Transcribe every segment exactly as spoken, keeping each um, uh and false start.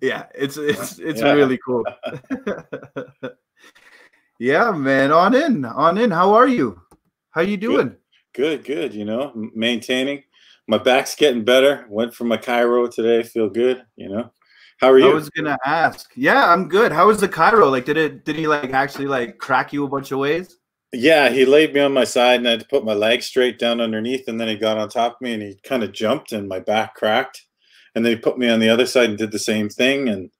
Yeah, it's it's it's yeah. really cool. Yeah, man. On in, on in. How are you? How you doing? Good, good. good. You know, maintaining. My back's getting better. Went from a chiro today. Feel good. You know. How are you? I was gonna ask. Yeah, I'm good. How was the chiro? Like, did it? Did he like actually like crack you a bunch of ways? Yeah, he laid me on my side, and I had to put my leg straight down underneath, and then he got on top of me, and he kind of jumped, and my back cracked, and then he put me on the other side and did the same thing, and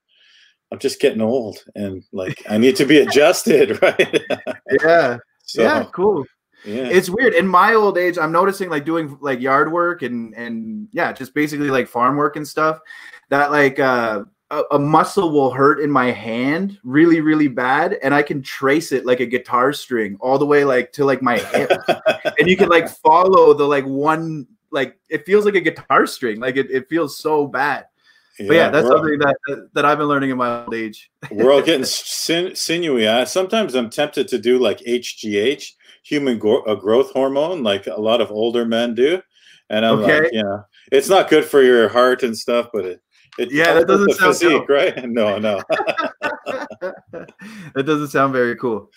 I'm just getting old, and like I need to be adjusted, right? Yeah. So, yeah. Cool. Yeah. It's weird. In my old age, I'm noticing like doing like yard work and and yeah, just basically like farm work and stuff that like uh, a, a muscle will hurt in my hand really, really bad. And I can trace it like a guitar string all the way like to like my hip. And you can like follow the like one, like it feels like a guitar string. Like it, it feels so bad. Yeah, but yeah, that's something that that I've been learning in my old age. We're all getting sin sinewy. I, sometimes I'm tempted to do like H G H, human gro uh, growth hormone, like a lot of older men do. And I'm okay. like, yeah, it's not good for your heart and stuff, but it, it yeah, that doesn't sound physique, cool. right? No, no, that doesn't sound very cool.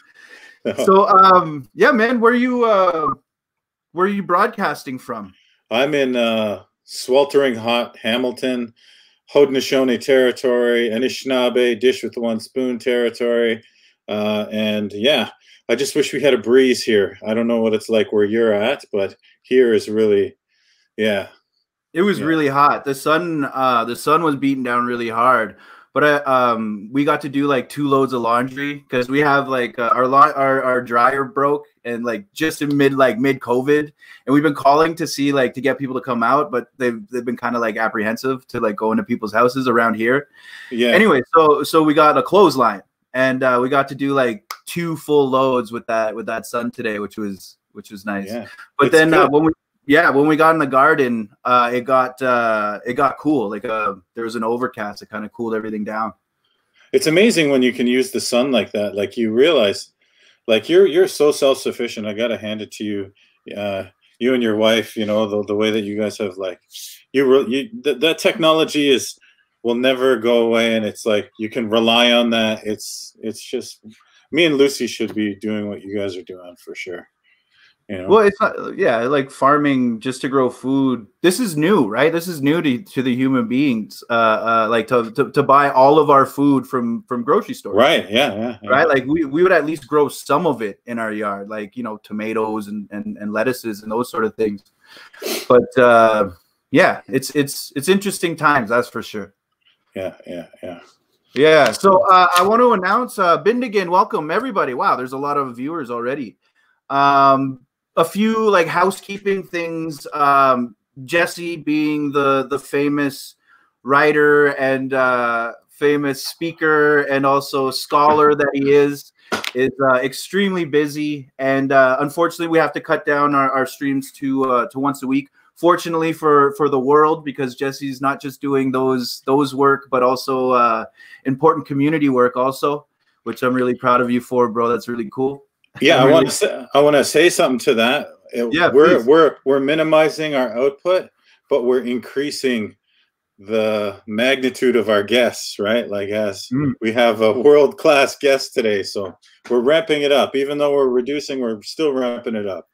No. So, um, yeah, man, where are you uh, where are you broadcasting from? I'm in uh, sweltering hot Hamilton. Haudenosaunee territory, Anishinaabe, dish with one spoon territory. Uh, and yeah, I just wish we had a breeze here. I don't know what it's like where you're at, but here is really, yeah. It was yeah. really hot. The sun, uh, the sun was beating down really hard, but I, um, we got to do like two loads of laundry because we have like uh, our, our, our dryer broke and like just in mid, like mid COVID. And we've been calling to see like to get people to come out, but they've they've been kind of like apprehensive to like go into people's houses around here. Yeah. Anyway, so so we got a clothesline, and uh, we got to do like two full loads with that with that sun today, which was which was nice. Yeah. But it's then uh, when we yeah when we got in the garden, uh, it got uh, it got cool. Like uh, there was an overcast that kind of cooled everything down. It's amazing when you can use the sun like that. Like you realize, like you're you're so self sufficient. I gotta hand it to you. Uh, You and your wife, you know, the, the way that you guys have like, you, re you th that technology is, will never go away. And it's like, you can rely on that. It's, it's just, me and Lucy should be doing what you guys are doing for sure. You know? Well, it's not, yeah, like farming just to grow food. This is new, right? This is new to, to the human beings, uh, uh, like to, to, to buy all of our food from, from grocery stores. Right, yeah, yeah, yeah. Right, like we, we would at least grow some of it in our yard, like, you know, tomatoes and, and, and lettuces and those sort of things. But, uh, yeah, it's, it's, it's interesting times, that's for sure. Yeah, yeah, yeah. Yeah, so uh, I want to announce uh, Bindigan, welcome, everybody. Wow, there's a lot of viewers already. Um, a few like housekeeping things. Um, Jesse being the, the famous writer and uh, famous speaker and also scholar that he is, is uh, extremely busy. And uh, unfortunately, we have to cut down our, our streams to uh, to once a week. Fortunately for, for the world, because Jesse's not just doing those, those work, but also uh, important community work also, which I'm really proud of you for, bro. That's really cool. Yeah, I really want to say, I want to say something to that. It, yeah, we're please. we're we're minimizing our output, but we're increasing the magnitude of our guests, right? Like as mm. we have a world-class guest today, so we're ramping it up. Even though we're reducing, we're still ramping it up.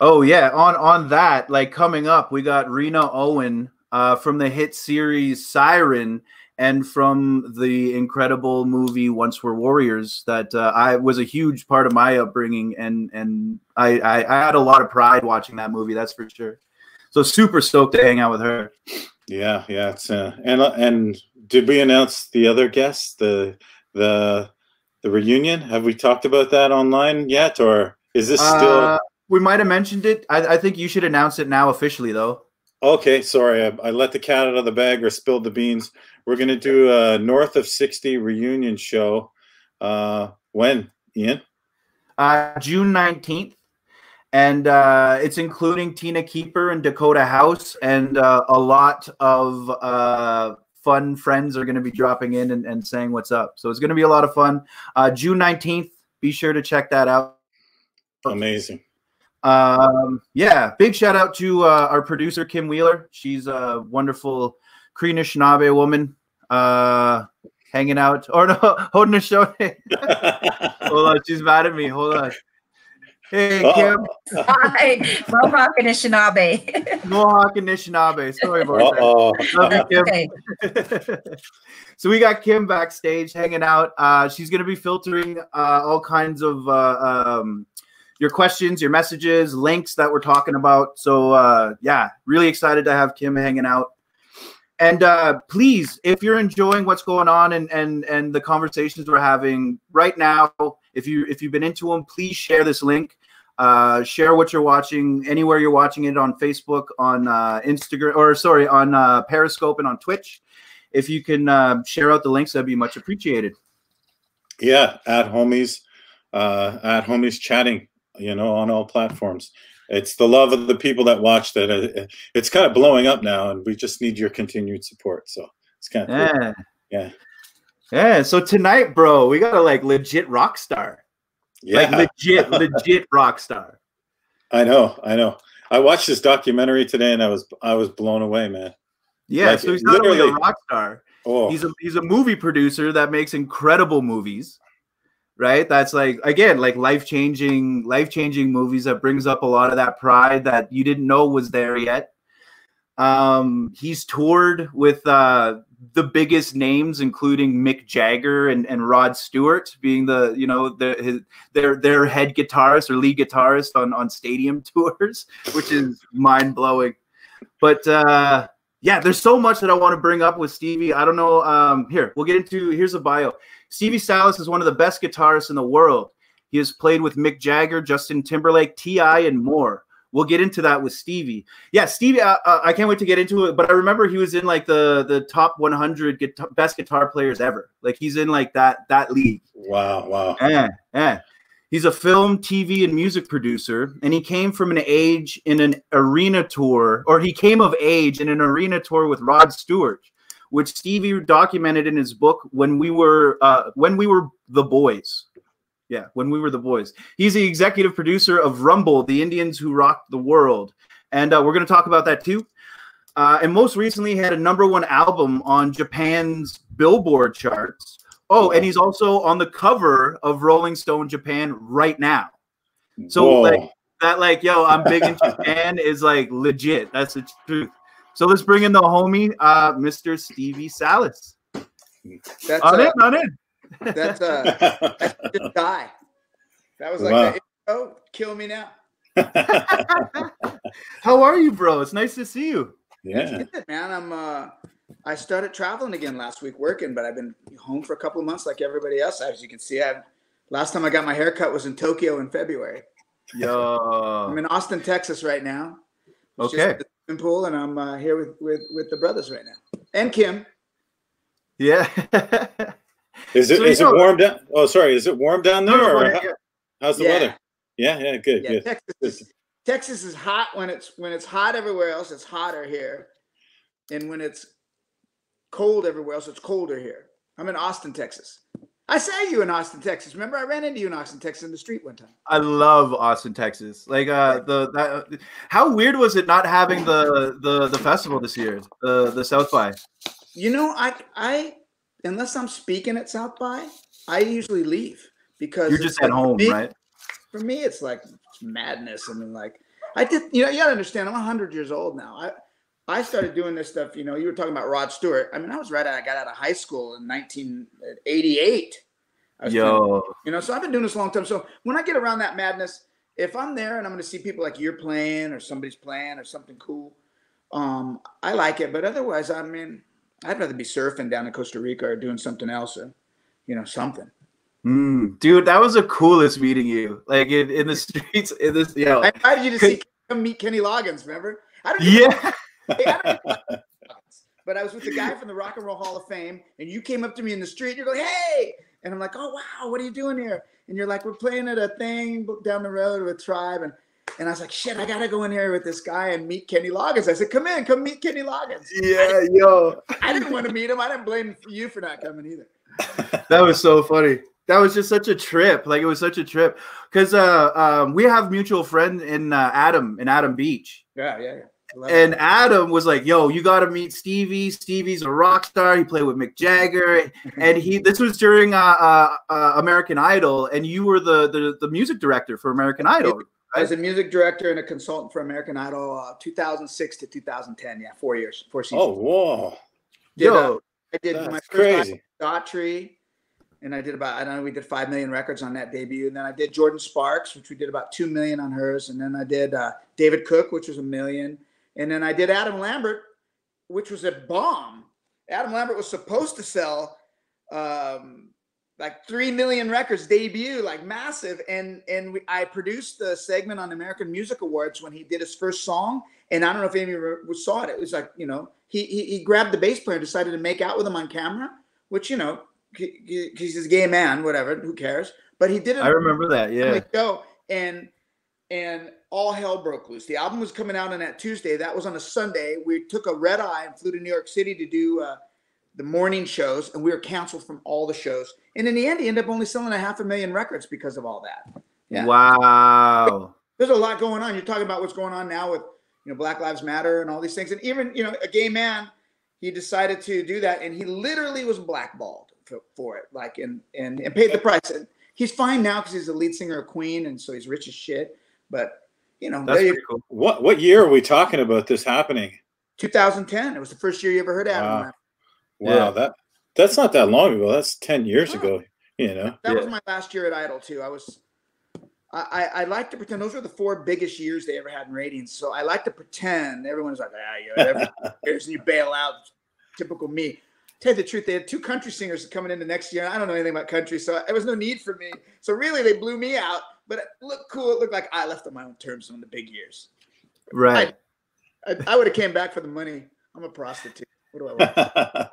Oh yeah, on on that, like coming up, we got Rena Owen uh, from the hit series Siren. And from the incredible movie Once Were Warriors, that uh, I was a huge part of my upbringing, and and I, I, I had a lot of pride watching that movie. That's for sure. So super stoked to hang out with her. Yeah, yeah. It's, uh, and and did we announce the other guests, the the the reunion? Have we talked about that online yet, or is this still? Uh, we might have mentioned it. I, I think you should announce it now officially, though. Okay, sorry, I, I let the cat out of the bag or spilled the beans. We're going to do a North of sixty reunion show. Uh, when, Ian? Uh, June nineteenth. And uh, it's including Tina Keeper and Dakota House. And uh, a lot of uh, fun friends are going to be dropping in and, and saying what's up. So it's going to be a lot of fun. Uh, June nineteenth, be sure to check that out. Amazing. Um, yeah, big shout out to uh, our producer Kim Wheeler. She's a wonderful Cree Anishinaabe woman uh, hanging out. Or no, holding her show. Hold on, she's mad at me. Hold on. Hey, uh-oh. Kim. Hi. Mohawk and Anishinaabe. Mohawk and Anishinaabe. Sorry about Uh-oh. that. Love you, Kim. Okay. So we got Kim backstage hanging out. Uh, she's going to be filtering uh, all kinds of uh, um, your questions, your messages, links that we're talking about. So, uh, yeah, really excited to have Kim hanging out. And uh, please, if you're enjoying what's going on and, and, and the conversations we're having right now, if, you, if you've been into them, please share this link. Uh, share what you're watching anywhere you're watching it, on Facebook, on uh, Instagram, or sorry, on uh, Periscope and on Twitch. If you can uh, share out the links, that'd be much appreciated. Yeah, at homies, uh, at homies chatting, you know, on all platforms. It's the love of the people that watch that. It's kind of blowing up now, and we just need your continued support. So it's kind of yeah. cool. Yeah. Yeah. So tonight, bro, we got a like legit rock star. Yeah. Like legit, legit rock star. I know. I know. I watched this documentary today, and I was I was blown away, man. Yeah. Like, so he's not only a rock star. Oh. He's a he's a movie producer that makes incredible movies. Right. That's like, again, like life changing, life changing movies that brings up a lot of that pride that you didn't know was there yet. Um, he's toured with uh, the biggest names, including Mick Jagger and, and Rod Stewart being the, you know, the, his, their their head guitarist or lead guitarist on, on stadium tours, which is mind blowing. But uh, yeah, there's so much that I want to bring up with Stevie. I don't know. Um, here, we'll get into here's a bio. Stevie Salas is one of the best guitarists in the world. He has played with Mick Jagger, Justin Timberlake, T I and more. We'll get into that with Stevie. Yeah, Stevie, uh, uh, I can't wait to get into it, but I remember he was in like the, the top one hundred guitar, best guitar players ever. Like he's in like that that league. Wow, wow. Yeah, yeah. He's a film, T V, and music producer, and he came from an age in an arena tour, or he came of age in an arena tour with Rod Stewart, which Stevie documented in his book, When We Were uh, when we were the Boys. Yeah, When We Were the Boys. He's the executive producer of Rumble, The Indians Who Rocked the World. And uh, we're going to talk about that too. Uh, and most recently, he had a number one album on Japan's Billboard charts. Oh, and he's also on the cover of Rolling Stone Japan right now. So Whoa. like that, like, yo, I'm big in Japan is like legit. That's the truth. So let's bring in the homie, uh, Mister Stevie Salas. That's on a, in, on in. That's a, that's a die. That was like, wow. the, oh, kill me now. How are you, bro? It's nice to see you. Yeah, good, man. I'm. Uh, I started traveling again last week, working, but I've been home for a couple of months, like everybody else. As you can see, I last time I got my haircut was in Tokyo in February. Yo, I'm in Austin, Texas, right now. It's okay. Pool, and I'm uh, here with, with with the brothers right now, and Kim. Yeah. is it so, is it know, warm down? Oh, sorry. Is it warm down there? No, or how, how's the yeah. weather? Yeah, yeah, good, yeah, good. Texas is, Texas is hot when it's when it's hot everywhere else. It's hotter here, and when it's cold everywhere else, it's colder here. I'm in Austin, Texas. I saw you in Austin, Texas. Remember, I ran into you in Austin, Texas, in the street one time. I love Austin, Texas. Like, uh, the that, how weird was it not having the the the festival this year, the the South by? You know, I I unless I'm speaking at South by, I usually leave because you're just at like, home, me, right? For me, it's like madness. I mean, like I did. You know, you gotta understand. I'm one hundred years old now. I I started doing this stuff, you know, you were talking about Rod Stewart. I mean, I was right out, I got out of high school in nineteen eighty-eight. I was Yo. Doing, you know, so I've been doing this a long time. So when I get around that madness, if I'm there and I'm going to see people like you're playing or somebody's playing or something cool, um, I like it. But otherwise, I mean, I'd rather be surfing down in Costa Rica or doing something else or, you know, something. Mm, dude, that was the coolest meeting you. Like in, in the streets, in this, you know. I invited you to see, come meet Kenny Loggins, remember? I don't even yeah. know. But I was with the guy from the Rock and Roll Hall of Fame, and you came up to me in the street. You're going, hey! And I'm like, oh, wow, what are you doing here? And you're like, we're playing at a thing down the road with Tribe. And, and I was like, shit, I got to go in here with this guy and meet Kenny Loggins. I said, come in, come meet Kenny Loggins. Yeah, I yo. I didn't want to meet him. I didn't blame you for not coming either. That was so funny. That was just such a trip. Like, it was such a trip. Because uh, um, we have mutual friend in uh, Adam, in Adam Beach. Yeah, yeah, yeah. And Adam was like, yo, you got to meet Stevie. Stevie's a rock star. He played with Mick Jagger. And he, this was during uh, uh, uh, American Idol. And you were the, the, the music director for American Idol. Right? I was a music director and a consultant for American Idol uh, two thousand six to two thousand ten. Yeah, four years, four seasons. Oh, whoa. Did, yo, uh, I did that's my crazy. First Daughtry. And I did about, I don't know, we did five million records on that debut. And then I did Jordan Sparks, which we did about two million on hers. And then I did uh, David Cook, which was a million. And then I did Adam Lambert, which was a bomb. Adam Lambert was supposed to sell um, like three million records debut, like massive. And, and we, I produced the segment on American Music Awards when he did his first song. And I don't know if any of you saw it. It was like, you know, he, he, he grabbed the bass player and decided to make out with him on camera, which, you know, he's a gay man, whatever, who cares? But he did it. I remember that, yeah. Show, and and all hell broke loose. The album was coming out on that Tuesday. That was on a Sunday. We took a red eye and flew to New York City to do uh, the morning shows, and we were canceled from all the shows. And in the end, he ended up only selling a half a million records because of all that. Yeah. Wow. There's a lot going on. You're talking about what's going on now with, you know, Black Lives Matter and all these things. And even, you know, a gay man, he decided to do that, and he literally was blackballed for it, like, and and and paid the price. And he's fine now because he's the lead singer of Queen, and so he's rich as shit. But you know, that's pretty cool. What what year are we talking about this happening? two thousand ten. It was the first year you ever heard Adam. Wow, wow. Yeah. that that's not that long ago. That's ten years wow. ago. You know, that yeah. was my last year at Idol too. I was, I, I I like to pretend those were the four biggest years they ever had in ratings. So I like to pretend everyone's like, ah, you every years and you bail out. Typical me. Tell you the truth, they had two country singers coming in the next year. I don't know anything about country, so there was no need for me. So really, they blew me out. But it looked cool. It looked like I left on my own terms on the big years. Right. I, I, I would have came back for the money. I'm a prostitute. What do I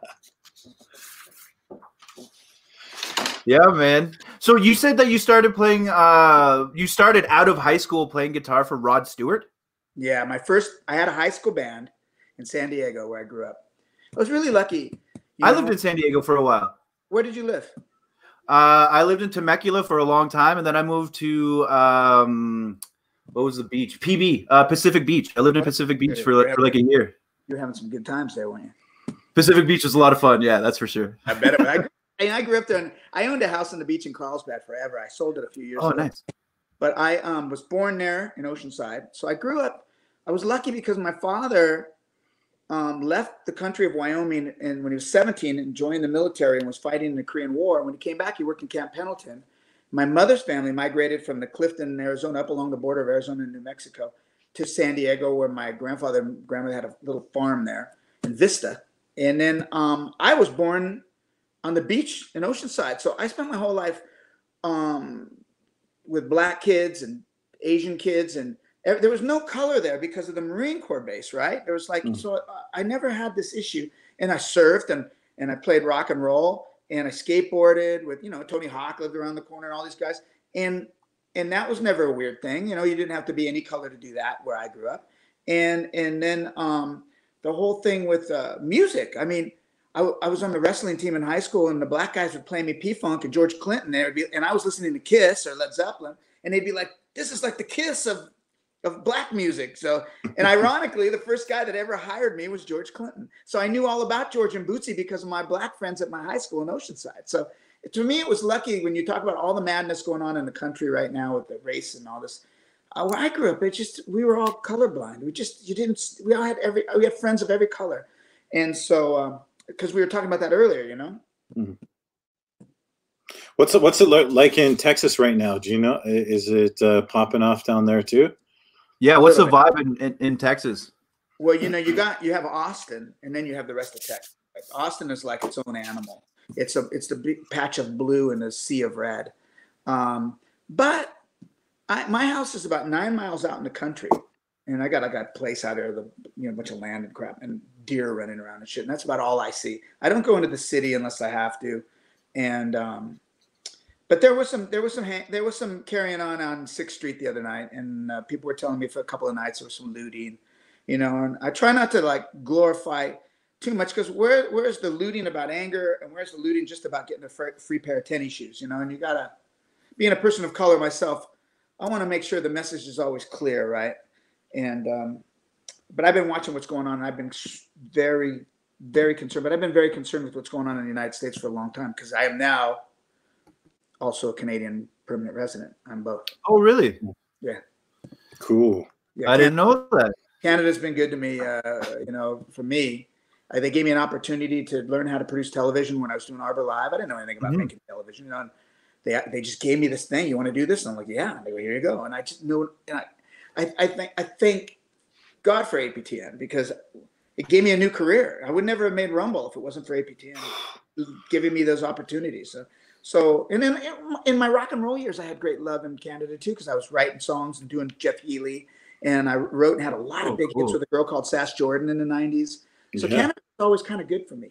want? Yeah, man. So you said that you started playing. Uh, you started out of high school playing guitar for Rod Stewart. Yeah, my first. I had a high school band in San Diego where I grew up. I was really lucky. You know, I lived in San Diego for a while. Where did you live? Uh, I lived in Temecula for a long time, and then I moved to, um, what was the beach? P B, uh, Pacific Beach. I lived in Pacific Beach for like, for like a year. You were having some good times there, weren't you? Pacific Beach was a lot of fun. Yeah, that's for sure. I bet it. I, and I grew up there, and I owned a house on the beach in Carlsbad forever. I sold it a few years oh, ago. Oh, nice. But I um, was born there in Oceanside, so I grew up. I was lucky because my father... Um, left the country of Wyoming and when he was seventeen and joined the military and was fighting in the Korean War. When he came back, he worked in Camp Pendleton. My mother's family migrated from the Clifton, Arizona, up along the border of Arizona and New Mexico to San Diego, where my grandfather and grandmother had a little farm there in Vista. And then um, I was born on the beach in Oceanside. So I spent my whole life um, with black kids and Asian kids, and there was no color there because of the Marine Corps base, right? There was like, mm. so I never had this issue. And I surfed and, and I played rock and roll and I skateboarded with, you know, Tony Hawk lived around the corner and all these guys. And, and that was never a weird thing. You know, you didn't have to be any color to do that where I grew up. And, and then um, the whole thing with uh, music. I mean, I, I was on the wrestling team in high school and the black guys would play me P-Funk and George Clinton. There would be, and I was listening to Kiss or Led Zeppelin, and they'd be like, this is like the Kiss of, of black music. So, and ironically, the first guy that ever hired me was George Clinton. So I knew all about George and Bootsy because of my black friends at my high school in Oceanside. So to me, it was lucky when you talk about all the madness going on in the country right now with the race and all this. Uh, where I grew up, it just, we were all colorblind. We just, you didn't, we all had every, we had friends of every color. And so, um, because we were talking about that earlier, you know? Mm-hmm. What's it, what's it like in Texas right now? Do you know, is it uh, popping off down there too? Yeah, what's the vibe in, in, in Texas? Well, you know, you got you have Austin, and then you have the rest of Texas. Austin is like its own animal. It's a it's the big patch of blue in the sea of red. Um, but I, my house is about nine miles out in the country, and I got I got a place out there, the you know, a bunch of land and crap and deer running around and shit. And that's about all I see. I don't go into the city unless I have to, and. Um, But there was some, there was some, there was some carrying on on Sixth Street the other night, and uh, people were telling me for a couple of nights there was some looting, you know. And I try not to like glorify too much because where where's the looting about anger, and where's the looting just about getting a free pair of tennis shoes, you know? And you gotta, being a person of color myself, I want to make sure the message is always clear, right? And um, But I've been watching what's going on, and I've been very, very concerned. But I've been very concerned with what's going on in the United States for a long time, because I am now also a Canadian permanent resident. I'm both. Oh, really? Yeah. Cool. Yeah, I didn't know that. Canada's been good to me, uh, you know, for me. Uh, they gave me an opportunity to learn how to produce television when I was doing Arbor Live. I didn't know anything about mm-hmm. making television. You know, and they they just gave me this thing. You want to do this? And I'm like, yeah. And they go, here you go. And I just knew. And I, I, I think I thank God for A P T N, because it gave me a new career. I would never have made Rumble if it wasn't for A P T N giving me those opportunities. So, so and then in my rock and roll years, I had great love in Canada too, because I was writing songs and doing Jeff Healy, and I wrote and had a lot of oh, big cool. hits with a girl called Sass Jordan in the nineties. So yeah. Canada's always kind of good for me.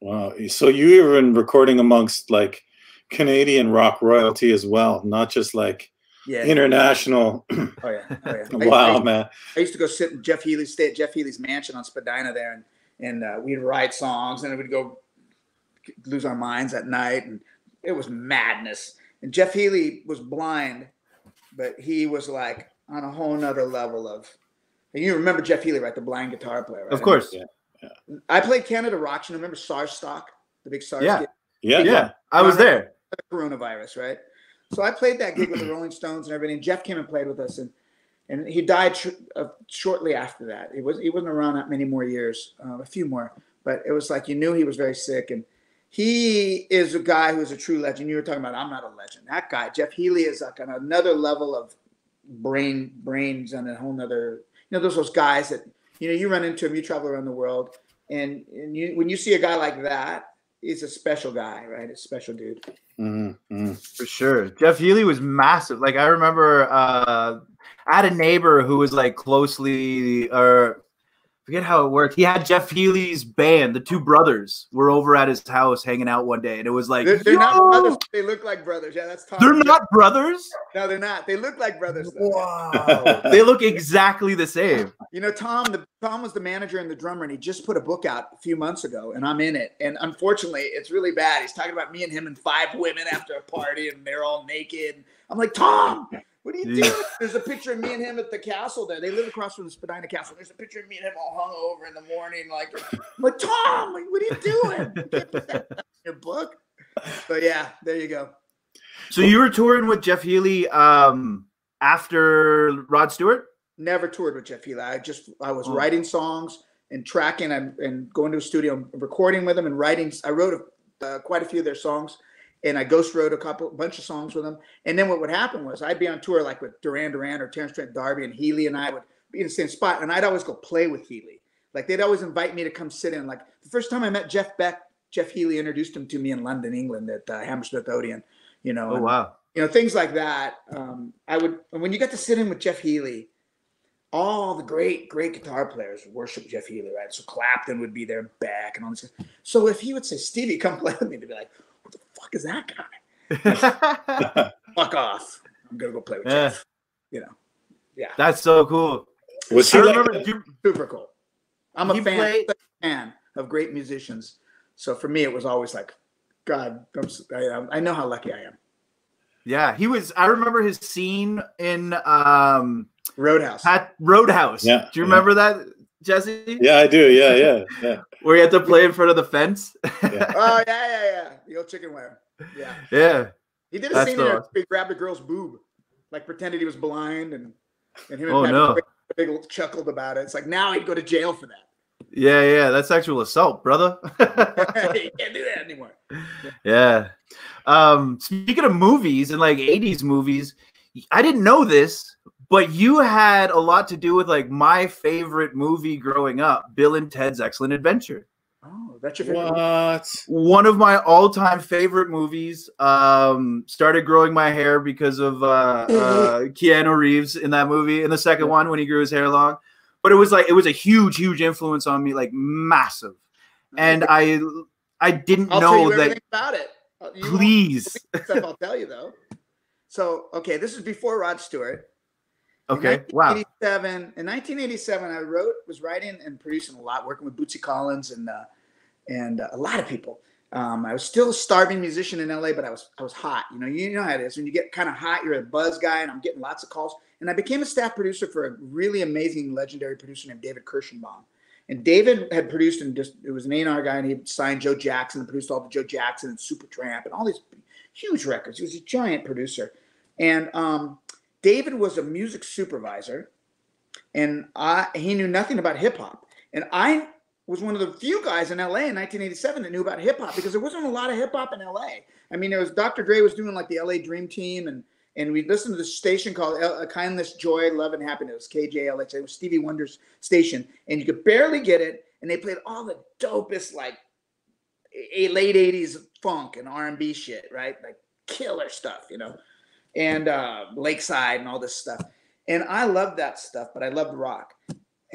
Wow. So you were in recording amongst like Canadian rock royalty as well, not just like yeah, international. Oh, yeah. Oh, yeah. Wow, I, I, man. I used to go sit in Jeff Healy's, stay at Jeff Healy's mansion on Spadina there, and, and uh, we'd write songs, and we'd go lose our minds at night. And it was madness. And Jeff Healy was blind, but he was like on a whole nother level of, and you remember Jeff Healy, right? The blind guitar player, right? Of course. I, mean, yeah. Yeah. I played Canada Rocks. You remember SARS Stock, the big SARS yeah. gig? Yeah, yeah. One. I was there. Coronavirus, right? So I played that gig with the Rolling Stones and everything. Jeff came and played with us, and and he died tr uh, shortly after that. It was he wasn't around that many more years, uh, a few more, but it was like you knew he was very sick. And he is a guy who is a true legend. You were talking about, I'm not a legend. That guy, Jeff Healy, is like on another level of brain, brains on a whole nother. You know, there's those guys that, you know, you run into them, you travel around the world. And, and you, when you see a guy like that, he's a special guy, right? A special dude. Mm-hmm. For sure. Jeff Healy was massive. Like, I remember uh, I had a neighbor who was like closely, or forget how it worked. He had Jeff Healy's band. The two brothers were over at his house hanging out one day. And it was like, they're, they're not brothers. They look like brothers. Yeah, that's tough. They're not brothers? No, they're not. They look like brothers, though. Wow. They look exactly the same. You know, Tom, the, Tom was the manager and the drummer, and he just put a book out a few months ago, and I'm in it. And unfortunately, it's really bad. He's talking about me and him and five women after a party, and they're all naked. I'm like, Tom, what are you doing? Yeah. There's a picture of me and him at the castle there. They live across from the Spadina Castle. There's a picture of me and him all hungover in the morning. Like, but Tom, like, what are you doing? You can't put that in your book. But yeah, there you go. So you were touring with Jeff Healy um, after Rod Stewart? Never toured with Jeff Healy. I just I was oh. writing songs and tracking and, and going to a studio and recording with him and writing. I wrote a, uh, quite a few of their songs. And I ghost wrote a couple, bunch of songs with them. And then what would happen was I'd be on tour like with Duran Duran or Terrence Trent D'Arby, and Healy and I would be in the same spot. And I'd always go play with Healy. Like they'd always invite me to come sit in. Like the first time I met Jeff Beck, Jeff Healy introduced him to me in London, England at uh, Hammersmith Odeon. You know, oh, and, wow. You know, things like that. Um, I would, and when you got to sit in with Jeff Healy, all the great, great guitar players worship Jeff Healy, right? So Clapton would be there, Beck, and all this. So if he would say, Stevie, come play with me, to be like, what the fuck is that guy? Fuck off. I'm going to go play with yeah. Jeff. You know, yeah. That's so cool. Was I remember like you, super cool. I'm a fan, played, fan of great musicians. So for me, it was always like, God, I'm, I, I know how lucky I am. Yeah, he was, I remember his scene in um, Roadhouse. Pat, Roadhouse. Yeah, do you remember yeah. that? Jesse? Yeah, I do. Yeah, yeah, yeah. Where you have to play in front of the fence. Yeah. Oh, yeah, yeah, yeah. The old chicken wire. Yeah. Yeah. He did a scene where he grabbed a girl's boob, like pretended he was blind, and, and him and oh, Pat no. big chuckled about it. It's like now he'd go to jail for that. Yeah, yeah. That's sexual assault, brother. You can't do that anymore. Yeah. Um, speaking of movies and like eighties movies, I didn't know this, but you had a lot to do with like my favorite movie growing up, Bill and Ted's Excellent Adventure. Oh, that's your favorite what? Movie? One of my all-time favorite movies. Um, started growing my hair because of uh, uh, Keanu Reeves in that movie. In the second yeah. one, when he grew his hair long, but it was like it was a huge, huge influence on me, like massive. And I, I didn't I'll know tell you that. Everything about it, you please. Stuff I'll tell you though. So okay, this is before Rod Stewart. Okay. In wow. In nineteen eighty-seven, I wrote, was writing and producing a lot, working with Bootsy Collins and uh, and uh, a lot of people. Um, I was still a starving musician in L A, but I was I was hot. You know, you know how it is. When you get kind of hot, you're a buzz guy, and I'm getting lots of calls. And I became a staff producer for a really amazing, legendary producer named David Kirschenbaum. And David had produced, and just it was an A and R guy, and he signed Joe Jackson and produced all the Joe Jackson and Supertramp and all these huge records. He was a giant producer. And um, David was a music supervisor, and I, he knew nothing about hip-hop. And I was one of the few guys in L A in nineteen eighty-seven that knew about hip-hop, because there wasn't a lot of hip-hop in L A. I mean, there was Doctor Dre was doing like the L A Dream Team, and and we listened to this station called L Kindness, Joy, Love, and Happiness, K J L H. It was Stevie Wonder's station, and you could barely get it, and they played all the dopest, like, a late eighties funk and R and B shit, right? Like, killer stuff, you know, and uh, Lakeside and all this stuff. And I loved that stuff, but I loved rock.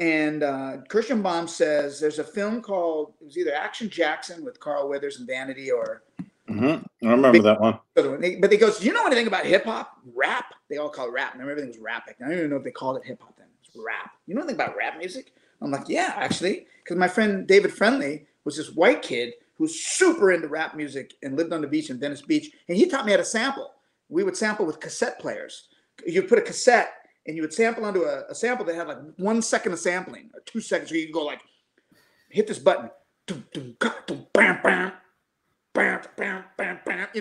And uh, Kirschenbaum says there's a film called, it was either Action Jackson with Carl Weathers and Vanity, or mm-hmm. I remember they, that one. But they goes, do you know anything about hip hop, rap? They all call it rap. Remember, everything was rap. I don't even know if they called it hip hop then. It's rap. You know anything about rap music? I'm like, yeah, actually, because my friend David Friendly was this white kid who was super into rap music and lived on the beach in Venice Beach, and he taught me how to sample. We would sample with cassette players. You put a cassette, and you would sample onto a, a sample that had like one second of sampling, or two seconds, so you could go like, hit this button. You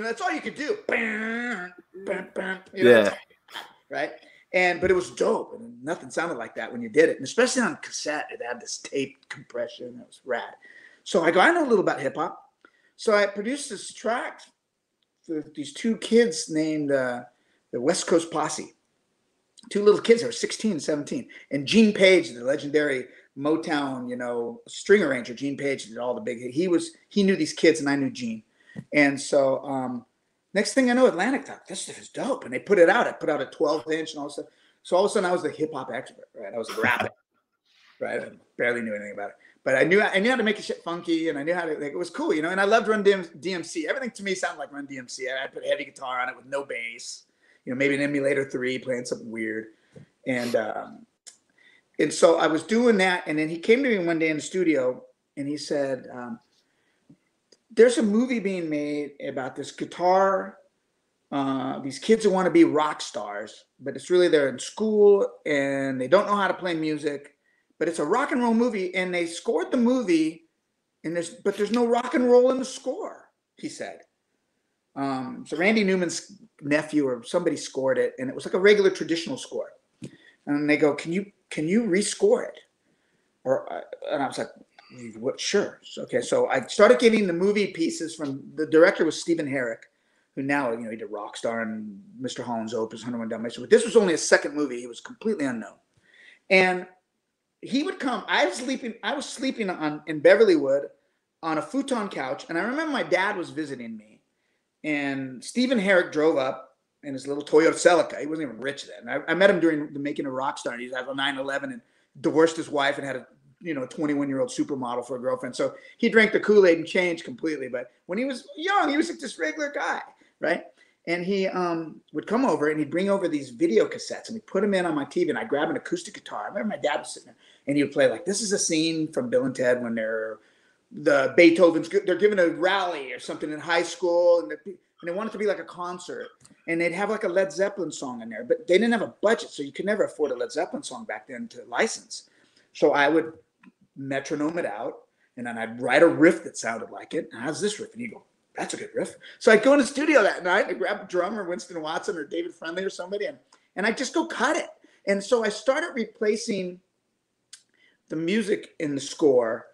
know, that's all you could do. You know, yeah. Right? And, but it was dope. And nothing sounded like that when you did it. And especially on cassette, it had this tape compression. That was rad. So I go, I know a little about hip hop. So I produced this track for these two kids named uh, the West Coast Posse. Two little kids that were sixteen and seventeen. And Gene Page, the legendary Motown, you know, string arranger, Gene Page did all the big, he was, he knew these kids and I knew Gene. And so um, next thing I know, Atlantic thought, this stuff is dope. And they put it out. I put out a twelve inch and all this stuff. So all of a sudden I was the hip hop expert, right? I was a rapper, right? I barely knew anything about it. But I knew, I knew how to make your shit funky, and I knew how to, like, it was cool, you know? And I loved Run D M C. Everything to me sounded like Run D M C. I, I put heavy guitar on it with no bass. You know, maybe an emulator three playing something weird. And um, and so I was doing that. And then he came to me one day in the studio and he said, um, there's a movie being made about this guitar, uh, these kids who want to be rock stars, but it's really they're in school and they don't know how to play music, but it's a rock and roll movie. And they scored the movie, and there's, but there's no rock and roll in the score, he said. Um, so Randy Newman's nephew or somebody scored it, and it was like a regular traditional score. And they go, can you, can you rescore it? Or, uh, and I was like, what? Sure. So, okay. So I started getting the movie pieces from, the director was Stephen Herrick, who now, you know, he did Rockstar and Mister Holland's Opus, one oh one Dalmatians. But this was only a second movie. He was completely unknown. And he would come, I was sleeping, I was sleeping on in Beverlywood on a futon couch. And I remember my dad was visiting me. And Stephen Herrick drove up in his little Toyota Celica. He wasn't even rich then. I, I met him during the making of Rockstar. He was at nine eleven and divorced his wife and had a, you know, twenty-one-year-old supermodel for a girlfriend. So he drank the Kool-Aid and changed completely. But when he was young, he was like this regular guy, right? And he um, would come over and he'd bring over these video cassettes and we put them in on my T V, and I'd grab an acoustic guitar. I remember my dad was sitting there and he would play like, this is a scene from Bill and Ted when they're the Beethoven's, they're giving a rally or something in high school, and, and they want it to be like a concert, and they'd have like a Led Zeppelin song in there, but they didn't have a budget, so you could never afford a Led Zeppelin song back then to license. So I would metronome it out, and then I'd write a riff that sounded like it. And how's this riff? And you go, that's a good riff. So I'd go in the studio that night and grab a drum or Winston Watson or David Friendly or somebody, and, and I'd just go cut it. And so I started replacing the music in the score.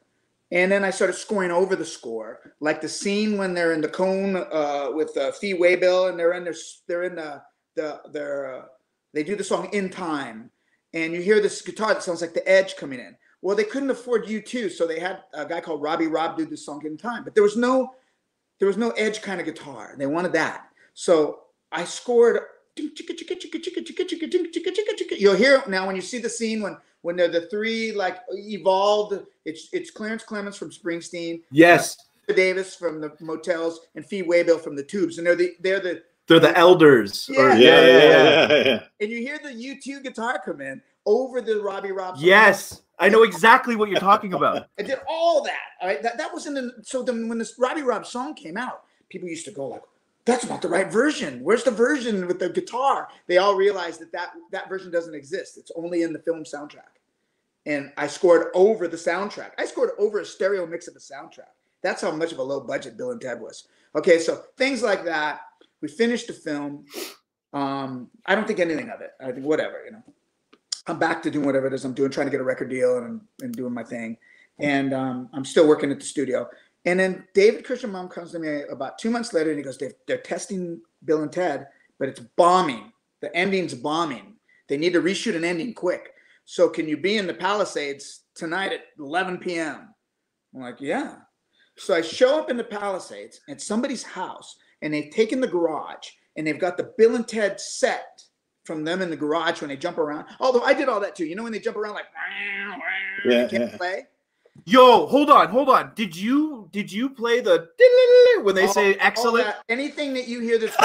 And then I started scoring over the score, like the scene when they're in the cone uh, with uh, Fee Waybill, and they're in their, they're in the, the their, uh, they do the song In Time, and you hear this guitar that sounds like the Edge coming in. Well, they couldn't afford U two, so they had a guy called Robbie Robb do the song In Time, but there was no, there was no Edge kind of guitar, and they wanted that. So I scored. You'll hear it now when you see the scene when. When they're the three, like, evolved, it's it's Clarence Clemons from Springsteen, yes, uh, Davis from the Motels, and Fee Waybill from the Tubes, and they're the they're the they're the Elders, yeah, or, yeah, yeah, yeah, yeah, yeah. And you hear the U two guitar come in over the Robbie Robb song. Yes, I know exactly what you're talking about. I did all that. All right, that, that was in the, so then when this Robbie Robb song came out, people used to go like, that's not the right version. Where's the version with the guitar? They all realized that that, that version doesn't exist. It's only in the film soundtrack. And I scored over the soundtrack. I scored over a stereo mix of the soundtrack. That's how much of a low budget Bill and Ted was. Okay, so things like that. We finished the film. Um, I don't think anything of it. I think whatever, you know. I'm back to doing whatever it is I'm doing, trying to get a record deal and, and doing my thing. And um, I'm still working at the studio. And then David Christian Mom comes to me about two months later, and he goes, they're, they're testing Bill and Ted, but it's bombing. The ending's bombing. They need to reshoot an ending quick. So can you be in the Palisades tonight at eleven p m? I'm like, yeah. So I show up in the Palisades at somebody's house, and they've taken the garage, and they've got the Bill and Ted set from them in the garage when they jump around. Although I did all that too. You know when they jump around like, yeah, they can't yeah. play? Yo, hold on, hold on. Did you did you play the when they all, say excellent? That, anything that you hear that's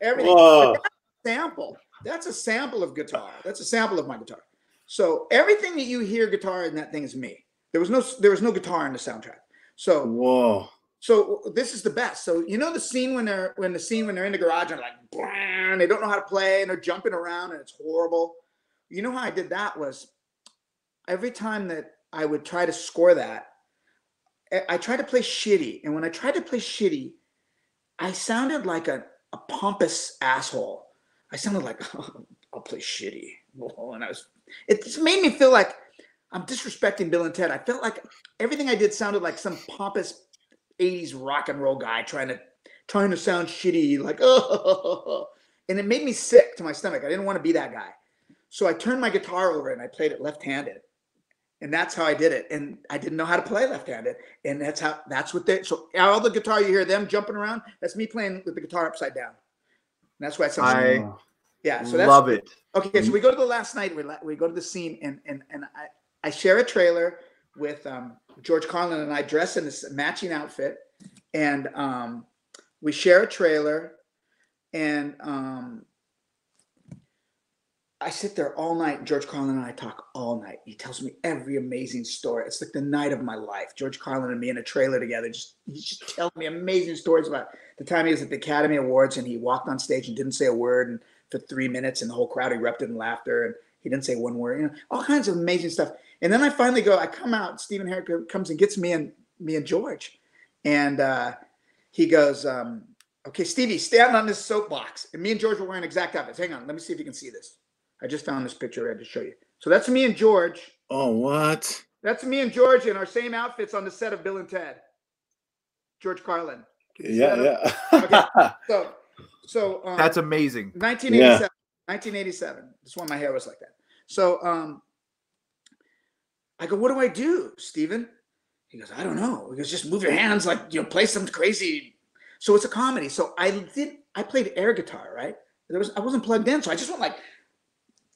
everything. That's a sample. That's a sample of guitar. That's a sample of my guitar. So everything that you hear guitar in that thing is me. There was no there was no guitar in the soundtrack. So whoa. So this is the best. So you know the scene when they're when the scene when they're in the garage and like and they don't know how to play and they're jumping around and it's horrible. You know how I did that was every time that I would try to score that, I tried to play shitty. And when I tried to play shitty, I sounded like a, a pompous asshole. I sounded like, oh, I'll play shitty. And I was, it just made me feel like I'm disrespecting Bill and Ted. I felt like everything I did sounded like some pompous eighties rock and roll guy trying to, trying to sound shitty, like, oh. And it made me sick to my stomach. I didn't want to be that guy. So I turned my guitar over and I played it left-handed. And that's how I did it. And I didn't know how to play left-handed. And that's how, that's what they, so all the guitar you hear them jumping around, that's me playing with the guitar upside down. And that's why it's I cool. Yeah, so that's, love it. Okay, so we go to the last night, we, we go to the scene, and and, and I, I share a trailer with um, George Carlin, and I dress in this matching outfit. And um, we share a trailer, and um, I sit there all night. George Carlin and I talk all night. He tells me every amazing story. It's like the night of my life. George Carlin and me in a trailer together. Just, he just tells me amazing stories about the time he was at the Academy Awards and he walked on stage and didn't say a word and for three minutes and the whole crowd erupted in laughter and he didn't say one word. You know, all kinds of amazing stuff. And then I finally go, I come out, Stephen Herrick comes and gets me and me and George. And uh, he goes, um, okay, Stevie, stand on this soapbox. And me and George were wearing exact outfits. Hang on, let me see if you can see this. I just found this picture I had to show you. So that's me and George. Oh, what? That's me and George in our same outfits on the set of Bill and Ted. George Carlin. Yeah, yeah. Okay. So, so um, that's amazing. nineteen eighty-seven. Yeah. nineteen eighty-seven. That's when my hair was like that. So um, I go, what do I do, Stephen? He goes, I don't know. He goes, just move your hands, like, you know, play some crazy. So it's a comedy. So I did. I played air guitar, right? There was I wasn't plugged in, so I just went like.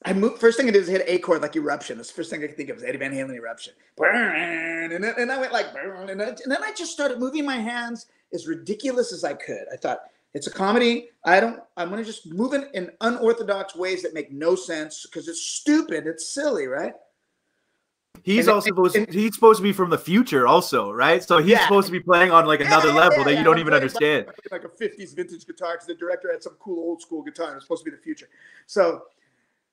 I moved, first thing I did is hit A chord like Eruption. That's the first thing I could think of was Eddie Van Halen Eruption. And then, and I went like, and then I just started moving my hands as ridiculous as I could. I thought, it's a comedy. I don't, I'm going to just move it in unorthodox ways that make no sense because it's stupid. It's silly, right? He's and, also and, supposed, and, he's supposed to be from the future also, right? So he's yeah. supposed to be playing on like another yeah, level yeah, that you yeah, don't I'm even understand. Like, like a fifties vintage guitar because the director had some cool old school guitar and it was supposed to be the future. So...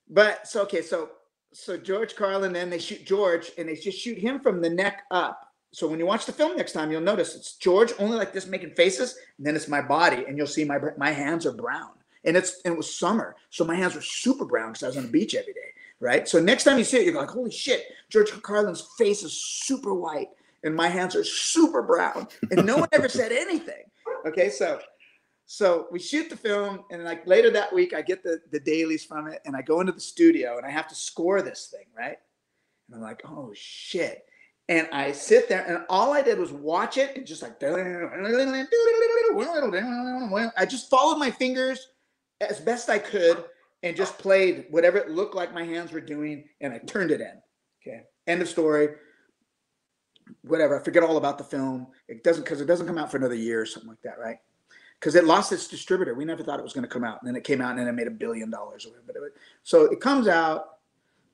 But so okay, so so George Carlin, then they shoot George, and they just shoot him from the neck up. So when you watch the film next time, you'll notice it's George only like this making faces, and then it's my body, and you'll see my my hands are brown, and it's and it was summer, so my hands were super brown because I was on the beach every day, right? So next time you see it, you're like, holy shit, George Carlin's face is super white, and my hands are super brown, and no one ever said anything. Okay, so. So we shoot the film, and like later that week, I get the, the dailies from it, and I go into the studio, and I have to score this thing, right? And I'm like, oh, shit. And I sit there, and all I did was watch it, and just like, I just followed my fingers as best I could and just played whatever it looked like my hands were doing, and I turned it in. Okay, end of story. Whatever, I forget all about the film. It doesn't, because it doesn't come out for another year or something like that, right? Because it lost its distributor. We never thought it was going to come out. And then it came out and then it made a billion dollars. So it comes out.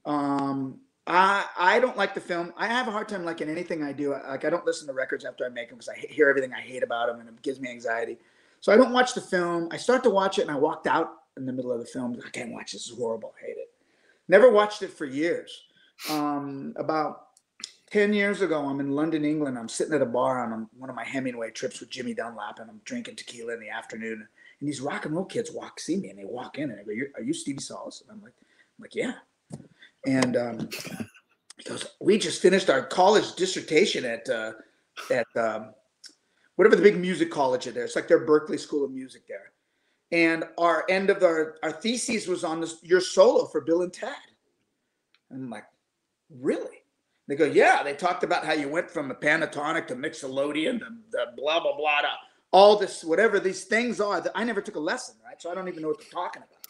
Um, I I don't like the film. I have a hard time liking anything I do. I, like I don't listen to records after I make them because I hear everything I hate about them and it gives me anxiety. So I don't watch the film. I start to watch it and I walked out in the middle of the film. I can't watch this. This is horrible. I hate it. Never watched it for years. Um, about ten years ago, I'm in London, England. I'm sitting at a bar on one of my Hemingway trips with Jimmy Dunlap, and I'm drinking tequila in the afternoon. And these rock and roll kids walk, see me, and they walk in, and I go, "Are you Stevie Salas?" And I'm like, "I'm like, yeah." And um, he goes, "We just finished our college dissertation at uh, at um, whatever the big music college is there. It's like their Berkeley School of Music there. And our end of our our thesis was on this, your solo for Bill and Ted." And I'm like, "Really?" They go, "Yeah." They talked about how you went from the pentatonic to mixolydian to the blah blah blah to all this, whatever these things are, that I never took a lesson, right? So I don't even know what they're talking about.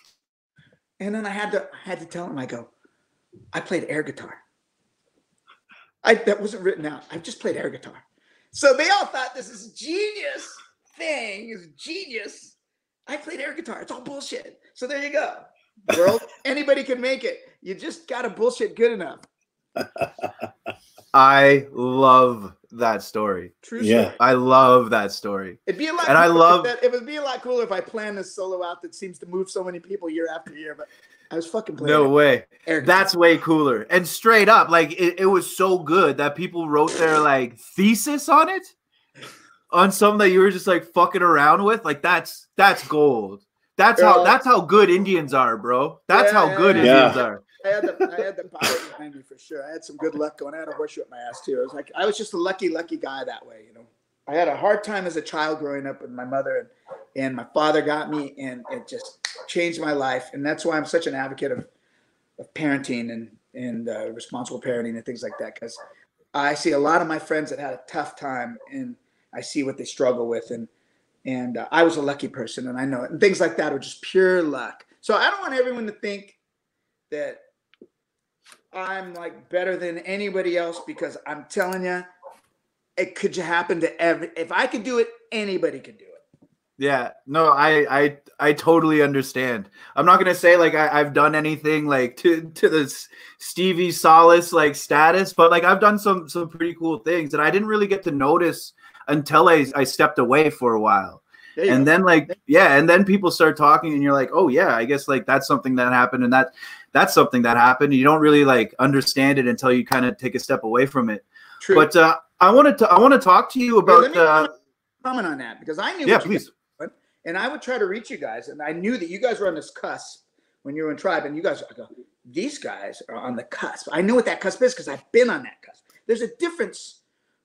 And then I had to, I had to tell him, I go, I played air guitar. I, that wasn't written out. I just played air guitar. So they all thought this is genius thing, is genius. I played air guitar. It's all bullshit. So there you go. Girl, anybody can make it. You just got to bullshit good enough. I love that story. True story. Yeah. I love that story. It'd be a lot and I love that. It would be a lot cooler if I planned this solo out that seems to move so many people year after year, but I was fucking playing. No way. That's way cooler. And straight up, like it, it was so good that people wrote their like thesis on it. On something that you were just like fucking around with. Like that's that's gold. That's Girl. how that's how good Indians are, bro. That's yeah, how good yeah, Indians yeah. are. I had the I had the power behind me for sure. I had some good luck going. I had a horseshoe up my ass too. I was like, I was just a lucky, lucky guy that way, you know. I had a hard time as a child growing up with my mother, and, and my father got me, and it just changed my life. And that's why I'm such an advocate of of parenting and and uh, responsible parenting and things like that. Because I see a lot of my friends that had a tough time, and I see what they struggle with, and and uh, I was a lucky person, and I know it. And things like that are just pure luck. So I don't want everyone to think that I'm like better than anybody else, because I'm telling you, it could happen to every, if I could do it, anybody could do it. Yeah, no, I, I, I totally understand. I'm not going to say like I, I've done anything like to, to this Stevie Salas like status, but like I've done some, some pretty cool things that I didn't really get to notice until I, I stepped away for a while. And go. then like, yeah. And then people start talking and you're like, oh yeah, I guess like that's something that happened. And that, that's something that happened. You don't really like understand it until you kind of take a step away from it. True. But uh, I wanted to I want to talk to you about. Wait, let me uh, comment on that, because I knew. Yeah, what please. You guys were, and I would try to reach you guys, and I knew that you guys were on this cusp when you were in Tribe, and you guys, I go, these guys are on the cusp. I know what that cusp is because I've been on that cusp. There's a difference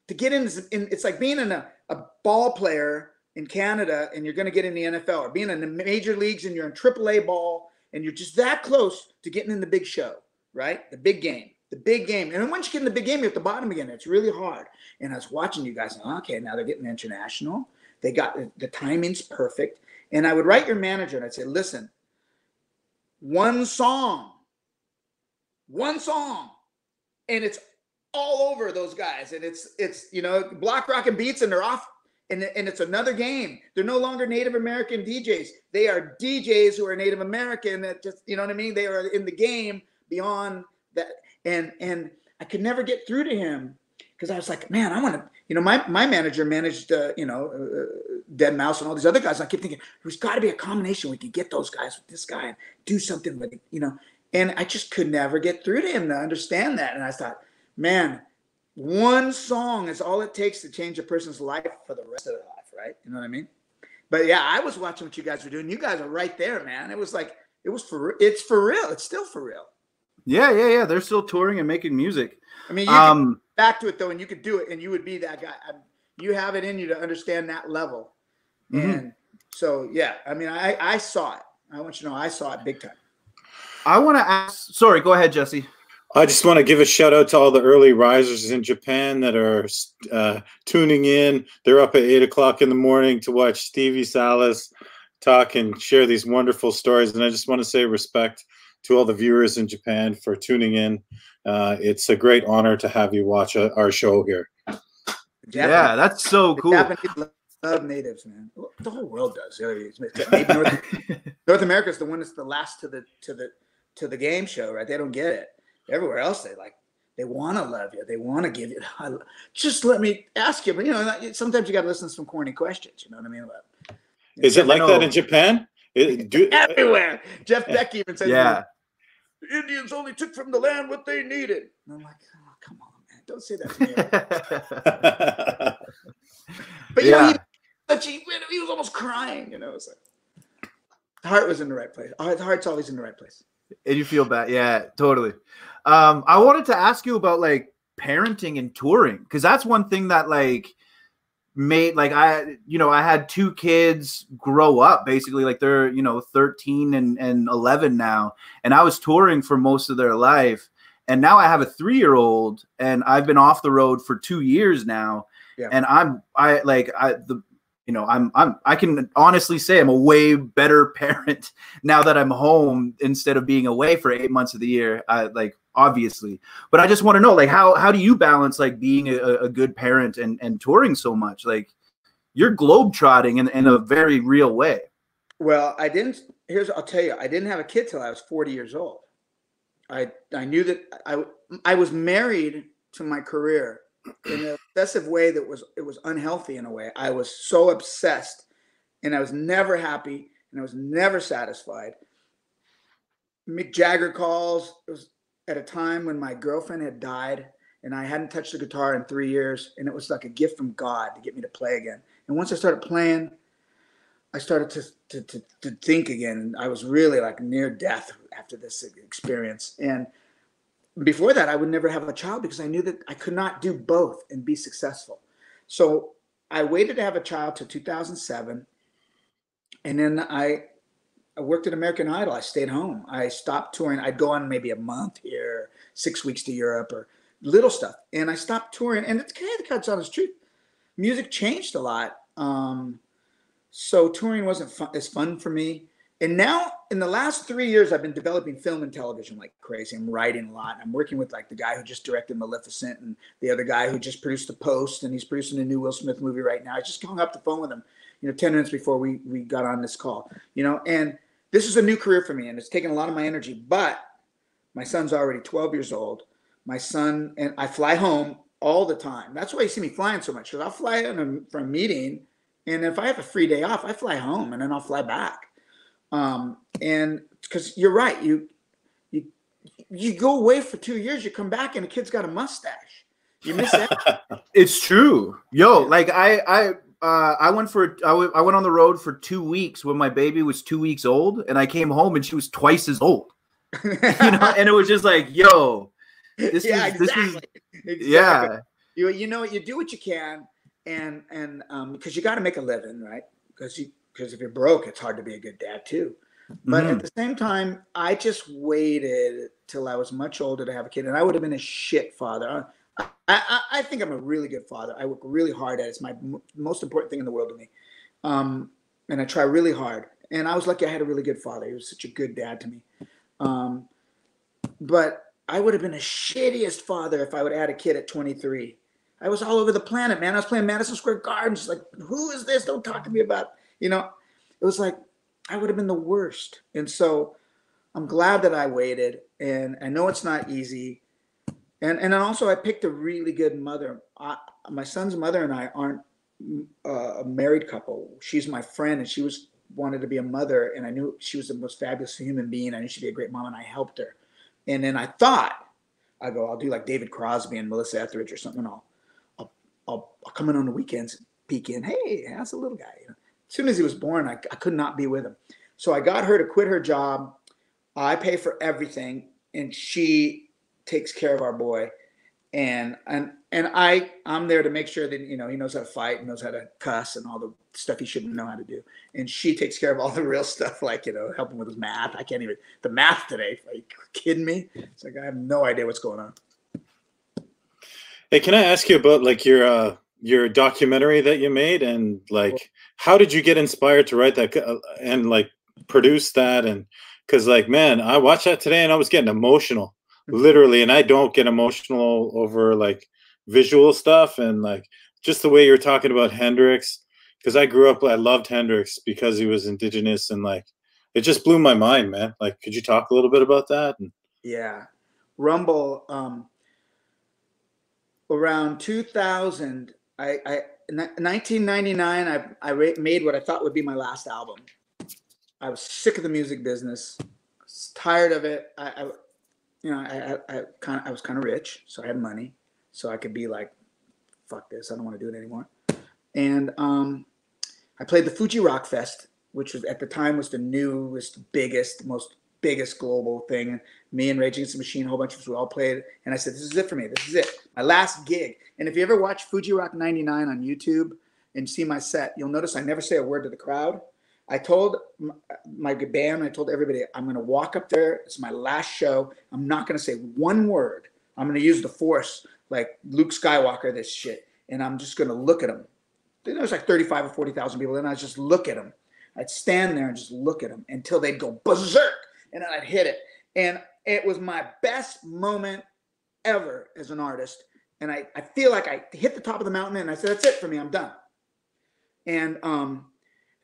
to get in. in it's like being in a, a ball player in Canada, and you're going to get in the N F L, or being in the major leagues, and you're in triple A ball. And you're just that close to getting in the big show, right? The big game, the big game. And then once you get in the big game, you're at the bottom again. It's really hard. And I was watching you guys. And, oh, okay, now they're getting international. They got the timing's perfect. And I would write your manager and I'd say, listen, one song, one song. And it's all over those guys. And it's, it's you know, block, rock, and beats, and they're off. And, and it's another game. They're no longer Native American D Js. They are D Js who are Native American. That just, you know what I mean? They are in the game beyond that. And and I could never get through to him because I was like, man, I want to, you know, my, my manager managed, uh, you know, uh, Dead Mouse and all these other guys. I kept thinking, there's got to be a combination. We could get those guys with this guy and do something with it, you know. And I just could never get through to him to understand that. And I thought, man, one song is all it takes to change a person's life for the rest of their life, right? You know what I mean? But yeah, I was watching what you guys were doing. You guys are right there, man. It was like, it was for, it's for real. It's still for real. Yeah, yeah, yeah. They're still touring and making music. I mean, you um, get back to it though, and you could do it, and you would be that guy. I, you have it in you to understand that level. Mm-hmm. And so, yeah, I mean, I, I saw it. I want you to know I saw it big time. I want to ask, sorry, go ahead, Jesse. I just want to give a shout out to all the early risers in Japan that are uh, tuning in. They're up at eight o'clock in the morning to watch Stevie Salas talk and share these wonderful stories. And I just want to say respect to all the viewers in Japan for tuning in. Uh, it's a great honor to have you watch a, our show here. Yeah, that's so cool. Japanese love natives, man. The whole world does. North, North America is the one that's the last to the to the to the game show, right? They don't get it. everywhere else they like, they want to love you. They want to give you, I, just let me ask you. But, you know, sometimes you got to listen to some corny questions. You know what I mean? But, is it like know. that in Japan? It, do, everywhere. Jeff Beck even said, yeah, the Indians only took from the land what they needed. And I'm like, oh, come on, man. Don't say that to me. But, you yeah. know, he, but he, he was almost crying. You know, it's like, the heart was in the right place. The heart's always in the right place. And you feel bad. Yeah, totally. Um, I wanted to ask you about like parenting and touring, because that's one thing that like made like I, you know, I had two kids grow up basically, like they're, you know, thirteen and, and eleven now. And I was touring for most of their life. And now I have a three-year-old and I've been off the road for two years now. Yeah. And I'm, I like, I, the, You know, I'm, I'm, I can honestly say I'm a way better parent now that I'm home instead of being away for eight months of the year. I, like, obviously, but I just want to know, like, how, how do you balance like being a, a good parent and, and touring so much? Like, you're globetrotting in, in a very real way. Well, I didn't, here's, I'll tell you, I didn't have a kid till I was forty years old. I, I knew that I, I was married to my career in an obsessive way that was, it was unhealthy in a way. I was so obsessed and I was never happy and I was never satisfied. Mick Jagger calls. It was at a time when my girlfriend had died and I hadn't touched the guitar in three years. And it was like a gift from God to get me to play again. And once I started playing, I started to, to, to, to think again. I was really like near death after this experience. And before that, I would never have a child because I knew that I could not do both and be successful. So I waited to have a child till two thousand seven. And then I, I worked at American Idol. I stayed home. I stopped touring. I'd go on maybe a month here, six weeks to Europe or little stuff. And I stopped touring. And it's kind of the cuts on the street. Music changed a lot. Um, so touring wasn't fun, as fun for me. And now in the last three years, I've been developing film and television like crazy. I'm writing a lot. I'm working with like the guy who just directed Maleficent and the other guy who just produced The Post. And he's producing a new Will Smith movie right now. I just hung up the phone with him, you know, ten minutes before we, we got on this call, you know, and this is a new career for me. And it's taken a lot of my energy, but my son's already twelve years old. My son and I fly home all the time. That's why you see me flying so much. Because I'll fly in a, for a meeting. And if I have a free day off, I fly home and then I'll fly back. Um, and because you're right, you, you, you go away for two years, you come back and the kid's got a mustache. You miss that. It's true. Yo, like I, I, uh, I went for, I, I went on the road for two weeks when my baby was two weeks old and I came home and she was twice as old, you know, and it was just like, yo, this yeah, is, exactly. this is, exactly. yeah. You, you know, you do what you can and, and, um, cause you got to make a living, right? Cause you, Because if you're broke, it's hard to be a good dad too. But mm-hmm. at the same time, I just waited till I was much older to have a kid, and I would have been a shit father. I, I, I think I'm a really good father. I work really hard at it. It's my m most important thing in the world to me, um, and I try really hard. And I was lucky; I had a really good father. He was such a good dad to me. Um, but I would have been the shittiest father if I would have had a kid at twenty-three. I was all over the planet, man. I was playing Madison Square Garden. Just like, who is this? Don't talk to me about it. You know, it was like, I would have been the worst. And so I'm glad that I waited, and I know it's not easy. And, and also I picked a really good mother. I, my son's mother and I aren't uh, a married couple. She's my friend and she was wanted to be a mother. And I knew she was the most fabulous human being. I knew she'd be a great mom and I helped her. And then I thought, I go, I'll do like David Crosby and Melissa Etheridge or something. And I'll, I'll, I'll, I'll come in on the weekends and peek in. Hey, how's the little guy? You know? As soon as he was born, I, I could not be with him. So I got her to quit her job. I pay for everything. And she takes care of our boy. And, and, and I, I'm there to make sure that, you know, he knows how to fight and knows how to cuss and all the stuff he shouldn't know how to do. And she takes care of all the real stuff, like, you know, helping with his math. I can't even, the math today, are you kidding me? It's like, I have no idea what's going on. Hey, can I ask you about like your, uh, your documentary that you made, and like, how did you get inspired to write that and like produce that? And because like, man, I watched that today and I was getting emotional, literally. And I don't get emotional over like visual stuff. And like, just the way you're talking about Hendrix, because I grew up, I loved Hendrix because he was indigenous. And like, it just blew my mind, man. Like, could you talk a little bit about that? And, yeah. Rumble um, around two thousand. I, I in nineteen ninety-nine, I, I made what I thought would be my last album. I was sick of the music business. I was tired of it. I, I you know, I, I, I kind of I was kind of rich, so I had money, so I could be like, "Fuck this! I don't want to do it anymore." And um, I played the Fuji Rock Fest, which was at the time was the newest, biggest, most biggest global thing. And me and Rage Against the Machine, a whole bunch of us, we all played. And I said, "This is it for me. This is it. My last gig." And if you ever watch Fuji Rock ninety-nine on YouTube and see my set, you'll notice I never say a word to the crowd. I told my band, I told everybody, I'm going to walk up there. It's my last show. I'm not going to say one word. I'm going to use the force like Luke Skywalker, this shit. And I'm just going to look at them. There was like thirty-five or forty thousand people. And I just look at them. I'd stand there and just look at them until they'd go berserk. And then I'd hit it. And it was my best moment ever as an artist. And I, I feel like I hit the top of the mountain and I said, that's it for me. I'm done. And, um,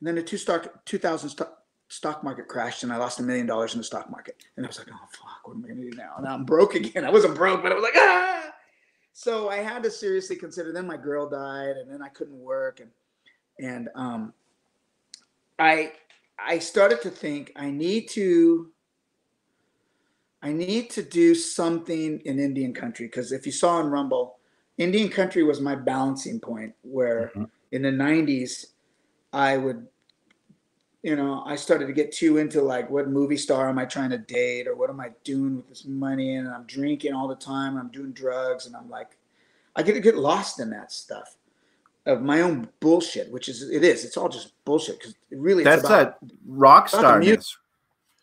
And then the two stock, two thousand stock, stock market crashed and I lost a million dollars in the stock market. And I was like, oh, fuck, what am I going to do now? And I'm broke again. I wasn't broke, but I was like, ah. So I had to seriously consider. Then my girl died and then I couldn't work. And and um, I I started to think I need to, I need to do something in Indian country. Because if you saw in Rumble, Indian country was my balancing point where mm-hmm. in the nineties, I would, you know, I started to get too into like, what movie star am I trying to date, or what am I doing with this money? And I'm drinking all the time. And I'm doing drugs. And I'm like, I get to get lost in that stuff of my own bullshit, which is, it is, it's all just bullshit. Cause it really is. That's about, that rock star.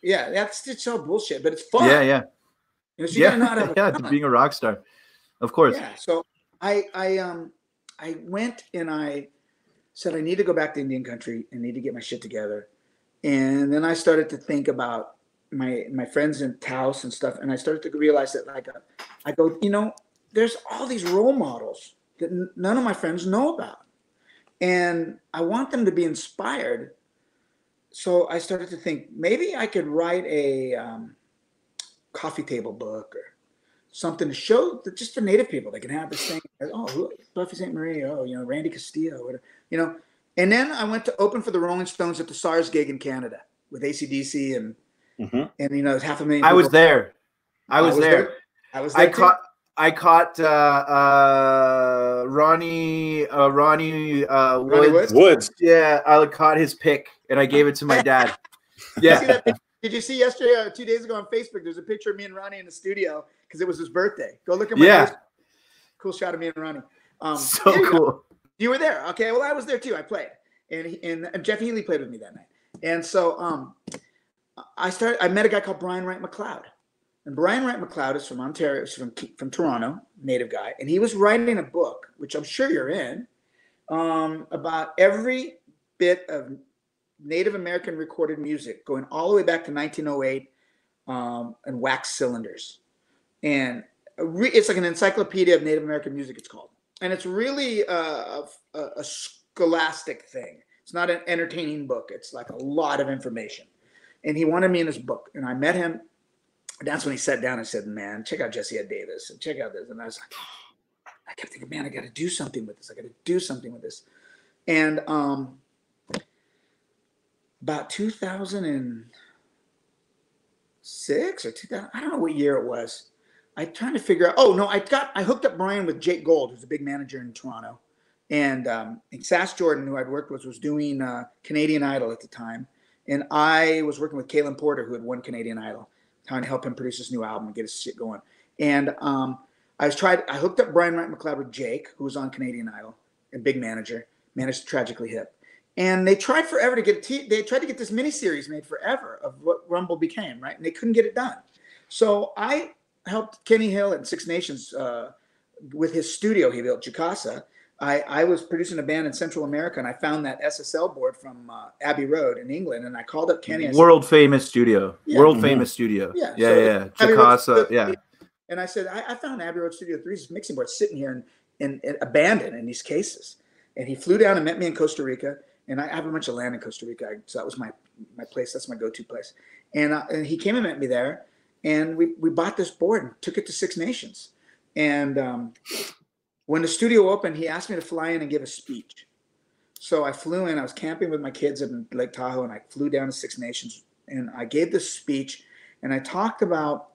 Yeah. That's it's all bullshit, but it's fun. Yeah. Yeah. You know, so you yeah. Not have yeah fun. Being a rock star. Of course. Yeah. So I, I, um, I went and I, said, I need to go back to Indian country and need to get my shit together. And then I started to think about my my friends in Taos and stuff. And I started to realize that like, I go, you know, there's all these role models that none of my friends know about. And I want them to be inspired. So I started to think maybe I could write a um, coffee table book or something to show that just the native people, they can have this thing. Oh, Buffy Sainte-Marie. Oh, you know, Randy Castillo, whatever, you know. And then I went to open for the Rolling Stones at the SARS gig in Canada with A C D C and, mm-hmm. and you know, half a million. I was there. I was, I was there. there. I was there. I caught, I caught, uh, uh, Ronnie, uh, Ronnie, uh, Ronnie Woods. Woods. Yeah. I caught his pick and I gave it to my dad. Yeah. Did you see yesterday or two days ago on Facebook, there's a picture of me and Ronnie in the studio because it was his birthday. Go look at my yeah. Facebook. Cool shot of me and Ronnie. Um, so you cool. Go. You were there. Okay. Well, I was there too. I played. And, he, and and Jeff Healy played with me that night. And so um, I started, I met a guy called Brian Wright McLeod. And Brian Wright McLeod is from Ontario, is from, from Toronto, native guy. And he was writing a book, which I'm sure you're in, um, about every bit of Native American recorded music going all the way back to nineteen oh eight um, and wax cylinders. And re it's like an encyclopedia of Native American music, it's called. And it's really a, a, a scholastic thing. It's not an entertaining book. It's like a lot of information. And he wanted me in his book. And I met him. And that's when he sat down and said, man, check out Jesse Ed Davis and check out this. And I was like, oh. I kept thinking, man, I got to do something with this. I got to do something with this. And, um, about two thousand six or two thousand, I don't know what year it was. I tried to figure out, oh no, I got, I hooked up Brian with Jake Gold, who's a big manager in Toronto. And, um, and Sass Jordan, who I'd worked with, was doing uh, Canadian Idol at the time. And I was working with Kalen Porter, who had won Canadian Idol, trying to help him produce his new album and get his shit going. And um, I was tried, I hooked up Brian Wright McLeod with Jake, who was on Canadian Idol and big manager, managed to Tragically Hip. And they tried forever to get, t they tried to get this miniseries made forever of what Rumble became, right? And they couldn't get it done. So I helped Kenny Hill and Six Nations uh, with his studio he built, Jukasa. I, I was producing a band in Central America and I found that S S L board from uh, Abbey Road in England. And I called up Kenny. World said, famous studio. Yeah, World yeah. famous studio. Yeah, yeah, so yeah. Jukasa, yeah. And I said, I, I found Abbey Road Studio three's mixing board sitting here and, and, and abandoned in these cases. And he flew down and met me in Costa Rica. And I have a bunch of land in Costa Rica, so that was my my place. That's my go-to place. And, uh, and he came and met me there, And we, we bought this board and took it to Six Nations. And um, when the studio opened, he asked me to fly in and give a speech. So I flew in. I was camping with my kids in Lake Tahoe, and I flew down to Six Nations. And I gave this speech, and I talked about,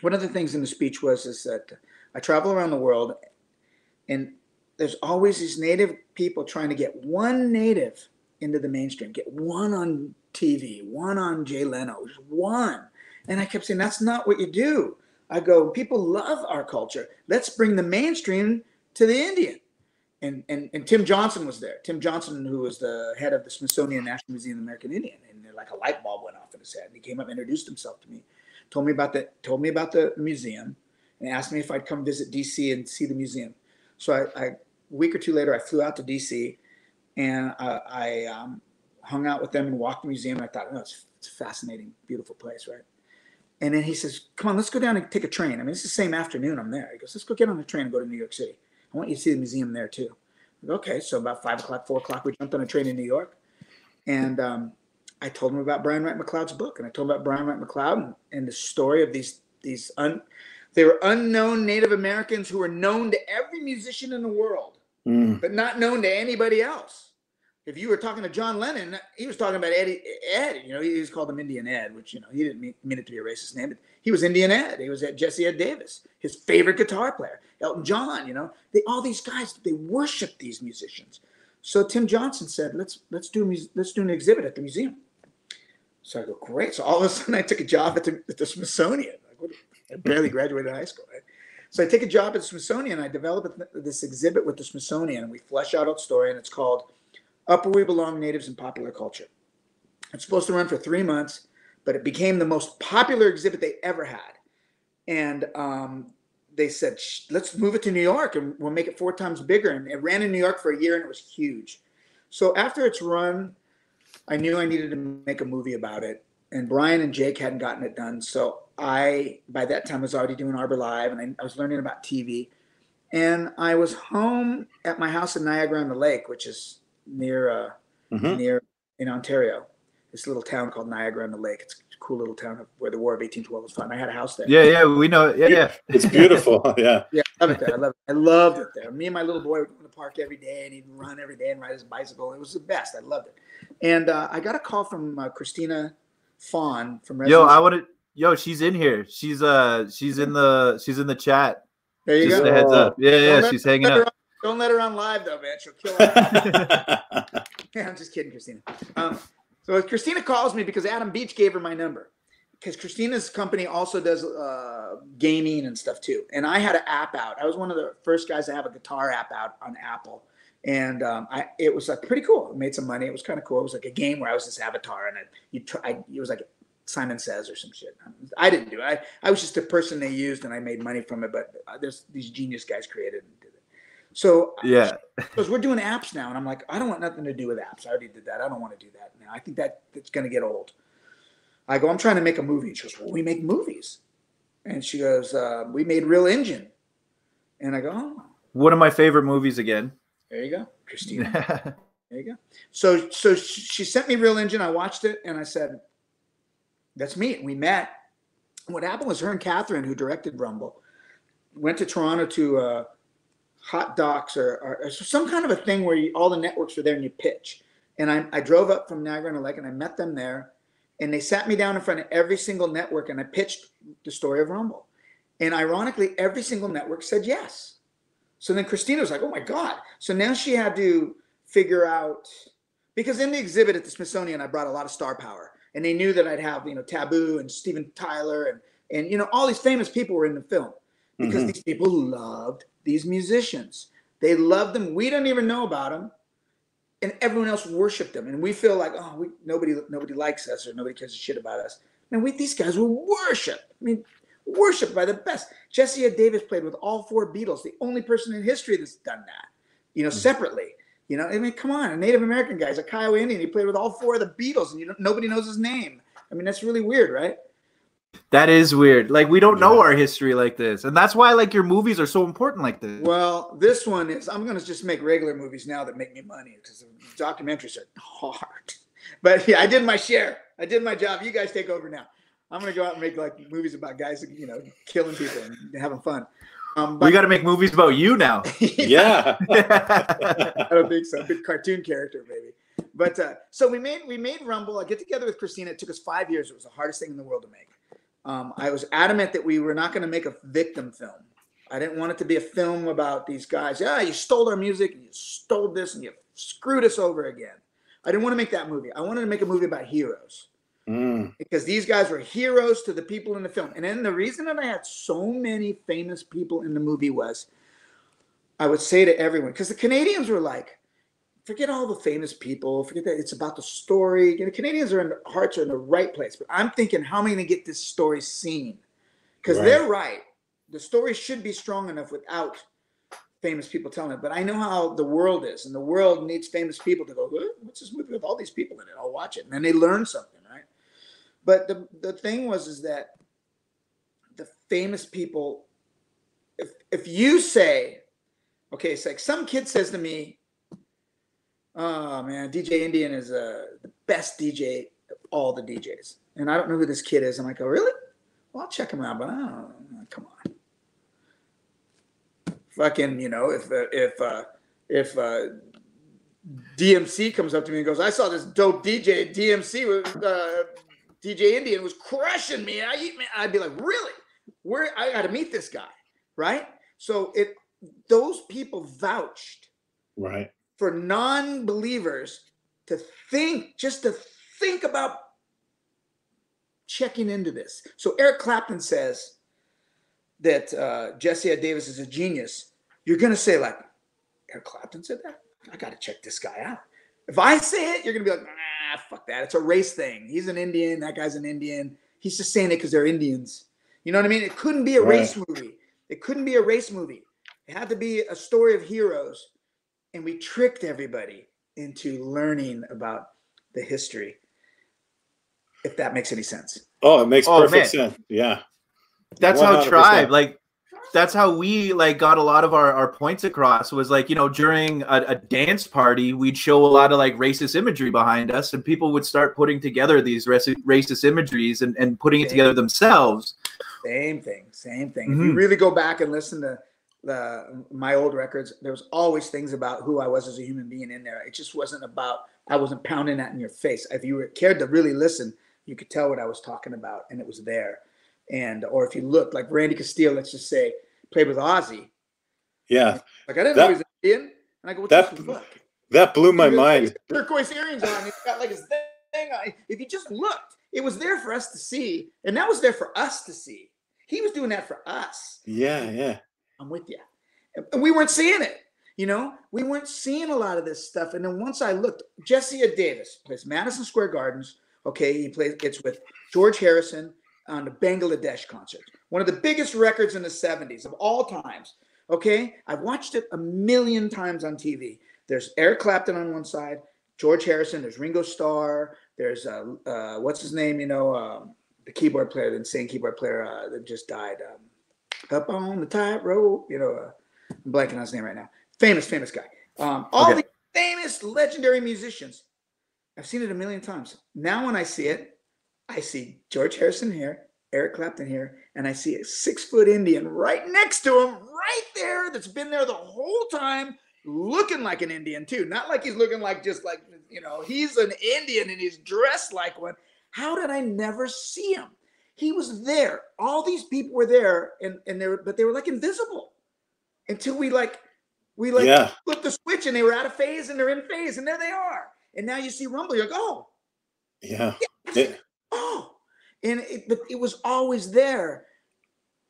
one of the things in the speech was is that I travel around the world, and there's always these Native people trying to get one Native into the mainstream, get one on T V, one on Jay Leno, just one. And I kept saying, that's not what you do. I go, people love our culture. Let's bring the mainstream to the Indian. And, and, and Tim Johnson was there. Tim Johnson, who was the head of the Smithsonian National Museum of American Indian. And like a light bulb went off in his head. And he came up and introduced himself to me, told me about the, told me about the museum, and asked me if I'd come visit D C and see the museum. So I, I a week or two later, I flew out to D C and I, I um, hung out with them and walked the museum. I thought, oh, it's, it's a fascinating, beautiful place, right? And then he says, come on, let's go down and take a train. I mean, it's the same afternoon I'm there. He goes, let's go get on the train and go to New York City. I want you to see the museum there too. I go, okay, so about five o'clock, four o'clock, we jumped on a train in New York. And um, I told him about Brian Wright McLeod's book. And I told him about Brian Wright McLeod and, and the story of these, these un, they were unknown Native Americans who were known to every musician in the world, mm. but not known to anybody else. If you were talking to John Lennon, he was talking about Eddie, Ed, you know, he was called him Indian Ed, which, you know, he didn't mean, mean it to be a racist name, but he was Indian Ed. He was at Jesse Ed Davis, his favorite guitar player, Elton John, you know, they, all these guys, they worship these musicians. So Tim Johnson said, let's, let's do, let's do an exhibit at the museum. So I go, great. So all of a sudden I took a job at the, at the Smithsonian. I barely graduated high school, right? So I take a job at the Smithsonian. I develop this exhibit with the Smithsonian, and we flesh out a story, and it's called Up Where We Belong, Natives in Popular Culture. It's supposed to run for three months, but it became the most popular exhibit they ever had. And um, they said, let's move it to New York and we'll make it four times bigger. And it ran in New York for a year and it was huge. So after it's run, I knew I needed to make a movie about it. And Brian and Jake hadn't gotten it done. So I, by that time, was already doing Arbor Live, and I, I was learning about T V. And I was home at my house in Niagara-on-the-Lake, which is near uh mm-hmm. near in Ontario, this little town called Niagara-on-the-Lake. It's a cool little town where the War of eighteen twelve was fought. I had a house there. Yeah, yeah, we know. Yeah, yeah. It's beautiful. Yeah. Yeah, I loved it there. I loved it. I loved it there. Me and my little boy would go to the park every day, and he'd run every day and ride his bicycle. It was the best. I loved it. And uh I got a call from uh, Christina Fawn from Residence. Yo, I wanted yo, she's in here. She's uh she's in the she's in the chat. There you Just go. A heads up. Yeah, yeah, let, she's hanging out. Don't let her on live, though, man. She'll kill her. Yeah, I'm just kidding, Christina. Um, so Christina calls me because Adam Beach gave her my number. Because Christina's company also does uh, gaming and stuff, too. And I had an app out. I was one of the first guys to have a guitar app out on Apple. And um, I, it was like pretty cool. I made some money. It was kind of cool. It was like a game where I was this avatar. And I, you try, I, it was like Simon Says or some shit. I didn't do it. I, I was just a person they used, and I made money from it. But there's these genius guys created and did it. So yeah, because we're doing apps now, and I'm like, I don't want nothing to do with apps. I already did that. I don't want to do that now. I think that it's going to get old. I go, I'm trying to make a movie. She goes, well, we make movies. And she goes, uh, we made Real Engine. And I go, oh. One of my favorite movies again. There you go, Christina. There you go. So, so she sent me Real Engine. I watched it, and I said, that's me. And we met. What happened was her and Catherine, who directed Rumble, went to Toronto to uh, – Hot Docs or, or, or some kind of a thing where you, all the networks are there and you pitch. And I, I drove up from Niagara-on-the-Lake and I met them there, and they sat me down in front of every single network and I pitched the story of Rumble. And ironically, every single network said yes. So then Christina was like, oh my God. So now she had to figure out, because in the exhibit at the Smithsonian, I brought a lot of star power, and they knew that I'd have, you know, Taboo and Steven Tyler and, and, you know, all these famous people were in the film because mm-hmm. these people loved these musicians. They love them. We don't even know about them, and everyone else worshiped them. And we feel like, oh, we, nobody, nobody likes us, or nobody cares a shit about us. Man, we, these guys were worshipped. I mean, worshipped by the best. Jesse Ed Davis played with all four Beatles. The only person in history that's done that, you know, separately. You know, I mean, come on, a Native American guy, he's a Kiowa Indian. He played with all four of the Beatles, and you don't, nobody knows his name. I mean, that's really weird, right? That is weird. Like, we don't know our history like this. And that's why, like, your movies are so important like this. Well, this one is, I'm going to just make regular movies now that make me money, because documentaries are hard. But yeah, I did my share. I did my job. You guys take over now. I'm gonna go out and make like movies about guys, you know, killing people and having fun. Um, but we got to make movies about you now. Yeah, I don't think so. Good cartoon character, maybe. But uh, so we made we made Rumble. I get together with Christina. It took us five years. It was the hardest thing in the world to make. Um, I was adamant that we were not going to make a victim film. I didn't want it to be a film about these guys. Yeah, you stole our music, and you stole this, and you screwed us over again. I didn't want to make that movie. I wanted to make a movie about heroes. Mm. Because these guys were heroes to the people in the film. And then the reason that I had so many famous people in the movie was, I would say to everyone, because the Canadians were like, forget all the famous people, forget that, it's about the story. You know, Canadians are in the, hearts are in the right place. But I'm thinking, how am I going to get this story seen? Because right. they're right. The story should be strong enough without famous people telling it. But I know how the world is, and the world needs famous people to go, what's this movie with all these people in it? I'll watch it. And then they learn something, right? But the, the thing was is that the famous people, if, if you say, okay, it's like some kid says to me, oh man, D J Indian is uh, the best D J of all the D Js. And I don't know who this kid is. I'm like, oh, really? Well, I'll check him out, but I don't know. Come on. Fucking, you know, if, uh, if, uh, if, uh, D M C comes up to me and goes, I saw this dope D J, D M C, uh, D J Indian was crushing me. I, I'd be like, really? Where I got to meet this guy, right? So it those people vouched right for non-believers to think, just to think about checking into this. So Eric Clapton says that uh, Jesse Ed Davis is a genius. You're going to say like, Eric Clapton said that? I got to check this guy out. If I say it, you're going to be like, nah, fuck that. It's a race thing. He's an Indian. That guy's an Indian. He's just saying it because they're Indians. You know what I mean? It couldn't be a right. race movie. It couldn't be a race movie. It had to be a story of heroes. And we tricked everybody into learning about the history, if that makes any sense. Oh, it makes oh, perfect man. sense. Yeah. That's one hundred percent. How Tribe, like, that's how we like got a lot of our, our points across was like, you know, during a, a dance party, we'd show a lot of like racist imagery behind us and people would start putting together these racist imageries and, and putting same. it together themselves. Same thing. Same thing. Mm-hmm. If you really go back and listen to the, my old records, there was always things about who I was as a human being in there. It just wasn't about, I wasn't pounding that in your face. If you were, cared to really listen, you could tell what I was talking about and it was there. And, or if you look like Randy Castillo, let's just say, played with Ozzy. Yeah. Like, I didn't that, know he was Indian. And I go, what the fuck? That blew my mind. Turquoise earrings on. He's got like his thing on. If you just looked, it was there for us to see. And that was there for us to see. He was doing that for us. Yeah, yeah. I'm with you. And we weren't seeing it. You know, we weren't seeing a lot of this stuff. And then once I looked, Jesse Ed Davis plays Madison Square Gardens. Okay, he plays, it's with George Harrison on the Bangladesh concert, one of the biggest records in the seventies of all times. Okay, I've watched it a million times on T V. There's Eric Clapton on one side, George Harrison, there's Ringo Starr, there's uh, uh, what's his name? You know, um, the keyboard player, the insane keyboard player uh, that just died. Um, up on the tightrope, you know, uh, I'm blanking on his name right now. Famous, famous guy. Um, all okay. the famous, legendary musicians. I've seen it a million times. Now when I see it, I see George Harrison here, Eric Clapton here, and I see a six-foot Indian right next to him, right there, that's been there the whole time, looking like an Indian too. Not like he's looking like just like, you know, he's an Indian and he's dressed like one. How did I never see him? He was there. All these people were there, and, and they were, but they were like invisible until we like, we like yeah. flipped the switch and they were out of phase and they're in phase and there they are. And now you see Rumble, you're like, oh. Yeah. yeah. Oh, and it, but it was always there.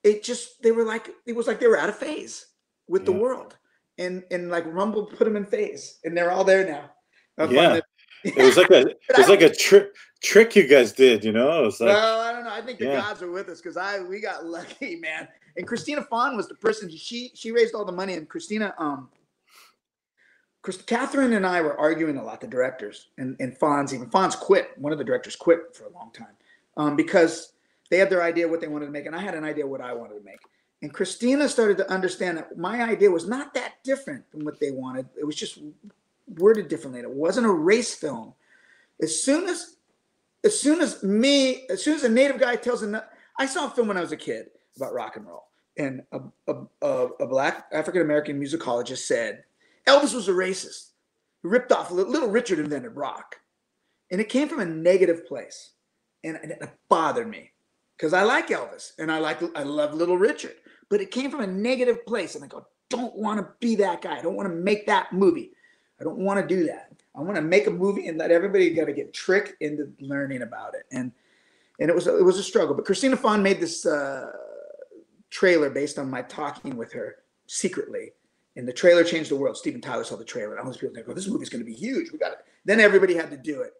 It just, they were like, it was like they were out of phase with yeah. the world. And and like Rumble put them in phase and they're all there now. That's yeah. It was like a, it was like a tri trick you guys did, you know? It was like, well, I don't know. I think the yeah. gods are with us because I we got lucky, man. And Christina Fawn was the person, she she raised all the money. And Christina, um, Catherine and I were arguing a lot, the directors, and, and Fonz even. Fonz quit. One of the directors quit for a long time um, because they had their idea what they wanted to make, and I had an idea what I wanted to make. And Christina started to understand that my idea was not that different from what they wanted. It was just worded differently. It wasn't a race film. As soon as as soon as me, as soon as a native guy tells a, I saw a film when I was a kid about rock and roll, and a, a, a, a black African-American musicologist said, Elvis was a racist. He ripped off Little Richard, invented rock. And it came from a negative place. And it bothered me because I like Elvis and I like, I love Little Richard, but it came from a negative place. And I go, don't want to be that guy. I don't want to make that movie. I don't want to do that. I want to make a movie and let everybody got to get tricked into learning about it. And, and it was, it was a struggle, but Christina Fawn made this uh, trailer based on my talking with her secretly. And the trailer changed the world. Steven Tyler saw the trailer. All these people go, this movie's going to be huge. We got it. Then everybody had to do it.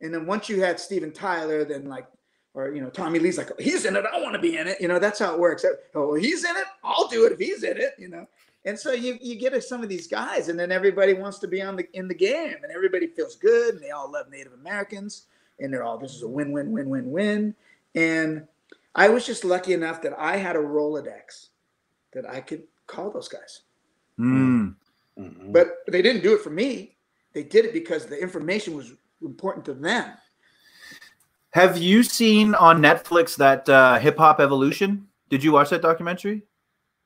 And then once you had Steven Tyler, then like, or, you know, Tommy Lee's like, oh, he's in it. I want to be in it. You know, that's how it works. Oh, he's in it. I'll do it if he's in it, you know? And so you, you get some of these guys and then everybody wants to be on the, in the game and everybody feels good and they all love Native Americans and they're all, this is a win, win, win, win, win. And I was just lucky enough that I had a Rolodex that I could call those guys. Mm. Mm-hmm. But they didn't do it for me. They did it because the information was important to them. Have you seen on Netflix that uh, Hip Hop Evolution? Did you watch that documentary?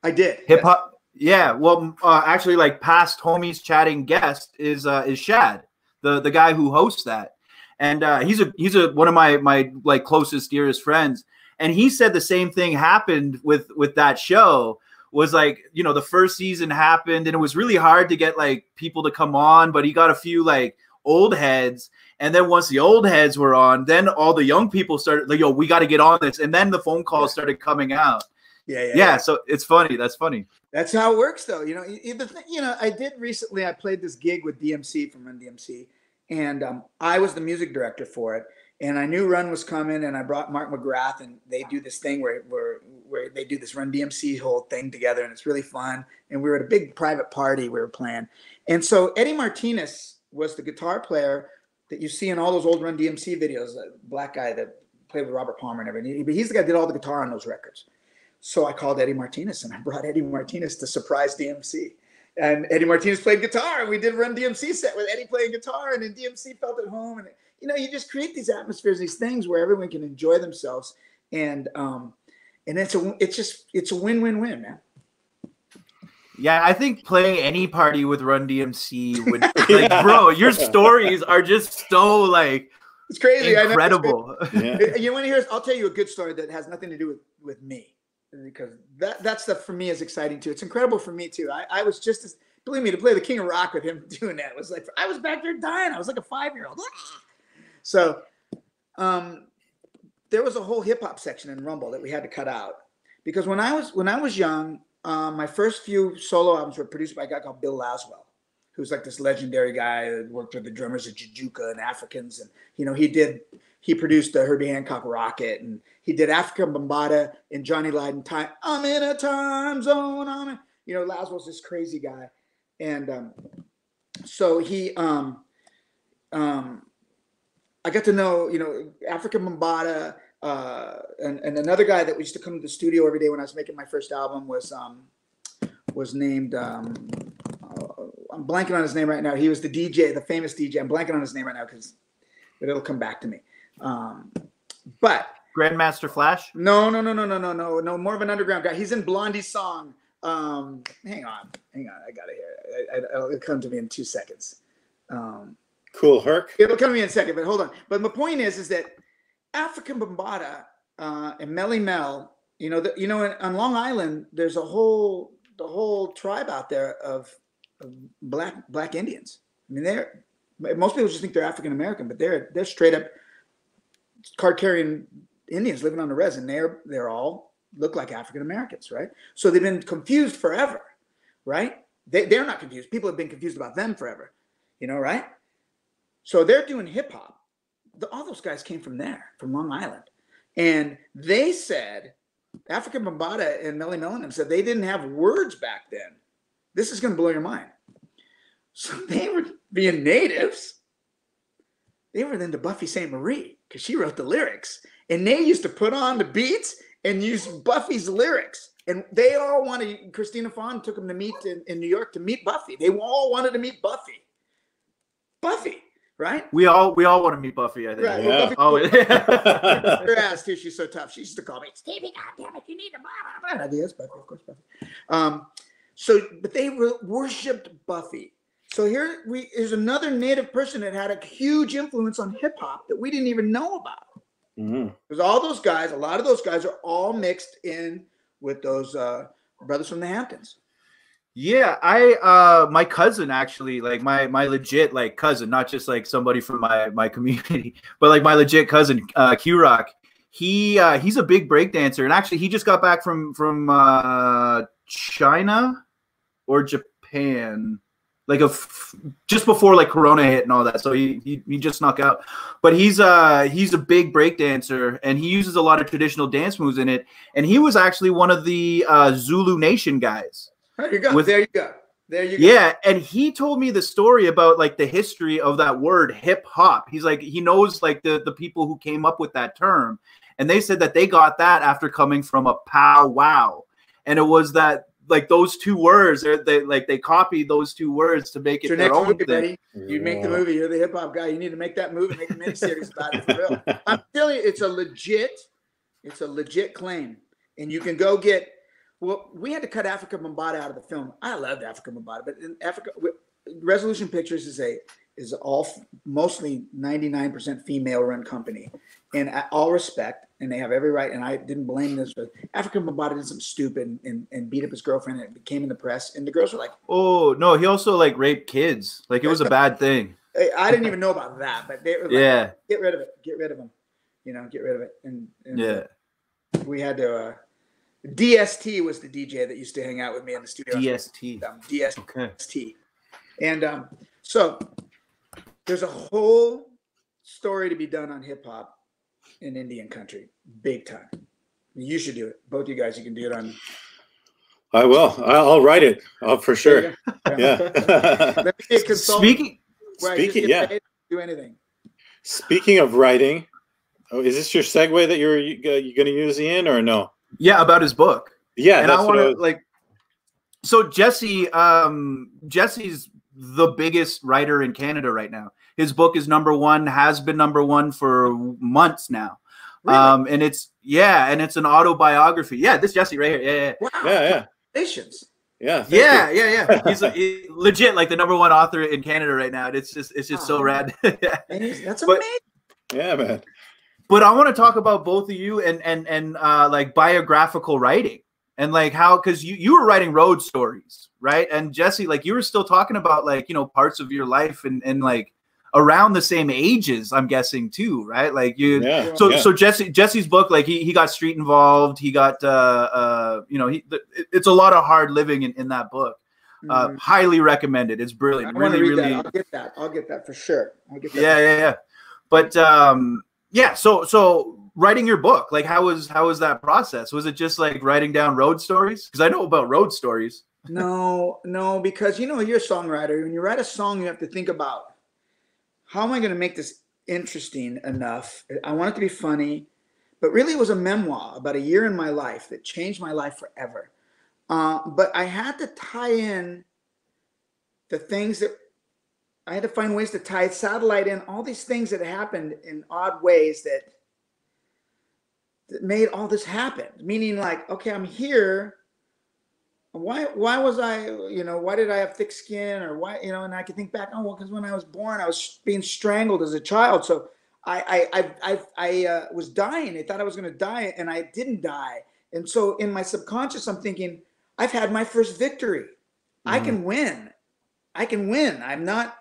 I did. Hip Hop. Yeah, well, uh, actually, like past homies chatting guest is uh, is Shad, the the guy who hosts that, and uh, he's a he's a one of my my like closest dearest friends, and he said the same thing happened with with that show. Was like, you know, the first season happened and it was really hard to get like people to come on, but he got a few like old heads, and then once the old heads were on, then all the young people started like, yo, we got to get on this, and then the phone calls started coming out. Yeah, yeah, yeah. So it's funny. That's funny. That's how it works, though. You know, you know, I did recently. I played this gig with D M C from Run D M C, and um, I was the music director for it. And I knew Run was coming, and I brought Mark McGrath, and they do this thing where where where they do this Run D M C whole thing together, and it's really fun. And we were at a big private party we were playing, and so Eddie Martinez was the guitar player that you see in all those old Run D M C videos, the black guy that played with Robert Palmer and everything. But he's the guy that did all the guitar on those records. So I called Eddie Martinez, and I brought Eddie Martinez to surprise D M C. And Eddie Martinez played guitar, and we did Run D M C set with Eddie playing guitar, and then D M C felt at home. And, you know, you just create these atmospheres, these things where everyone can enjoy themselves. And um, and it's a, it's just, it's a win-win-win, man. Yeah, I think playing any party with Run D M C would, like, bro, your stories are just so, like, it's crazy. Incredible. I know. Yeah. You want to hear, I'll tell you a good story that has nothing to do with, with me. Because that, that stuff for me is exciting too. It's incredible for me too. I, I was just as, believe me, to play the King of Rock with him doing that was like, I was back there dying. I was like a five-year-old. So um, there was a whole hip hop section in Rumble that we had to cut out because when I was, when I was young, um, my first few solo albums were produced by a guy called Bill Laswell, who's like this legendary guy that worked with the drummers of Jujuka and Africans. And, you know, he did, he produced the Herbie Hancock Rocket, and he did African Bambaataa and Johnny Lydon time. I'm in a time zone. I'm in, you know, Laswell's this crazy guy. And um, so he, um, um, I got to know, you know, African Bambaataa, uh, and, and another guy that used to come to the studio every day when I was making my first album was, um, was named, um, I'm blanking on his name right now. He was the D J, the famous D J. I'm blanking on his name right now because it'll come back to me. Um, but Grandmaster Flash? No, no, no, no, no, no, no, no. More of an underground guy. He's in Blondie's song. Um, hang on, hang on. I got to hear it. I, I, it'll come to me in two seconds. Um, cool, Herc. It'll come to me in a second, but hold on. But my point is, is that African Bambaataa uh, and Melly Mel, you know, the, you know, on Long Island, there's a whole, the whole tribe out there of black black Indians. I mean, they're, most people just think they're African American, but they're they're straight up card carrying Indians living on the res, and they're they're all look like African Americans, right? So they've been confused forever, right? They they're not confused. People have been confused about them forever, you know, right? So they're doing hip hop. The, all those guys came from there, from Long Island, and they said African Bambaataa and Melly Mel said they didn't have words back then. This is going to blow your mind. So they were being natives. They were then to Buffy Sainte-Marie because she wrote the lyrics. And they used to put on the beats and use Buffy's lyrics. And they all wanted, Christina Fawn took them to meet in, in New York to meet Buffy. They all wanted to meet Buffy. Buffy. right? We all we all want to meet Buffy, I think. Right. Yeah. Buffy, oh, yeah. Her ass too. She's so tough. She used to call me, Stevie, goddamn it, you need a blah, blah, blah. Yes, Buffy, of course, Buffy. Um, so, but they worshipped Buffy. So here we is another Native person that had a huge influence on hip hop that we didn't even know about. Mm-hmm. Because all those guys, a lot of those guys are all mixed in with those uh, brothers from the Hamptons. Yeah, I uh, my cousin actually, like my my legit like cousin, not just like somebody from my my community, but like my legit cousin, uh, Q Rock. He uh, he's a big breakdancer, and actually he just got back from from uh, China or Japan. Like a f just before like Corona hit and all that, so he, he he just snuck out. But he's uh he's a big break dancer, and he uses a lot of traditional dance moves in it. And he was actually one of the uh, Zulu Nation guys. There you go. With, there you go. There you go. Yeah, and he told me the story about like the history of that word hip hop. He's like he knows like the the people who came up with that term, and they said that they got that after coming from a pow wow, and it was that. Like those two words, they like they copied those two words to make it so their next own movie, thing. Buddy, you make the movie. You're the hip hop guy. You need to make that movie. Make a miniseries about it for real. I'm telling you, it's a legit, it's a legit claim, and you can go get. Well, we had to cut African Bambaataa out of the film. I loved African Bambaataa, but in Africa, Resolution Pictures is a is all mostly ninety-nine percent female run company, and I all respect. And they have every right, and I didn't blame this, but African Bambaataa did something stupid and, and beat up his girlfriend, and it came in the press, and the girls were like, oh, no, he also, like, raped kids. Like, it was a bad thing. I didn't even know about that, but they were like, yeah. Get rid of it. Get rid of him. You know, get rid of it. And, and yeah. We had to uh, – D S T was the D J that used to hang out with me in the studio. D S T. Um, D S T. Okay. And um, so there's a whole story to be done on hip-hop. In Indian country, big time. You should do it. Both you guys, you can do it on. I will. I'll write it oh, for sure. Yeah. yeah. Speaking. Speaking. Yeah. Do anything. Speaking of writing, oh, is this your segue that you're you, uh, you going to use, Ian, or no? Yeah, about his book. Yeah, and that's I want to was... like. So Jesse, um, Jesse's the biggest writer in Canada right now. His book is number one, has been number one for months now. Really? Um, and it's, yeah, and it's an autobiography. Yeah, this Jesse right here. Yeah, yeah. Wow. Yeah, yeah. Yeah, yeah, yeah, yeah. He's a, he, legit like the number one author in Canada right now. And it's just, it's just oh, so rad. yeah. That's but, amazing. Yeah, man. But I want to talk about both of you and, and, and uh, like biographical writing and like how, cause you, you were writing road stories, right? And Jesse, like you were still talking about like, you know, parts of your life and, and like, around the same ages, I'm guessing too, right? Like you, yeah, so yeah. so Jesse Jesse's book, like he he got street involved, he got uh uh you know he it's a lot of hard living in, in that book. Uh, mm-hmm. Highly recommended. It's brilliant. I really, read really. That. I'll get that. I'll get that for sure. I'll get that. Yeah, yeah, yeah. But um, yeah. So so writing your book, like how was how was that process? Was it just like writing down road stories? Because I know about road stories. No, no, because you know you're a songwriter. When you write a song, you have to think about. How am I going to make this interesting enough? I want it to be funny, but really it was a memoir about a year in my life that changed my life forever. Uh, but I had to tie in the things that I had to find ways to tie satellite in all these things that happened in odd ways that, that made all this happen. Meaning like, okay, I'm here. Why, why was I, you know, why did I have thick skin or why, you know, and I can think back, oh, well, because when I was born, I was being strangled as a child. So I, I, I, I, I uh, was dying. I thought I was going to die and I didn't die. And so in my subconscious, I'm thinking, I've had my first victory. Mm-hmm. I can win. I can win. I'm not,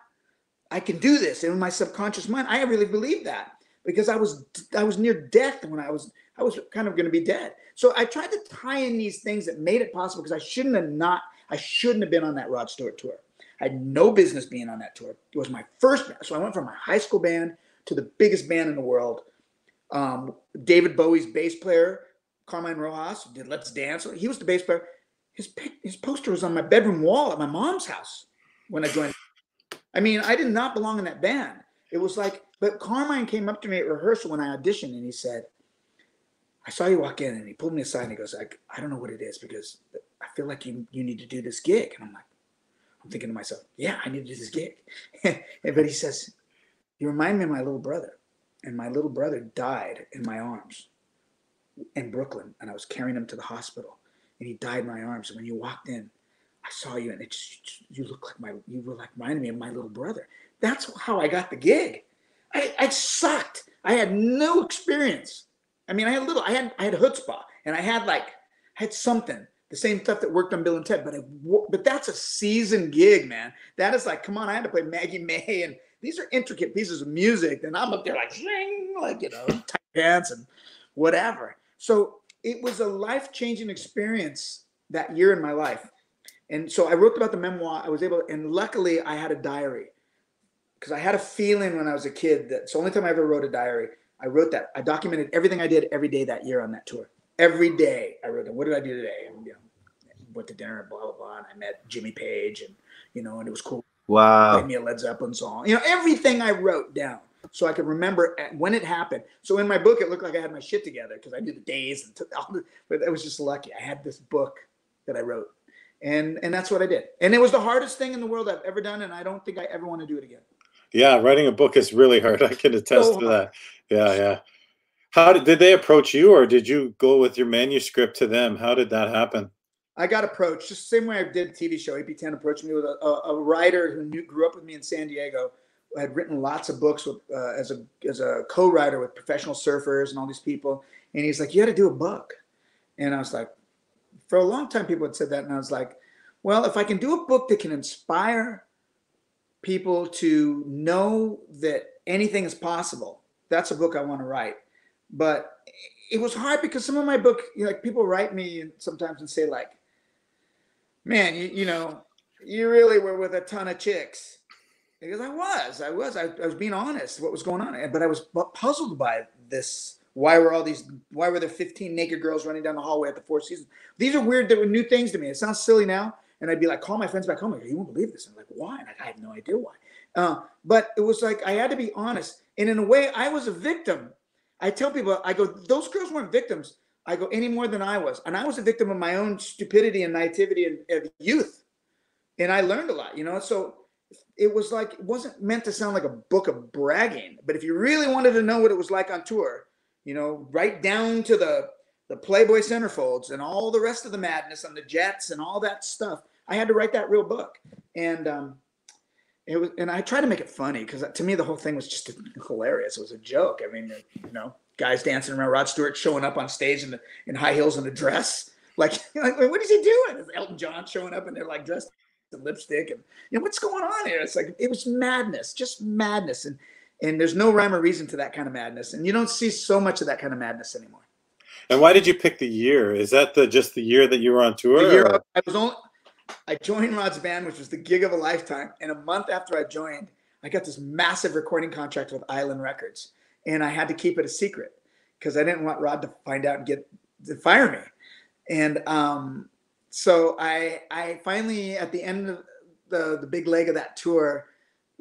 I can do this. And in my subconscious mind, I really believed that because I was, I was near death when I was, I was kind of going to be dead. So I tried to tie in these things that made it possible because I shouldn't have not, I shouldn't have been on that Rod Stewart tour. I had no business being on that tour. It was my first band. So I went from my high school band to the biggest band in the world. Um, David Bowie's bass player, Carmine Rojas, who did Let's Dance. He was the bass player. His, his poster was on my bedroom wall at my mom's house when I joined. I mean, I did not belong in that band. It was like, but Carmine came up to me at rehearsal when I auditioned and he said, I saw you walk in and he pulled me aside and he goes, I, I don't know what it is because I feel like you, you need to do this gig. And I'm like, I'm thinking to myself, yeah, I need to do this gig. But he says, You remind me of my little brother. And my little brother died in my arms in Brooklyn. And I was carrying him to the hospital. And he died in my arms. And when you walked in, I saw you, and it just, you look like my, you were like, reminded me of my little brother. That's how I got the gig. I, I sucked. I had no experience. I mean, I had little, I had, I had chutzpah, and I had like, I had something, the same stuff that worked on Bill and Ted, but I, but that's a seasoned gig, man. That is like, come on, I had to play Maggie May, and these are intricate pieces of music, and I'm up there like, zing, like, you know, tight pants and whatever. So it was a life-changing experience that year in my life. And so I wrote about the memoir. I was able, to, and luckily I had a diary, because I had a feeling when I was a kid that it's the only time I ever wrote a diary. I wrote that. I documented everything I did every day that year on that tour. Every day I wrote, what did I do today? And, you know, went to dinner and blah, blah, blah. And I met Jimmy Page, and, you know, and it was cool. Wow. Made me a Led Zeppelin song. You know, everything I wrote down so I could remember when it happened. So in my book, it looked like I had my shit together because I knew the days and took all the, but I was just lucky. I had this book that I wrote. And and that's what I did. And it was the hardest thing in the world I've ever done. And I don't think I ever want to do it again. Yeah. Writing a book is really hard. I can attest so to that. Yeah. Yeah. How did, did they approach you, or did you go with your manuscript to them? How did that happen? I got approached just the same way I did a T V show. A P T N approached me with a, a, a writer who knew, grew up with me in San Diego. I had written lots of books with, uh, as a, as a co-writer with professional surfers and all these people. And he's like, you got to do a book. And I was like, for a long time, people had said that. And I was like, well, if I can do a book that can inspire people to know that anything is possible, that's a book I want to write. But it was hard because some of my book, you know, like people write me sometimes and say like, man, you, you know, you really were with a ton of chicks. Because I was, I was, I, I was being honest what was going on. But I was puzzled by this. Why were all these, why were there fifteen naked girls running down the hallway at the Four Seasons? These are weird, they were new things to me. It sounds silly now. And I'd be like, call my friends back home. Like, you won't believe this. I'm like, why? And I have no idea why. Uh, but it was like, I had to be honest. And in a way, I was a victim. I tell people, I go, those girls weren't victims. I go, any more than I was. And I was a victim of my own stupidity and naivety and, and youth. And I learned a lot, you know? So it was like, it wasn't meant to sound like a book of bragging. But if you really wanted to know what it was like on tour, you know, right down to the, the Playboy centerfolds and all the rest of the madness on the jets and all that stuff. I had to write that real book. And um, it was, and I tried to make it funny because to me, the whole thing was just hilarious. It was a joke. I mean, you know, guys dancing around, Rod Stewart showing up on stage in, the, in high heels and a dress. Like, like, what is he doing? Is Elton John showing up and they're like dressed in lipstick and, you know, what's going on here? It's like, it was madness, just madness. And And there's no rhyme or reason to that kind of madness. And you don't see so much of that kind of madness anymore. And why did you pick the year? Is that the just the year that you were on tour? The year I, I was only, I joined Rod's band, which was the gig of a lifetime. And a month after I joined, I got this massive recording contract with Island Records. And I had to keep it a secret because I didn't want Rod to find out and get to fire me. And um, so I, I finally, at the end of the, the big leg of that tour,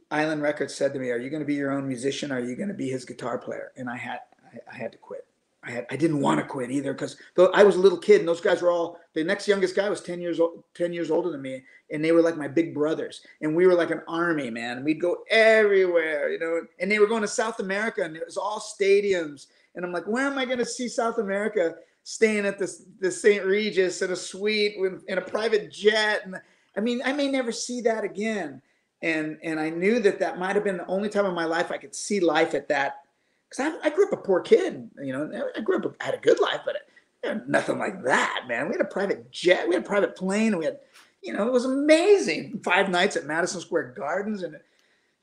Island Records said to me, "Are you going to be your own musician? Or are you going to be his guitar player?" And I had, I, I had to quit. I had, I didn't want to quit either because I was a little kid, and those guys were all. The next youngest guy was ten years old, ten years older than me, and they were like my big brothers. And we were like an army, man. We'd go everywhere, you know. And they were going to South America, and it was all stadiums. And I'm like, where am I going to see South America? Staying at this the Saint Regis in a suite with, in a private jet, and I mean, I may never see that again. And and I knew that that might have been the only time in my life I could see life at that, because I, I grew up a poor kid, you know. I grew up, I had a good life, but it, nothing like that, man. We had a private jet, we had a private plane, we had, you know, it was amazing. Five nights at Madison Square Gardens, and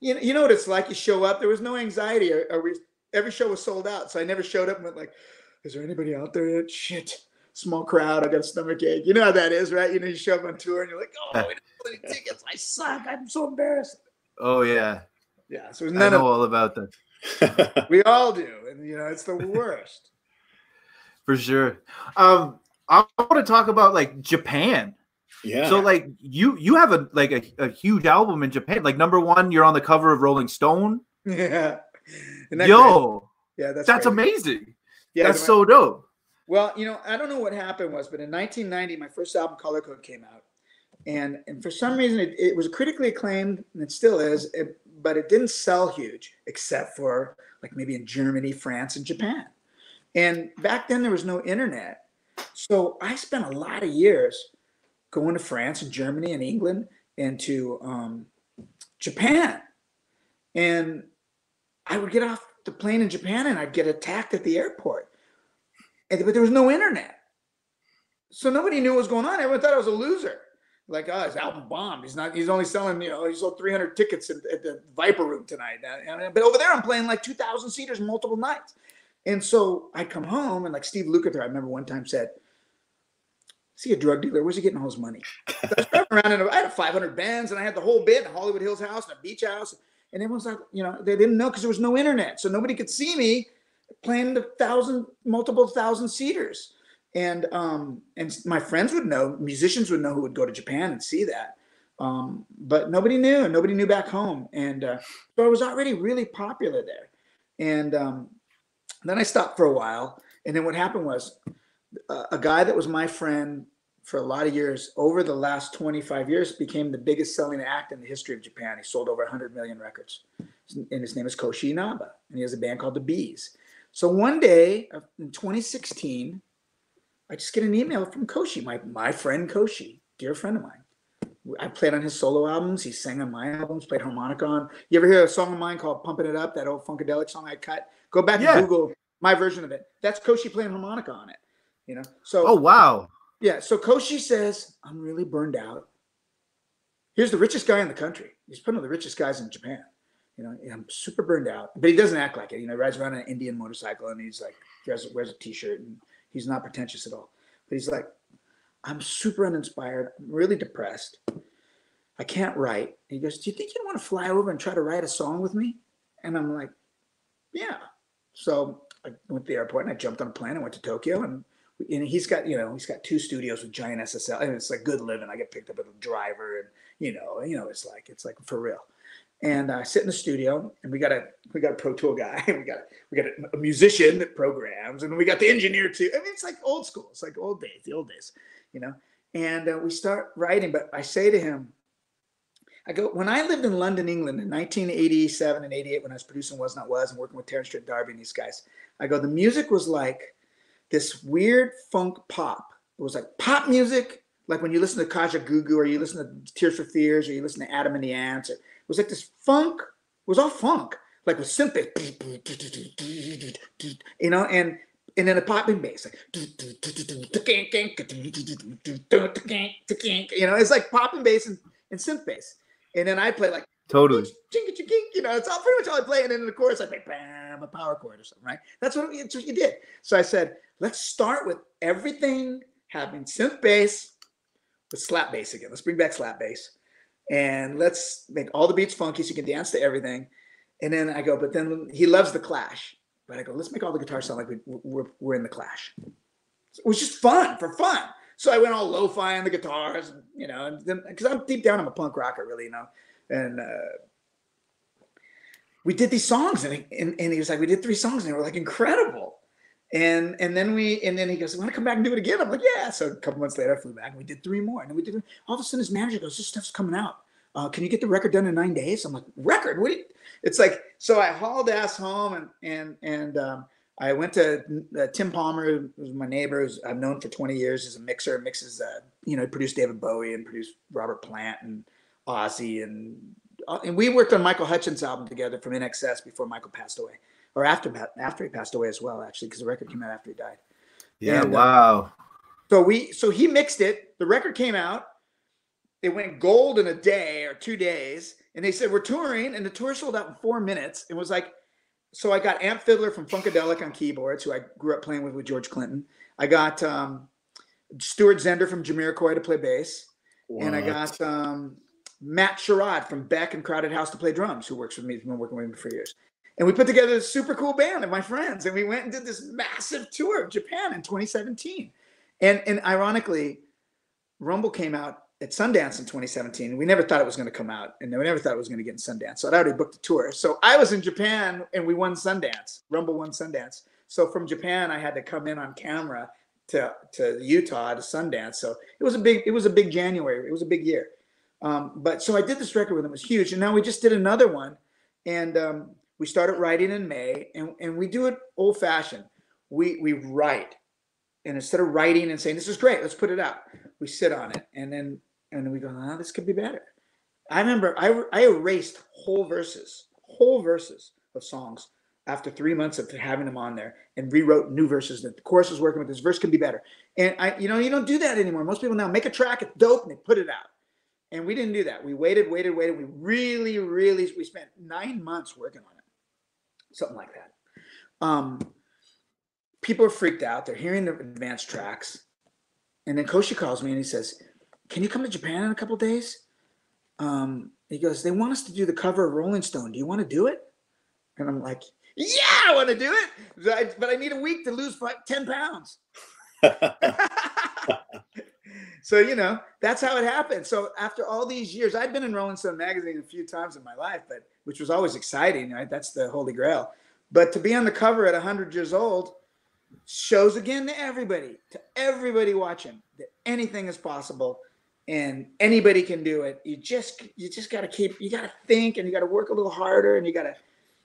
you know, you know what it's like. You show up, there was no anxiety. Or, or we, every show was sold out, so I never showed up and went like, "Is there anybody out there yet? Shit, small crowd. I got a stomach ache." You know how that is, right? You know, you show up on tour and you're like, "Oh." We Any tickets. I suck. I'm so embarrassed. Oh yeah, yeah. So none I know of all about that. We all do, and you know it's the worst for sure. Um, I want to talk about like Japan. Yeah. So like you, you have a like a, a huge album in Japan. Like number one, you're on the cover of Rolling Stone. Yeah. That Yo. Crazy? Yeah, that's that's crazy. Amazing. Yeah, that's so dope. Well, you know, I don't know what happened was, but in nineteen ninety, my first album, Color Code, came out. And, and for some reason, it, it was critically acclaimed, and it still is, it, but it didn't sell huge, except for like maybe in Germany, France, and Japan. And back then there was no internet. So I spent a lot of years going to France and Germany and England and to um, Japan. And I would get off the plane in Japan and I'd get attacked at the airport. And, but there was no internet. So nobody knew what was going on. Everyone thought I was a loser. Like, oh, his album bombed. He's not, he's only selling, you know, he sold three hundred tickets at, at the Viper Room tonight. And, but over there, I'm playing like two thousand seaters multiple nights. And so I come home and like Steve Lukather, I remember one time said, is he a drug dealer? Where's he getting all his money? So I was driving around and I had a five hundred Benz and I had the whole bit, Hollywood Hills house and a beach house. And everyone's like, you know, they didn't know because there was no internet. So nobody could see me playing the thousand, multiple thousand seaters. And um, and my friends would know, musicians would know who would go to Japan and see that. Um, but nobody knew, nobody knew back home. And uh, so I was already really popular there. And um, then I stopped for a while. And then what happened was uh, a guy that was my friend for a lot of years, over the last twenty-five years, became the biggest selling act in the history of Japan. He sold over one hundred million records. And his name is Koshi Inaba. And he has a band called The Bees. So one day in twenty sixteen, I just get an email from Koshi, my, my friend Koshi, dear friend of mine. I played on his solo albums. He sang on my albums, played harmonica on. You ever hear a song of mine called Pumping It Up, that old Funkadelic song I cut? Go back yeah. and Google my version of it. That's Koshi playing harmonica on it. You know. So. Oh, wow. Yeah. So Koshi says, I'm really burned out. Here's the richest guy in the country. He's one of the richest guys in Japan. You know, I'm super burned out. But he doesn't act like it. You know, he rides around on an Indian motorcycle and he's like, wears, wears a T-shirt and he's not pretentious at all, but he's like, I'm super uninspired. I'm really depressed. I can't write. And he goes, do you think you want to fly over and try to write a song with me? And I'm like, yeah. So I went to the airport and I jumped on a plane and went to Tokyo. And, and he's got, you know, he's got two studios with giant S S L. And it's like good living. I get picked up as a driver and, you know, you know, it's like, it's like for real. And I sit in the studio, and we got a we got a Pro Tool guy, and we got a, we got a, a musician that programs, and we got the engineer too. I mean, it's like old school. It's like old days, the old days, you know. And uh, we start writing, but I say to him, I go, when I lived in London, England in nineteen eighty-seven and eighty-eight, when I was producing Was Not Was and working with Terence Trent D'Arby and these guys, I go, the music was like this weird funk pop. It was like pop music, like when you listen to Kaja Gugu or you listen to Tears for Fears or you listen to Adam and the Ants or. It was like this funk, it was all funk, like with synth, you know, and, and then a popping bass, like, you know, it's like popping bass and, and synth bass. And then I play like, totally, you know, it's all pretty much all I play. And then in the chorus, I play bam, a power chord or something, right? That's what, it, it's what you did. So I said, let's start with everything having synth bass with slap bass again. Let's bring back slap bass. And let's make all the beats funky so you can dance to everything. And then I go, but then he loves the Clash. But I go, let's make all the guitars sound like we, we're, we're in the Clash. So it was just fun, for fun. So I went all lo-fi on the guitars, and, you know, and then, because I'm deep down, I'm a punk rocker, really, you know. And uh, we did these songs, and, and, and he was like, we did three songs, and they were like incredible. And and then we and then he goes, want to come back and do it again? I'm like, yeah. So a couple months later, I flew back and we did three more. And then we did. All of a sudden, his manager goes, this stuff's coming out. Uh, can you get the record done in nine days? I'm like, record? What? It's like, so I hauled ass home and and and um, I went to uh, Tim Palmer, who's my neighbor, who's I've known for twenty years. He's a mixer, mixes. Uh, you know, produced David Bowie and produced Robert Plant and Ozzy and uh, and we worked on Michael Hutchence' album together from I N X S before Michael passed away. Or after after he passed away as well, actually, because the record came out after he died. Yeah, and, wow. Uh, so we so he mixed it. The record came out. It went gold in a day or two days, and they said we're touring, and the tour sold out in four minutes. It was like, so I got Amp Fiddler from Funkadelic on keyboards, who I grew up playing with with George Clinton. I got um, Stuart Zender from Jamiroquai to play bass, what? And I got um, Matt Sherrod from Beck and Crowded House to play drums, who works with me. He's been working with me for years. And we put together this super cool band of my friends, and we went and did this massive tour of Japan in twenty seventeen. And and ironically, Rumble came out at Sundance in twenty seventeen. We never thought it was going to come out, and we never thought it was going to get in Sundance. So I'd already booked a tour. So I was in Japan, and we won Sundance. Rumble won Sundance. So from Japan, I had to come in on camera to to Utah to Sundance. So it was a big it was a big January. It was a big year. Um, but so I did this record with them. It was huge. And now we just did another one And um, we started writing in May, and, and we do it old fashioned. We, we write. And instead of writing and saying, this is great, let's put it out, we sit on it. And then, and then we go, oh, this could be better. I remember I, I erased whole verses, whole verses of songs after three months of having them on there, and rewrote new verses that the chorus was working with. This verse can be better. And I, you know, you don't do that anymore. Most people now make a track, it's dope, and they put it out. And we didn't do that. We waited, waited, waited. We really, really, we spent nine months working on it, something like that. Um, people are freaked out. They're hearing the advanced tracks. And then Koshi calls me and he says, can you come to Japan in a couple of days? Um, he goes, they want us to do the cover of Rolling Stone. Do you want to do it? And I'm like, yeah, I want to do it. But I need a week to lose five, ten pounds. So, you know, that's how it happened. So after all these years, I've been in Rolling Stone magazine a few times in my life, but which was always exciting, right? That's the holy grail. But to be on the cover at one hundred years old shows again to everybody, to everybody watching, that anything is possible and anybody can do it. You just, you just got to keep, you got to think, and you got to work a little harder, and you got to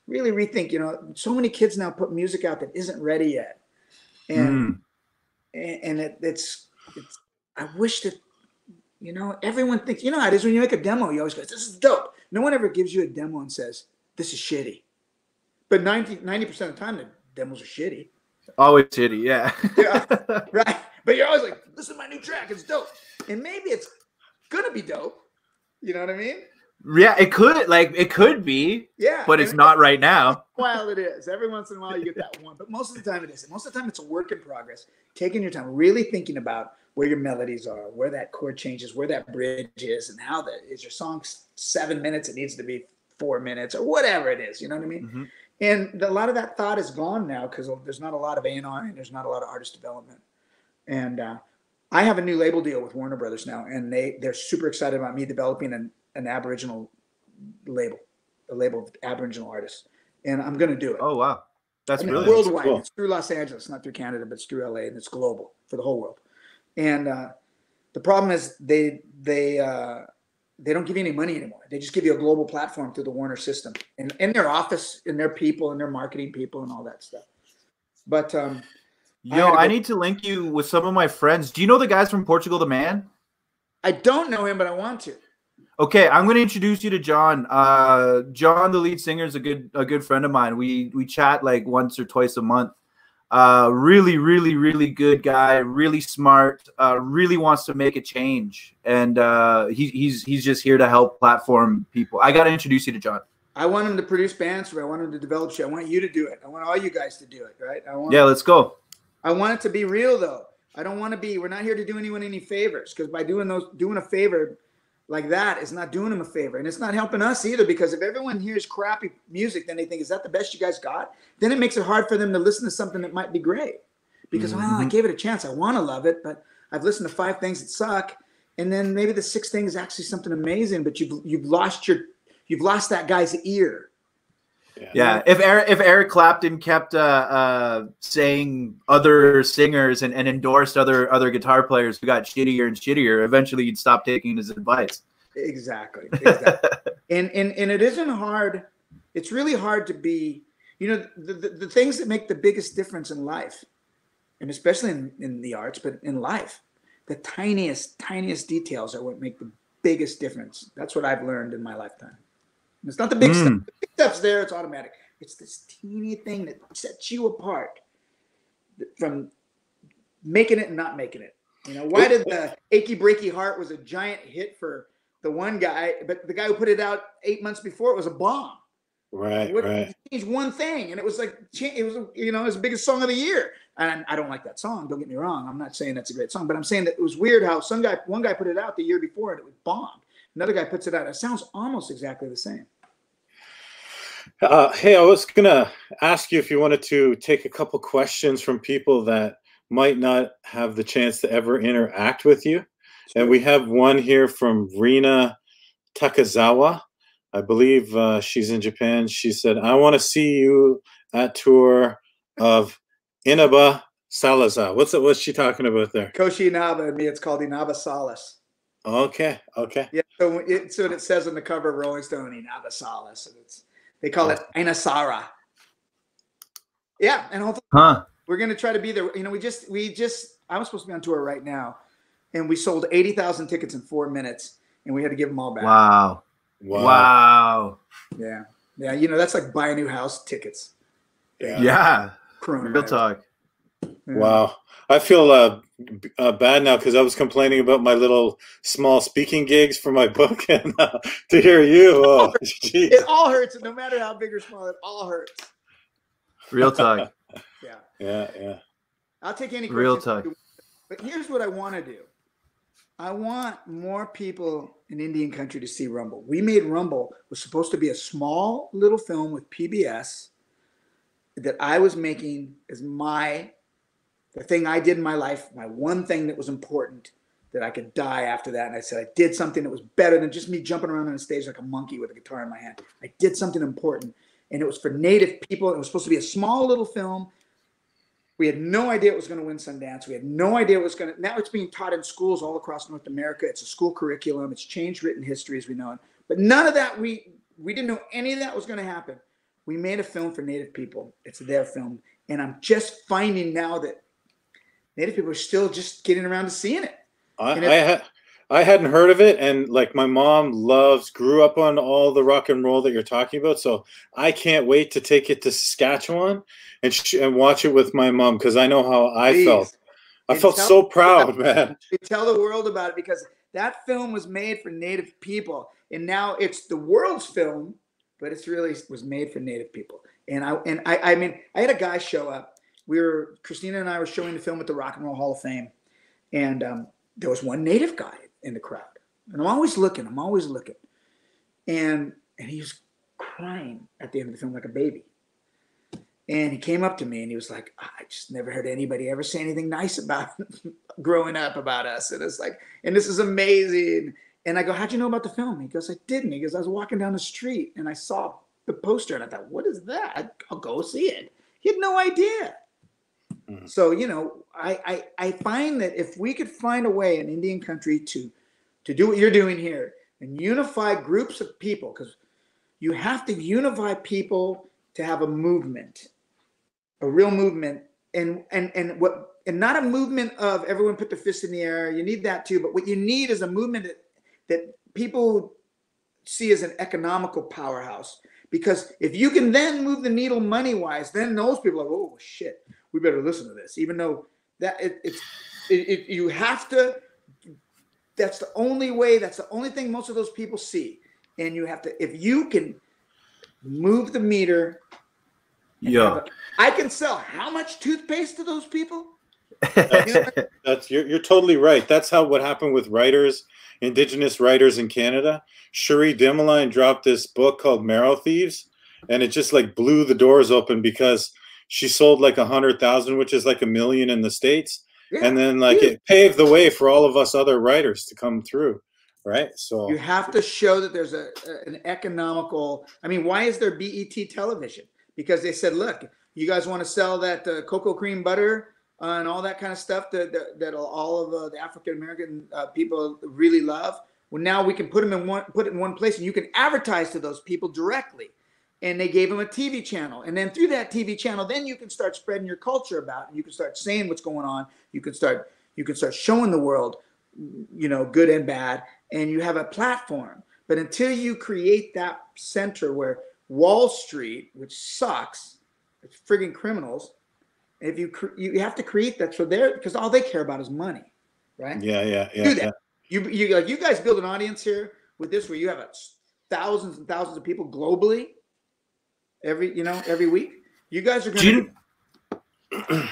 really rethink. You know, so many kids now put music out that isn't ready yet. And, mm. and, and it, it's, it's, I wish that, you know, everyone thinks, you know how it is when you make a demo, you always go, this is dope. No one ever gives you a demo and says, this is shitty. But ninety, ninety percent of the time, the demos are shitty. Always shitty, yeah. Yeah. Right. But you're always like, listen to my new track, it's dope. And maybe it's going to be dope. You know what I mean? Yeah, it could. Like, it could be. Yeah. But it's not right now. Well, it is. Every once in a while, you get that one. But most of the time, it isn't. Most of the time, it's a work in progress. Taking your time, really thinking about where your melodies are, where that chord changes, where that bridge is, and how that is your song seven minutes, it needs to be four minutes, or whatever it is, you know what I mean? Mm-hmm. And a lot of that thought is gone now because there's not a lot of A and R, and there's not a lot of artist development. And uh, I have a new label deal with Warner Brothers now, and they, they're super excited about me developing an, an Aboriginal label, a label of Aboriginal artists. And I'm going to do it. Oh, wow. That's I mean, really worldwide. Cool. It's through Los Angeles, not through Canada, but it's through L A, and it's global for the whole world. And uh, the problem is they they uh, they don't give you any money anymore. They just give you a global platform through the Warner system, and, and their office, and their people, and their marketing people, and all that stuff. But um, yo, I, I need to link you with some of my friends. Do you know the guys from Portugal the Man? I don't know him, but I want to. Okay, I'm going to introduce you to John. Uh, John, the lead singer, is a good a good friend of mine. We we chat like once or twice a month. Uh, really, really, really good guy. Really smart. Uh, really wants to make a change, and uh, he, he's he's just here to help platform people. I got to introduce you to John. I want him to produce bands for me. I want him to develop shit. I want you to do it. I want all you guys to do it. Right? I want. Yeah, let's go. I want it to be real, though. I don't want to be. We're not here to do anyone any favors, because by doing those, doing a favor like that is not doing them a favor, and it's not helping us either, because if everyone hears crappy music, then they think, is that the best you guys got? Then it makes it hard for them to listen to something that might be great, because mm-hmm. well, I gave it a chance. I want to love it, but I've listened to five things that suck, and then maybe the sixth thing is actually something amazing, but you've you've lost your you've lost that guy's ear. Yeah. Yeah. If Eric, if Eric Clapton kept uh, uh, saying other singers and, and endorsed other other guitar players who got shittier and shittier, eventually you'd stop taking his advice. Exactly. Exactly. and, and and it isn't hard. It's really hard to be, you know, the, the, the things that make the biggest difference in life, and especially in, in the arts, but in life, the tiniest, tiniest details are what make the biggest difference. That's what I've learned in my lifetime. It's not the big mm. stuff. The big stuff's there. It's automatic. It's this teeny thing that sets you apart from making it and not making it. You know, why did the Achy Breaky Heart was a giant hit for the one guy, but the guy who put it out eight months before it was a bomb? Right, what, right. He changed one thing, and it was like it was, you know, it was the biggest song of the year. And I don't like that song. Don't get me wrong. I'm not saying that's a great song, but I'm saying that it was weird how some guy, one guy put it out the year before, and it was bombed. Another guy puts it out. It sounds almost exactly the same. Uh, hey, I was going to ask you if you wanted to take a couple questions from people that might not have the chance to ever interact with you. Sure. And we have one here from Rena Takazawa. I believe uh, she's in Japan. She said, I want to see you at tour of Inaba Salazar. What's, what's she talking about there? Koshi Inaba and me. It's called Inaba Salas. Okay. Okay. Yeah. So it's what it says on the cover of Rolling Stone, Inaba Salas. And it's They call it Anasara. Yeah, and hopefully huh. we're going to try to be there. You know, we just, we just, I'm supposed to be on tour right now, and we sold eighty thousand tickets in four minutes, and we had to give them all back. Wow. Wow. Wow. Yeah. Yeah, you know, that's like buy a new house tickets. Yeah. Yeah. Real talk. Yeah. Wow. I feel uh, uh, bad now because I was complaining about my little small speaking gigs for my book, and uh, to hear you, oh, it all hurts. No matter how big or small, it all hurts. Real talk. Yeah. Yeah, yeah. I'll take any questions. Real talk. But here's what I want to do. I want more people in Indian country to see Rumble. We made Rumble. It was supposed to be a small little film with P B S that I was making as my, the thing I did in my life, my one thing that was important, that I could die after that. And I said, I did something that was better than just me jumping around on a stage like a monkey with a guitar in my hand. I did something important. And it was for Native people. It was supposed to be a small little film. We had no idea it was going to win Sundance. We had no idea it was going to. Now it's being taught in schools all across North America. It's a school curriculum. It's changed written history as we know it. But none of that, we, we didn't know any of that was going to happen. We made a film for Native people. It's their film. And I'm just finding now that Native people are still just getting around to seeing it. I, I, ha I hadn't heard of it. And like my mom loves, grew up on all the rock and roll that you're talking about. So I can't wait to take it to Saskatchewan and, sh and watch it with my mom, because I know how I Please. felt. I and felt so proud, man. Tell the world about it, because that film was made for Native people. And now it's the world's film, but it's really was made for Native people. And I, and I, I mean, I had a guy show up. We were, Christina and I were showing the film at the Rock and Roll Hall of Fame. And um, there was one Native guy in the crowd. And I'm always looking, I'm always looking. And, and he was crying at the end of the film like a baby. And he came up to me and he was like, I just never heard anybody ever say anything nice about growing up about us. And it's like, and this is amazing. And I go, how'd you know about the film? He goes, I didn't. He goes, I was walking down the street and I saw the poster and I thought, what is that? I'll go see it. He had no idea. Mm-hmm. So, you know, I, I, I find that if we could find a way in Indian country to, to do what you're doing here and unify groups of people, because you have to unify people to have a movement, a real movement. And, and, and what, and not a movement of everyone put their fist in the air. You need that too. But what you need is a movement that, that people see as an economical powerhouse, because if you can then move the needle money wise, then those people are, oh shit, we better listen to this, even though that it, it's it, it, you have to, that's the only way, that's the only thing most of those people see. And you have to, if you can move the meter, yeah, I can sell how much toothpaste to those people. That's, that's you're, you're totally right. That's how what happened with writers, Indigenous writers in Canada. Cherie Dimeline dropped this book called Marrow Thieves, and it just like blew the doors open, because she sold like a hundred thousand, which is like a million in the States. Yeah, and then like dude. it paved the way for all of us other writers to come through, right? So you have to show that there's a an economical. I mean, why is there B E T television? Because they said, look, you guys want to sell that uh, cocoa cream butter Uh, and all that kind of stuff that that, that all of uh, the African American uh, people really love. Well, now we can put them in one, put it in one place, and you can advertise to those people directly. And they gave them a T V channel, and then through that T V channel, then you can start spreading your culture about, and you can start saying what's going on. You can start, you can start showing the world, you know, good and bad, and you have a platform. But until you create that center where Wall Street, which sucks, it's friggin' criminals. If you you have to create that, so they're, because all they care about is money, right? Yeah, yeah, yeah. Do that. Yeah. You you like you guys build an audience here with this, where you have a, thousands and thousands of people globally every you know every week. You guys are going to. Do,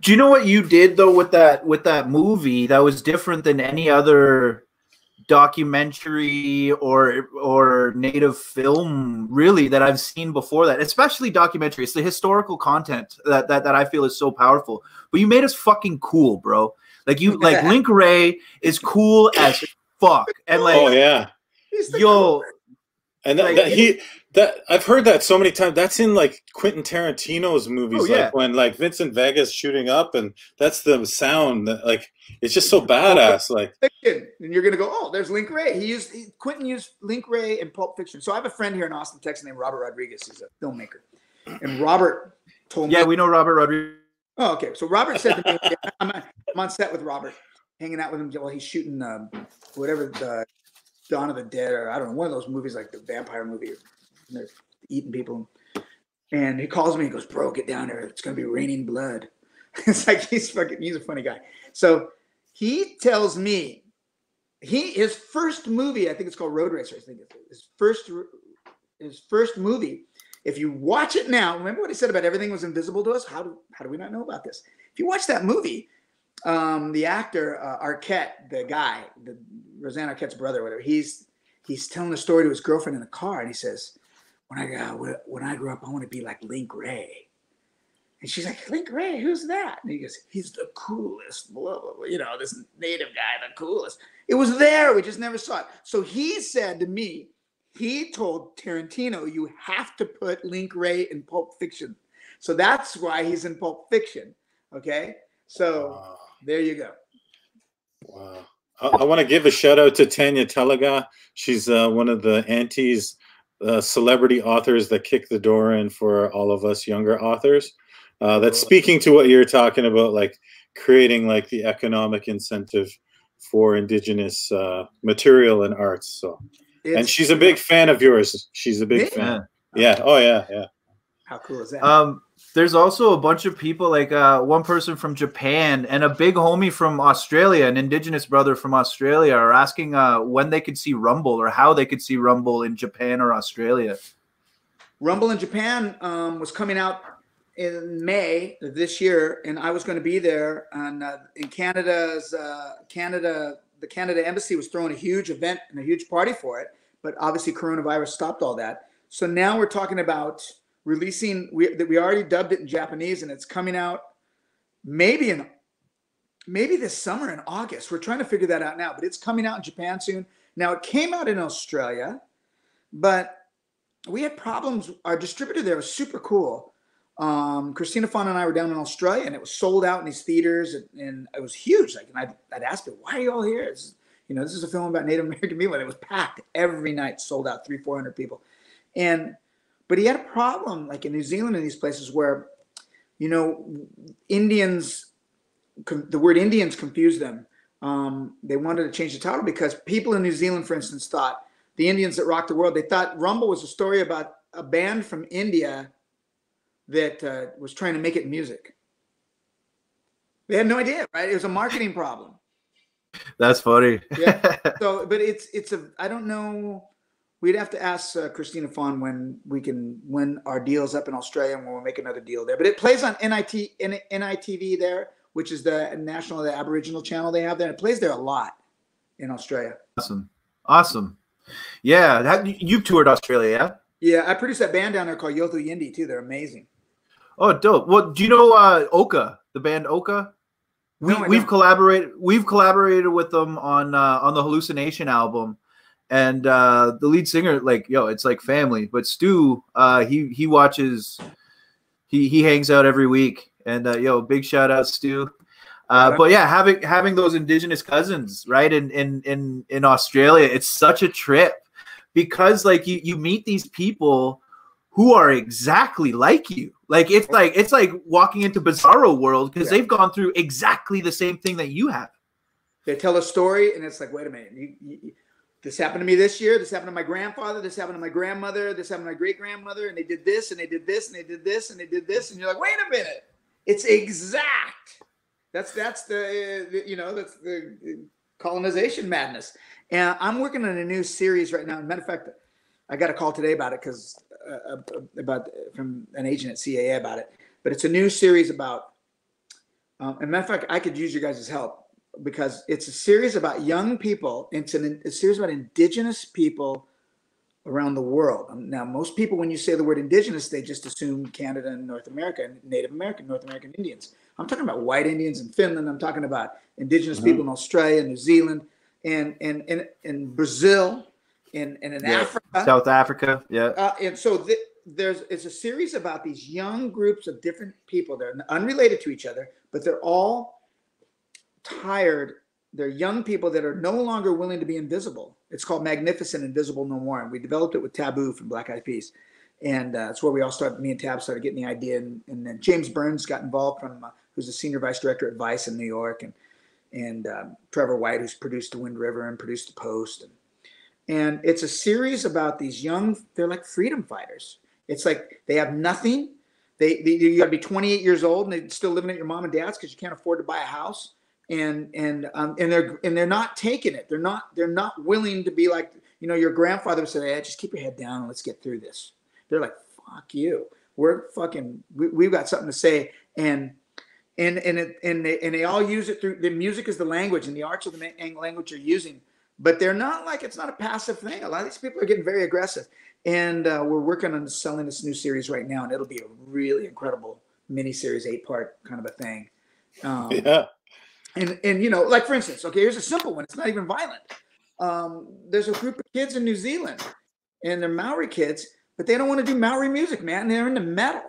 do you know what you did though with that with that movie that was different than any other documentary or or native film really that I've seen before that, especially documentary? It's the historical content that that, that I feel is so powerful. But you made us fucking cool, bro. Like you like Link Ray is cool as fuck. And like, oh yeah, yo, and that, like, that he That I've heard that so many times. That's in like Quentin Tarantino's movies, oh, yeah. like when like Vincent Vega's shooting up, and that's the sound. That, like it's just so badass. Like, and you're gonna go, oh, there's Link Ray. He used he, Quentin used Link Ray in Pulp Fiction. So I have a friend here in Austin, Texas, named Robert Rodriguez. He's a filmmaker, and Robert told me. Yeah, we know Robert Rodriguez. Oh, okay. So Robert said to me, I'm, I'm on set with Robert, hanging out with him while he's shooting um, whatever the Dawn of the Dead, or I don't know, one of those movies like the vampire movie. And they're eating people, and he calls me and goes, bro, get down here, it's gonna be raining blood. It's like, he's fucking, he's a funny guy. So he tells me he his first movie, I think it's called Road Racer, I think it's his first his first movie. If you watch it now, remember what he said about everything was invisible to us? How do how do we not know about this? If you watch that movie, um the actor, uh, Arquette, the guy, the Roseanne Arquette's brother, whatever, he's he's telling a story to his girlfriend in the car, and he says, When I got when I grew up, I want to be like Link Ray. And she's like, Link Ray, who's that? And he goes, he's the coolest, blah, blah, blah. You know, this native guy, the coolest. It was there, we just never saw it. So he said to me, he told Tarantino, you have to put Link Ray in Pulp Fiction. So that's why he's in Pulp Fiction. Okay, so wow. There you go. Wow. I, I want to give a shout out to Tanya Telega. She's uh, one of the aunties. Uh, celebrity authors that kick the door in for all of us younger authors. Uh, that's speaking to what you're talking about, like creating like the economic incentive for indigenous uh, material and arts. So, it's, and she's a big fan of yours. She's a big yeah. fan. Yeah. Oh yeah. Yeah. How cool is that? Um, there's also a bunch of people, like uh, one person from Japan and a big homie from Australia, an indigenous brother from Australia, are asking uh, when they could see Rumble, or how they could see Rumble in Japan or Australia. Rumble in Japan um, was coming out in May of this year, and I was going to be there. And uh, in Canada's uh, Canada, the Canada Embassy was throwing a huge event and a huge party for it, but obviously coronavirus stopped all that. So now we're talking about releasing, we that we already dubbed it in Japanese, and it's coming out maybe in maybe this summer in August. We're trying to figure that out now, but it's coming out in Japan soon. Now it came out in Australia, but we had problems. Our distributor there was super cool. Um, Christina Fawn and I were down in Australia, and it was sold out in these theaters, and, and it was huge. Like, and I'd, I'd ask them, why are you all here? It's, you know, this is a film about Native American people, and it was packed every night, sold out, three, four hundred people, and. But he had a problem, like in New Zealand and these places where, you know, Indians, the word Indians confused them. Um, they wanted to change the title because people in New Zealand, for instance, thought the Indians that rocked the world, they thought Rumble was a story about a band from India that uh, was trying to make it music. They had no idea, right? It was a marketing problem. That's funny. Yeah. So, but it's, it's a, I don't know. We'd have to ask uh, Christina Fawn when we can, when our deal's up in Australia, and we'll make another deal there. But it plays on N I T, N I T V there, which is the national, the Aboriginal channel they have there. It plays there a lot in Australia. Awesome. Awesome. Yeah. That, you toured Australia, yeah? Yeah. I produced that band down there called Yothu Yindi, too. They're amazing. Oh, dope. Well, do you know uh, Oka, the band Oka? We, no, we've, collaborated, we've collaborated with them on, uh, on the Hallucination album. And uh, the lead singer, like, yo, it's like family. But Stu, uh, he he watches, he he hangs out every week. And uh, yo, big shout out, Stu. Uh, but yeah, having having those indigenous cousins, right, in in in in Australia, it's such a trip, because like you you meet these people who are exactly like you. Like it's like it's like walking into Bizarro World, because yeah. they've gone through exactly the same thing that you have. They tell a story, and it's like, wait a minute, you. you This happened to me this year. This happened to my grandfather. This happened to my grandmother. This happened to my great-grandmother. And they did this, and they did this, and they did this, and they did this. And you're like, wait a minute. It's exact. That's, that's the, uh, the you know, that's the colonization madness. And I'm working on a new series right now. As a matter of fact, I got a call today about it, because uh, about from an agent at C A A about it. But it's a new series about, um, and matter of fact, I could use your guys' help, because it's a series about young people. It's an, a series about indigenous people around the world. Now, most people, when you say the word indigenous, they just assume Canada and North America, and Native American, North American Indians. I'm talking about white Indians in Finland. I'm talking about indigenous mm-hmm. people in Australia, New Zealand, and, and, and, and Brazil, in in, in yeah. Africa, South Africa, yeah. Uh, and so th there's it's a series about these young groups of different people. They're unrelated to each other, but they're all tired. They're young people that are no longer willing to be invisible. It's called Magnificent Invisible No More, and we developed it with Taboo from Black Eyed Peas. And uh, that's where we all started, me and Tab started getting the idea. And, and then James Burns got involved, from uh, who's the senior vice director at Vice in New York, and and um, Trevor White, who's produced The Wind River and produced The Post. And, and it's a series about these young, they're like freedom fighters. It's like they have nothing. They, they You gotta be twenty-eight years old and they're still living at your mom and dad's because you can't afford to buy a house. And and um, and they're and they're not taking it. They're not they're not willing to be like, you know, your grandfather would say, hey, just keep your head down and let's get through this. They're like, fuck you. We're fucking we, we've got something to say. And and and it, and they and they all use it through the music is the language, and the arts of the language you're using. But they're not like, it's not a passive thing. A lot of these people are getting very aggressive. And uh, we're working on selling this new series right now, and it'll be a really incredible miniseries, eight part kind of a thing. Um, yeah. And, and, you know, like, for instance, okay, here's a simple one. It's not even violent. Um, there's a group of kids in New Zealand, and they're Maori kids, but they don't want to do Maori music, man. They're into metal.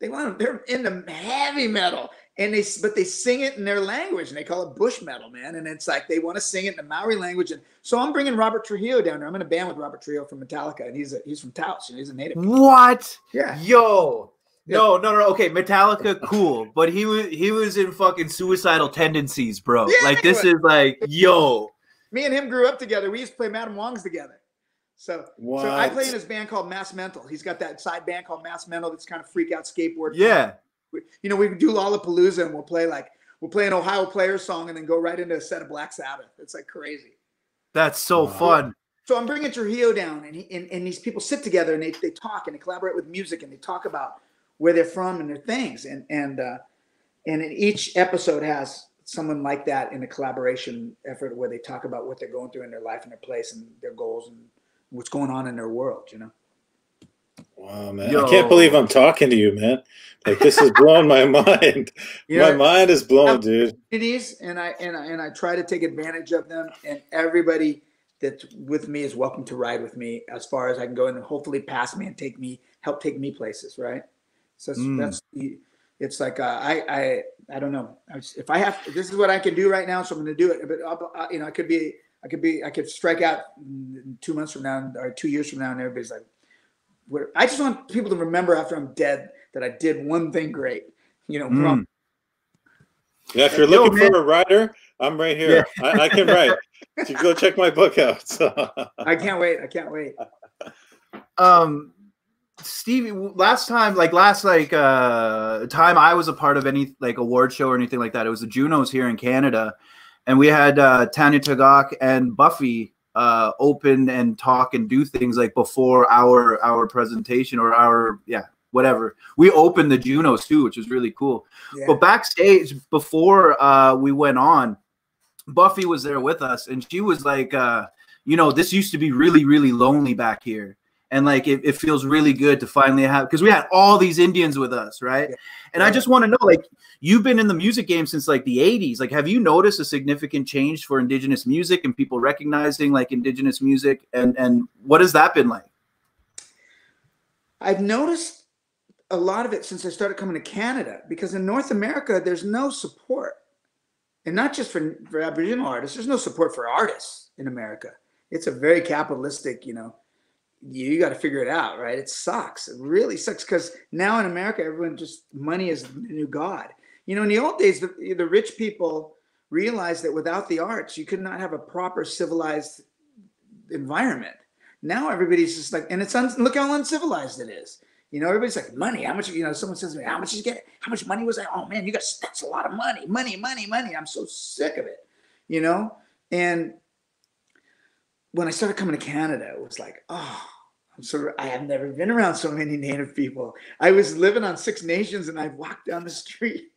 They want to, they're into heavy metal, and they, but they sing it in their language, and they call it bush metal, man. And it's like, they want to sing it in the Maori language. And so I'm bringing Robert Trujillo down there. I'm in a band with Robert Trujillo from Metallica, and he's a, he's from Taos, and he's a native. What? Yeah. Yo. No, no, no. Okay, Metallica, cool, but he was he was in fucking suicidal tendencies, bro. Yeah, like this is like, yo. Me and him grew up together. We used to play Madame Wong's together. So, so I play in his band called Mass Mental. He's got that side band called Mass Mental that's kind of freak out skateboard. Yeah. We, you know, we do Lollapalooza, and we'll play like we'll play an Ohio Players song, and then go right into a set of Black Sabbath. It's like crazy. That's so wow. fun. So I'm bringing Trujillo down, and he, and and these people sit together, and they they talk, and they collaborate with music, and they talk about where they're from and their things. And, and, uh, and in each episode has someone like that in a collaboration effort where they talk about what they're going through in their life and their place and their goals and what's going on in their world, you know? Wow, man. Yo. I can't believe I'm talking to you, man. Like, this is blowing my mind. You know, my mind is blown, dude. And I, and I, and I try to take advantage of them, and everybody that's with me is welcome to ride with me as far as I can go, and hopefully pass me and take me, help take me places. Right. So that's, mm. that's the, it's like, uh, I, I, I don't know if I have, this is what I can do right now. So I'm going to do it, but I'll, I, you know, I could be, I could be, I could strike out two months from now or two years from now. And everybody's like, what, I just want people to remember after I'm dead that I did one thing great, you know? Mm. Yeah. If you're Yo, looking man. for a writer, I'm right here. Yeah. I, I can write. So go check my book out. I can't wait. I can't wait. Um, Stevie, last time, like last like uh, time I was a part of any like award show or anything like that, it was the Junos here in Canada, and we had uh, Tanya Tagaq and Buffy uh, open and talk and do things like before our our presentation or our yeah whatever. We opened the Junos too, which was really cool. Yeah. But backstage before uh, we went on, Buffy was there with us, and she was like, uh, you know, this used to be really really lonely back here. And like, it, it feels really good to finally have, because we had all these Indians with us, right? Yeah. And I just want to know, like, you've been in the music game since like the eighties. Like, have you noticed a significant change for Indigenous music and people recognizing like Indigenous music? And, and what has that been like? I've noticed a lot of it since I started coming to Canada, because in North America, there's no support. And not just for, for Aboriginal artists, there's no support for artists in America. It's a very capitalistic, you know, you got to figure it out, right? It sucks. It really sucks, because now in America, everyone just, money is the new God. You know, in the old days, the, the rich people realized that without the arts, you could not have a proper civilized environment. Now everybody's just like, and it's, un, look how uncivilized it is. You know, everybody's like, money, how much, you know, someone says to me, how much did you get? How much money was that? Oh man, you got, that's a lot of money, money, money, money. I'm so sick of it, you know? And when I started coming to Canada, it was like, oh, I'm so, I have never been around so many Native people. I was living on Six Nations, and I'd walk down the street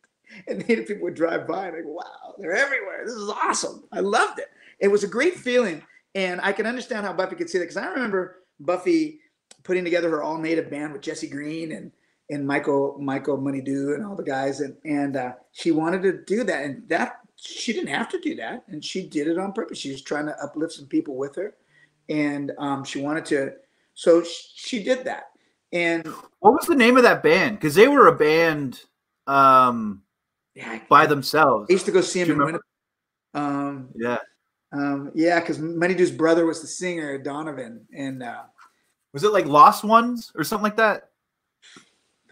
and Native people would drive by and I'd go, wow, they're everywhere. This is awesome. I loved it. It was a great feeling. And I can understand how Buffy could see that, because I remember Buffy putting together her all Native band with Jesse Green and, and Michael, Michael Moneydew and all the guys. And, and uh, she wanted to do that. And that, she didn't have to do that. And she did it on purpose. She was trying to uplift some people with her. and um, she wanted to, so she did that. And what was the name of that band? Because they were a band um, yeah, by themselves. I used to go see them in Winnipeg. Um, yeah, um, yeah, because Money Dew's brother was the singer, Donovan, and uh, was it like Lost Ones or something like that?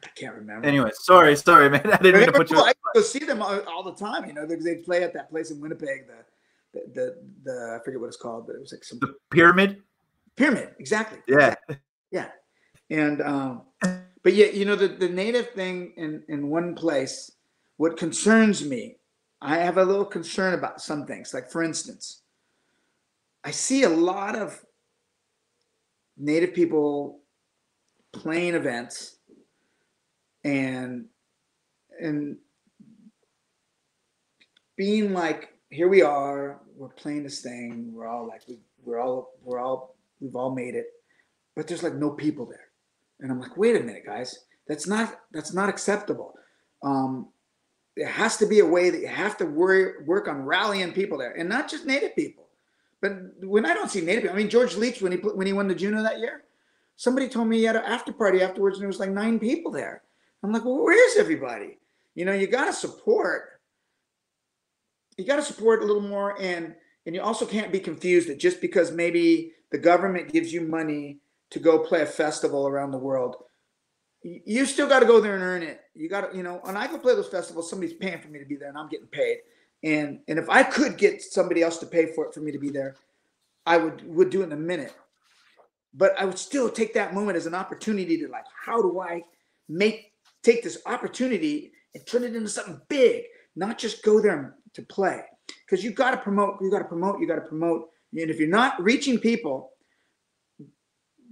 I can't remember. Anyway, sorry, sorry, man. I didn't mean to put you. I go see them all, all the time, you know. They, they play at that place in Winnipeg. The, the, the, the I forget what it's called, but it was like some the Pyramid. Pyramid, exactly. Yeah, exactly. Yeah. And, um, but yeah, you know, the, the native thing in, in one place, what concerns me, I have a little concern about some things. Like, for instance, I see a lot of native people playing events and, and being like, here we are, we're playing this thing. We're all like, we, we're all, we're all, we've all made it, but there's like no people there. And I'm like, wait a minute, guys, that's not, that's not acceptable. Um, there has to be a way that you have to worry, work on rallying people there, and not just native people. But when I don't see native people, I mean, George Leach, when he, when he won the Juno that year, somebody told me he had an after party afterwards and there was like nine people there. I'm like, well, where's everybody? You know, you got to support, you got to support a little more. And, and you also can't be confused that just because maybe the government gives you money to go play a festival around the world, you still got to go there and earn it. You got to, you know, and I go play those festivals, somebody's paying for me to be there and I'm getting paid. And, and if I could get somebody else to pay for it, for me to be there, I would, would do it in a minute, but I would still take that moment as an opportunity to, like, how do I make, take this opportunity and turn it into something big, not just go there to play. Cause you got to promote, you got to promote, you got to promote. And if you're not reaching people,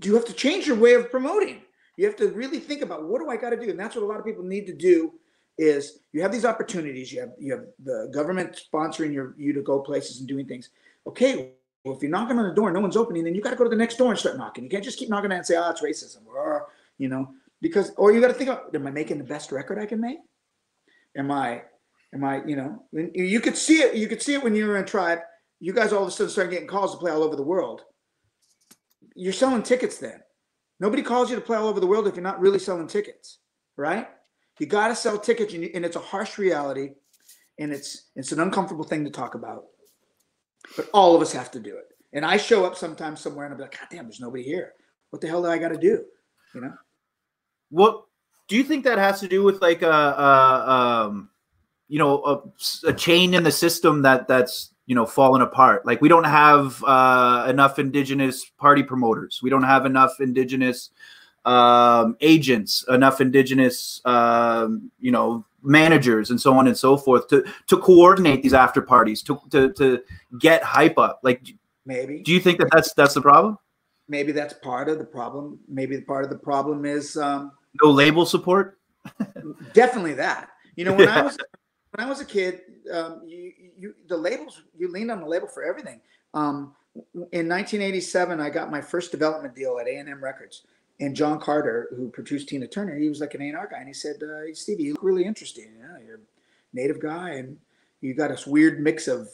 you have to change your way of promoting. You have to really think about, what do I got to do? And that's what a lot of people need to do, is you have these opportunities. You have, you have the government sponsoring your, you to go places and doing things. Okay, well, if you're knocking on the door and no one's opening, then you got to go to the next door and start knocking. You can't just keep knocking and say, oh, it's racism, or, you know, because, or you got to think about, am I making the best record I can make? Am I, am I, you know, you could see it. You could see it when you were in Tribe. You guys all of a sudden started getting calls to play all over the world. You're selling tickets then. Nobody calls you to play all over the world if you're not really selling tickets, right? You got to sell tickets, and, you, and it's a harsh reality, and it's it's an uncomfortable thing to talk about, but all of us have to do it. And I show up sometimes somewhere, and I'll be like, God damn, there's nobody here. What the hell do I got to do? You know? Well, do you think that has to do with like a, a um, you know, a, a chain in the system that that's, you know, falling apart? Like, we don't have uh, enough indigenous party promoters. We don't have enough indigenous um, agents, enough indigenous, um, you know, managers, and so on and so forth to, to coordinate these after parties, to, to, to get hype up. Like, maybe, do you think that that's, that's the problem? Maybe that's part of the problem. Maybe part of the problem is um, no label support. Definitely that, you know, when yeah. I was, when I was a kid, um, you, you, the labels, you leaned on the label for everything. Um, in nineteen eighty-seven, I got my first development deal at A and M Records, and John Carter, who produced Tina Turner, he was like an A and R guy. And he said, uh, Stevie, you look really interesting. You know, you're a native guy, and you got this weird mix of,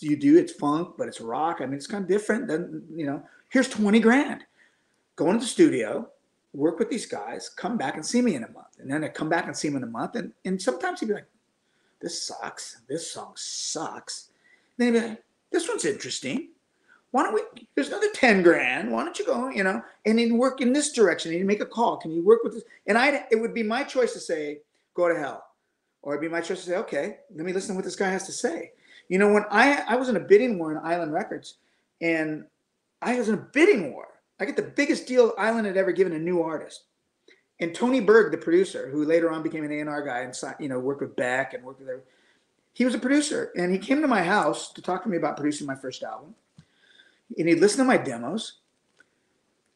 you do, it's funk, but it's rock. I mean, it's kind of different than, you know, here's twenty grand. Go into the studio, work with these guys, come back and see me in a month. And then I come back and see him in a month. And, and sometimes he'd be like, this sucks. This song sucks. And then he'd be like, this one's interesting. Why don't we, there's another ten grand. Why don't you go, you know, and then work in this direction. And you make a call. Can you work with this? And I, it would be my choice to say, go to hell. Or it'd be my choice to say, okay, let me listen to what this guy has to say. You know, when I, I was in a bidding war in Island Records, and I was in a bidding war. I get the biggest deal Island had ever given a new artist. And Tony Berg, the producer, who later on became an A and R guy and, you know, worked with Beck and worked with everyone, he was a producer. And he came to my house to talk to me about producing my first album. And he listened to my demos.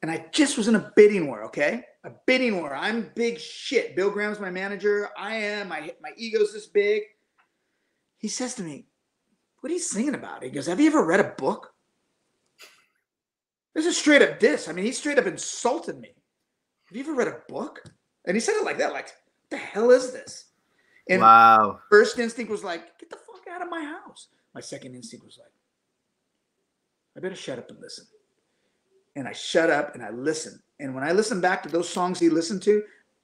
And I just was in a bidding war, okay? A bidding war. I'm big shit. Bill Graham's my manager. I am. I, my ego's this big. He says to me, what are you singing about? He goes, have you ever read a book? This is straight up diss. I mean, he straight up insulted me. Have you ever read a book? And he said it like that, like, what the hell is this? And wow. First instinct was like, get the fuck out of my house. My second instinct was like, I better shut up and listen. and I shut up and I listen. And when I listen back to those songs he listened to,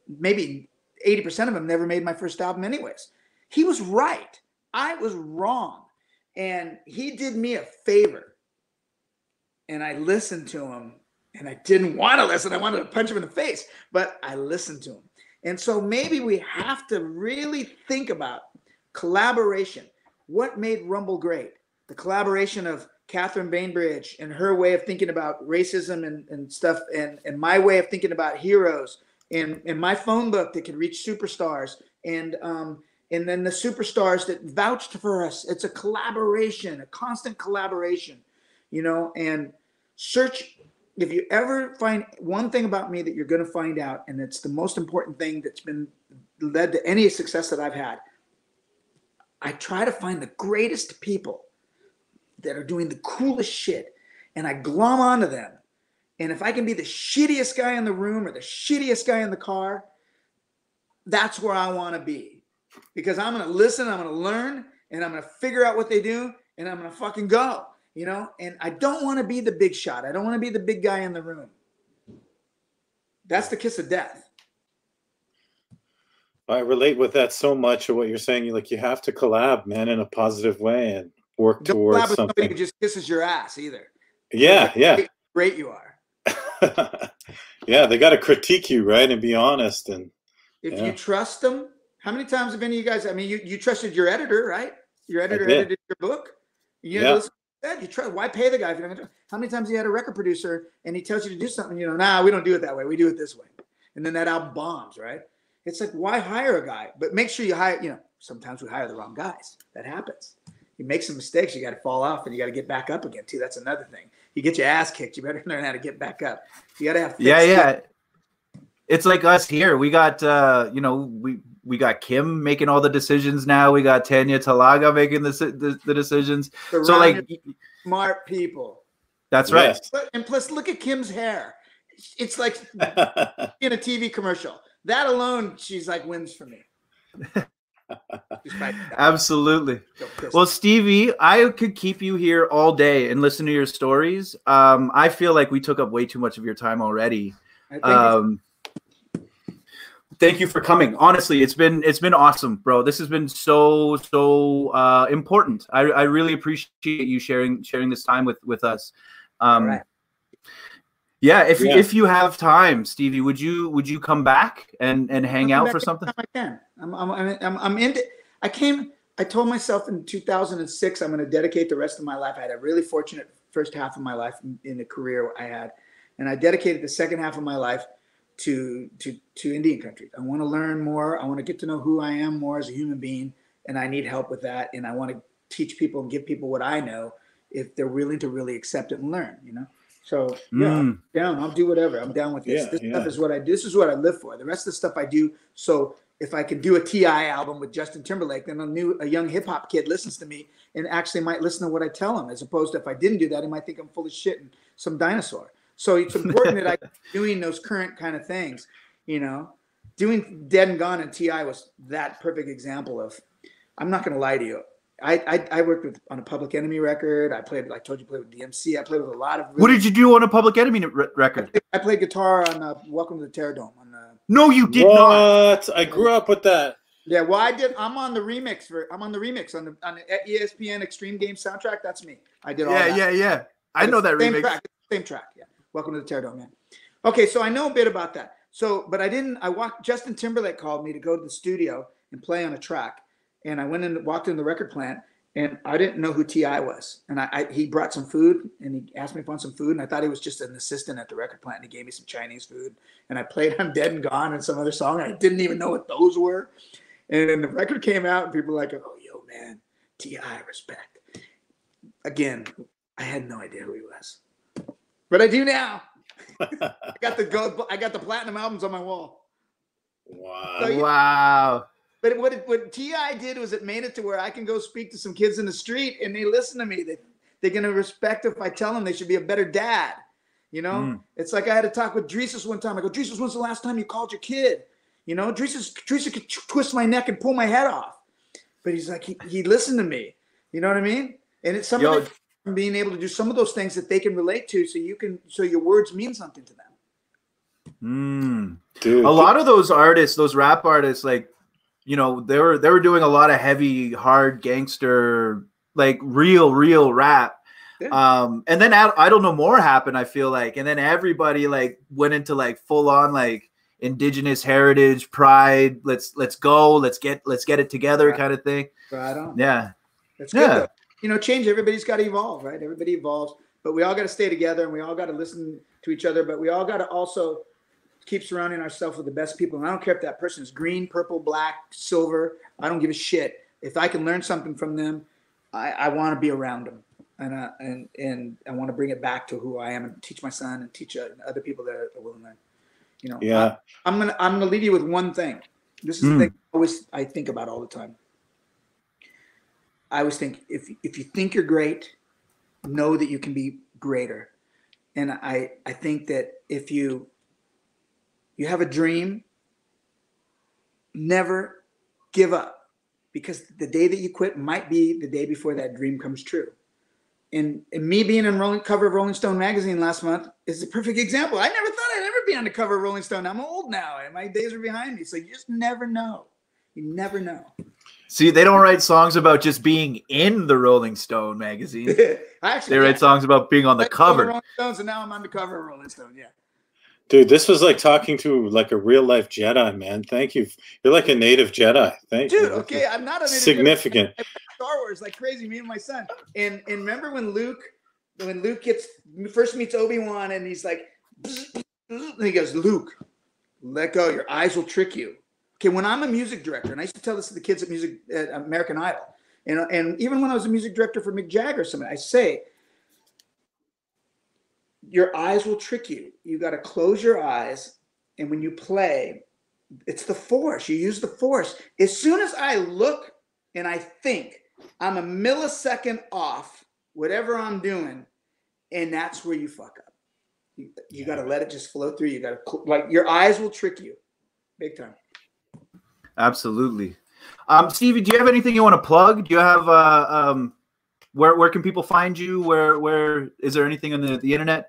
maybe eighty percent of them never made my first album anyways. He was right. I was wrong. And he did me a favor. And I listened to him. And I didn't want to listen. I wanted to punch him in the face. But I listened to him. And so maybe we have to really think about collaboration. What made Rumble great? The collaboration of Katharine Bainbridge and her way of thinking about racism and, and stuff, and, and my way of thinking about heroes, and, and my phone book that could reach superstars, and um, and then the superstars that vouched for us. It's a collaboration, a constant collaboration, you know, and search. If you ever find one thing about me that you're going to find out, and it's the most important thing that's been led to any success that I've had, I try to find the greatest people that are doing the coolest shit, and I glom onto them. And if I can be the shittiest guy in the room or the shittiest guy in the car, that's where I want to be, because I'm going to listen, I'm going to learn, and I'm going to figure out what they do, and I'm going to fucking go. You know, and I don't want to be the big shot. I don't want to be the big guy in the room. That's the kiss of death. I relate with that so much of what you're saying. You like, you have to collab, man, in a positive way and work don't towards collab with something. Somebody who just kisses your ass either. Yeah, like, yeah. Great you are. Yeah, they got to critique you, right, and be honest. And if yeah. you trust them, how many times have any of you guys? I mean, you you trusted your editor, right? Your editor edited your book. You know, yeah. You try. Why pay the guy if you're not gonna do it? How many times you had a record producer and he tells you to do something? You know, nah, we don't do it that way. We do it this way, and then that album bombs, right? It's like, why hire a guy? But make sure you hire. You know, sometimes we hire the wrong guys. That happens. You make some mistakes. You got to fall off, and you got to get back up again too. That's another thing. You get your ass kicked. You better learn how to get back up. You got to have. Yeah, yeah. It. It's like us here. We got, uh, you know, we. We got Kim making all the decisions now. We got Tanya Talaga making the the, the decisions. Surrounded so like smart people. That's right. Yes. And plus, look at Kim's hair. It's like in a T V commercial. That alone, she's like wins for me. Absolutely. Well, Stevie, I could keep you here all day and listen to your stories. Um, I feel like we took up way too much of your time already. I think um, Thank you for coming. Honestly, it's been it's been awesome, bro. This has been so so uh, important. I, I really appreciate you sharing sharing this time with with us. Um, right. Yeah, if yeah. if you have time, Stevie, would you would you come back and and hang out for something? I can. I'm I'm I'm, I'm into. I came. I told myself in two thousand six I'm going to dedicate the rest of my life. I had a really fortunate first half of my life in the career I had, and I dedicated the second half of my life To, to to Indian country. I want to learn more. I want to get to know who I am more as a human being, and I need help with that. And I want to teach people and give people what I know if they're willing to really accept it and learn, you know? So yeah, mm. I'm down. I'll do whatever. I'm down with this. Yeah, this yeah. stuff is what I do. This is what I live for. The rest of the stuff I do. So if I can do a T I album with Justin Timberlake, then a new a young hip hop kid listens to me and actually might listen to what I tell him, as opposed to if I didn't do that, he might think I'm full of shit and some dinosaur. So it's important that I'm doing those current kind of things, you know, doing Dead and Gone and T I was that perfect example of, I'm not going to lie to you. I, I, I worked with on a Public Enemy record. I played, I told you, played with D M C. I played with a lot of. Really, what did you do on a Public Enemy re record? I played, I played guitar on uh, Welcome to the Terradome. On the, no, you did what? not. I grew up with that. Yeah. Well, I did. I'm on the remix for, I'm on the remix on the, on the E S P N Extreme Game soundtrack. That's me. I did all yeah, that. Yeah. Yeah. Yeah. I know that same remix. Track, same track. Yeah. Welcome to the Terradome, man. Okay, so I know a bit about that. So, but I didn't, I walked, Justin Timberlake called me to go to the studio and play on a track. And I went and walked in the record plant and I didn't know who T I was. And I, I he brought some food and he asked me if I wanted some food. And I thought he was just an assistant at the record plant. And he gave me some Chinese food. And I played I'm Dead and Gone and some other song. And I didn't even know what those were. And then the record came out and people were like, oh, yo, man, T I, respect. Again, I had no idea who he was. But I do now. I got the gold. I got the platinum albums on my wall. Wow! So, yeah. Wow! But what it, what T I did was it made it to where I can go speak to some kids in the street and they listen to me. They they're gonna respect if I tell them they should be a better dad. You know, mm. It's like I had a talk with Dreesus one time. I go, Dreesus, when's the last time you called your kid? You know, Dreesus, Dreesus could twist my neck and pull my head off. But he's like, he he listened to me. You know what I mean? And it's something. from being able to do some of those things that they can relate to, so you can, so your words mean something to them. Mm. Dude. A lot of those artists, those rap artists, like, you know, they were they were doing a lot of heavy, hard gangster, like real, real rap. Yeah. Um, and then I, I don't know more happened, I feel like, and then everybody like went into like full on like indigenous heritage pride. Let's let's go, let's get let's get it together, right. kind of thing. Right on. Yeah, that's good. Yeah. Though. You know, change. Everybody's got to evolve, right? Everybody evolves, but we all got to stay together, and we all got to listen to each other, but we all got to also keep surrounding ourselves with the best people. And I don't care if that person is green, purple, black, silver. I don't give a shit. If I can learn something from them, I, I want to be around them. And, uh, and, and I want to bring it back to who I am and teach my son and teach other people that are willing to, you know. Yeah. I'm going to I'm gonna leave you with one thing. This is mm. the thing I, always, I think about all the time. I always think if, if you think you're great, know that you can be greater. And I, I think that if you You have a dream, never give up, because the day that you quit might be the day before that dream comes true. And, and me being on the cover of Rolling Stone magazine last month is a perfect example. I never thought I'd ever be on the cover of Rolling Stone. I'm old now, and my days are behind me. So you just never know. You never know. See, they don't write songs about just being in the Rolling Stone magazine. I actually, they write yeah. songs about being on the cover. Rolling Stones, and now I'm on the cover of Rolling Stone, yeah. Dude, this was like talking to like a real life Jedi, man. Thank you. You're like a native Jedi. Thank Dude, you. Dude, okay, I'm not a native Significant. Jedi. Star Wars like crazy, me and my son. And and remember when Luke, when Luke gets first meets Obi-Wan, and he's like, and he goes, Luke, let go. Your eyes will trick you. Okay, when I'm a music director, and I used to tell this to the kids at music at American Idol, and and even when I was a music director for Mick Jagger, somebody I say. Your eyes will trick you. You got to close your eyes. And when you play, it's the force. You use the force. As soon as I look and I think, I'm a millisecond off whatever I'm doing. And that's where you fuck up. You, you yeah. got to let it just flow through. You got to, like, your eyes will trick you big time. Absolutely. Um, Stevie, do you have anything you want to plug? Do you have uh, um, where, where can people find you? Where, where is there anything on the, the internet?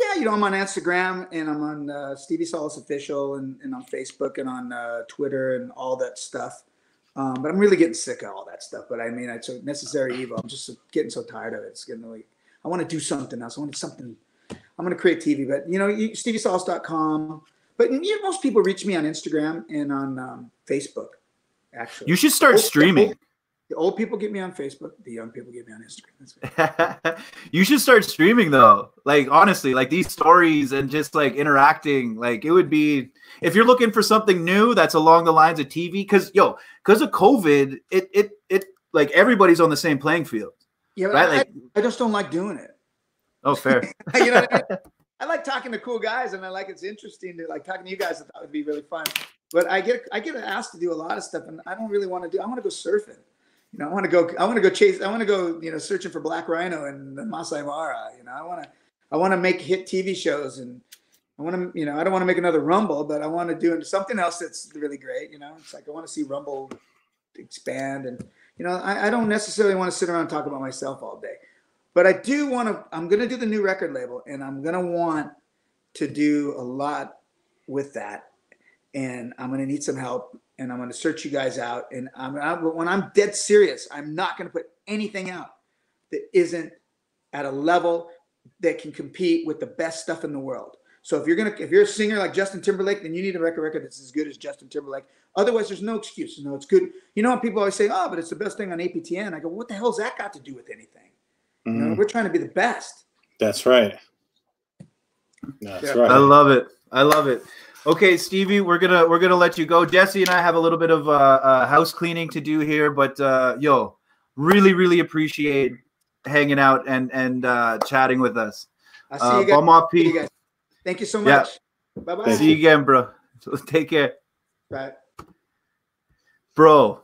Yeah, you know, I'm on Instagram, and I'm on uh, Stevie Salas Official, and, and on Facebook, and on uh, Twitter, and all that stuff. Um, but I'm really getting sick of all that stuff. But I mean, it's a necessary evil. I'm just getting so tired of it. It's getting like, I want to do something else. I want to do something. I'm going to create T V. But, you know, Stevie Salas dot com. But you know, most people reach me on Instagram and on um, Facebook, actually. You should start old, streaming. Old, the old people get me on Facebook. The young people get me on Instagram. That's you should start streaming, though. Like, honestly, like these stories and just like interacting. Like, it would be, if you're looking for something new that's along the lines of T V, because yo, because of COVID, it it it like everybody's on the same playing field. Yeah, right? I, like, I just don't like doing it. Oh, fair. You know what I mean? I like talking to cool guys, and I like it's interesting to like talking to you guys. I thought it would be really fun. But I get I get asked to do a lot of stuff, and I don't really want to do. I want to go surfing. You know, I want to go. I want to go chase. I want to go. You know, searching for black rhino and the Masai Mara. You know, I want to. I want to make hit T V shows, and I want to. You know, I don't want to make another Rumble, but I want to do something else that's really great. You know, it's like I want to see Rumble expand, and you know, I, I don't necessarily want to sit around and talk about myself all day, but I do want to. I'm going to do the new record label, and I'm going to want to do a lot with that, and I'm going to need some help. And I'm going to search you guys out. And I'm, I'm, when I'm dead serious, I'm not going to put anything out that isn't at a level that can compete with the best stuff in the world. So if you're going to, if you're a singer like Justin Timberlake, then you need a record record that's as good as Justin Timberlake. Otherwise, there's no excuse. No, it's good. You know, people always say, "Oh, but it's the best thing on A P T N." I go, "What the hell's that got to do with anything?" Mm-hmm. You know, we're trying to be the best. That's right. That's yeah. right. I love it. I love it. Okay, Stevie, we're gonna we're gonna let you go. Jesse and I have a little bit of uh, uh, house cleaning to do here, but uh, yo, really, really appreciate hanging out and and uh, chatting with us. I see uh, you guys. Bon mot P. You guys. Thank you so much. Yeah. Bye bye. See you again, bro. So take care. Right, bro.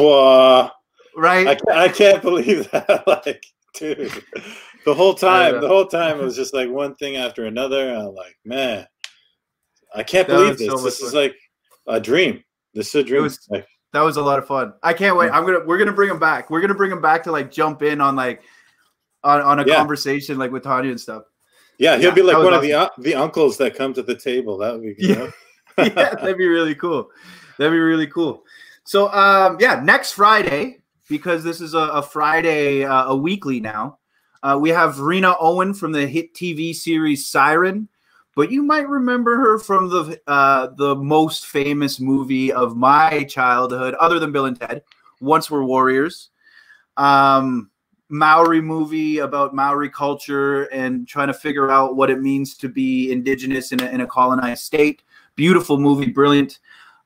Uh, right. I can't, I can't believe that. Like, dude, the whole time, the whole time, it was just like one thing after another. I'm like, man. I can't that believe this. So this is fun. Like a dream. This is a dream. Was, that was a lot of fun. I can't wait. I'm gonna. We're gonna bring him back. We're gonna bring him back to like jump in on like on, on a yeah. conversation like with Tanya and stuff. Yeah, he'll yeah, be like one awesome. of the uh, the uncles that come to the table. That would be you know? yeah. yeah, that'd be really cool. That'd be really cool. So um, yeah, next Friday, because this is a, a Friday, uh, a weekly now, uh, we have Rena Owen from the hit T V series Siren, but you might remember her from the uh, the most famous movie of my childhood, other than Bill and Ted, Once Were Warriors. Um, Maori movie about Maori culture and trying to figure out what it means to be indigenous in a, in a colonized state. Beautiful movie, brilliant.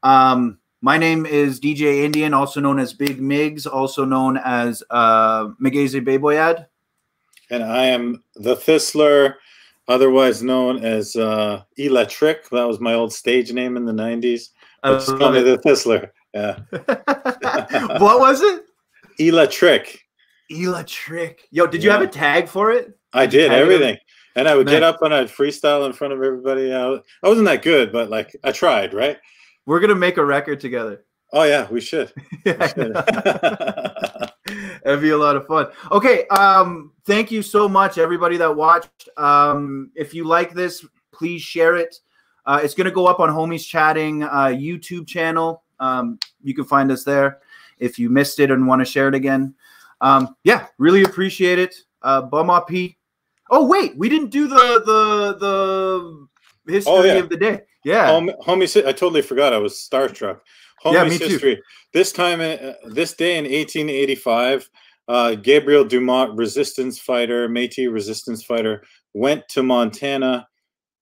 Um, my name is D J Indian, also known as Big Migs, also known as uh, Megeze Beboyad. And I am the Thistler, otherwise known as uh, Electric. That was my old stage name in the nineties. It's called me the Thistler. Yeah. What was it? Electric. Electric. Yo, did you yeah. have a tag for it? I did, did everything. It? And I would nice. get up and I'd freestyle in front of everybody. I wasn't that good, but like I tried, right? We're going to make a record together. Oh, yeah, we should. We should. That'd be a lot of fun. Okay, um, thank you so much, everybody that watched. Um, if you like this, please share it. Uh, it's going to go up on Homies Chatting uh, YouTube channel. Um, you can find us there if you missed it and want to share it again. Um, yeah, really appreciate it. Uh, bum up he. Oh wait, we didn't do the the the history oh, yeah. of the day. Yeah, Home, homies. I totally forgot. I was starstruck. Homies yeah, me history. Too. This time, uh, this day in eighteen eighty-five, uh, Gabriel Dumont, resistance fighter, Métis resistance fighter, went to Montana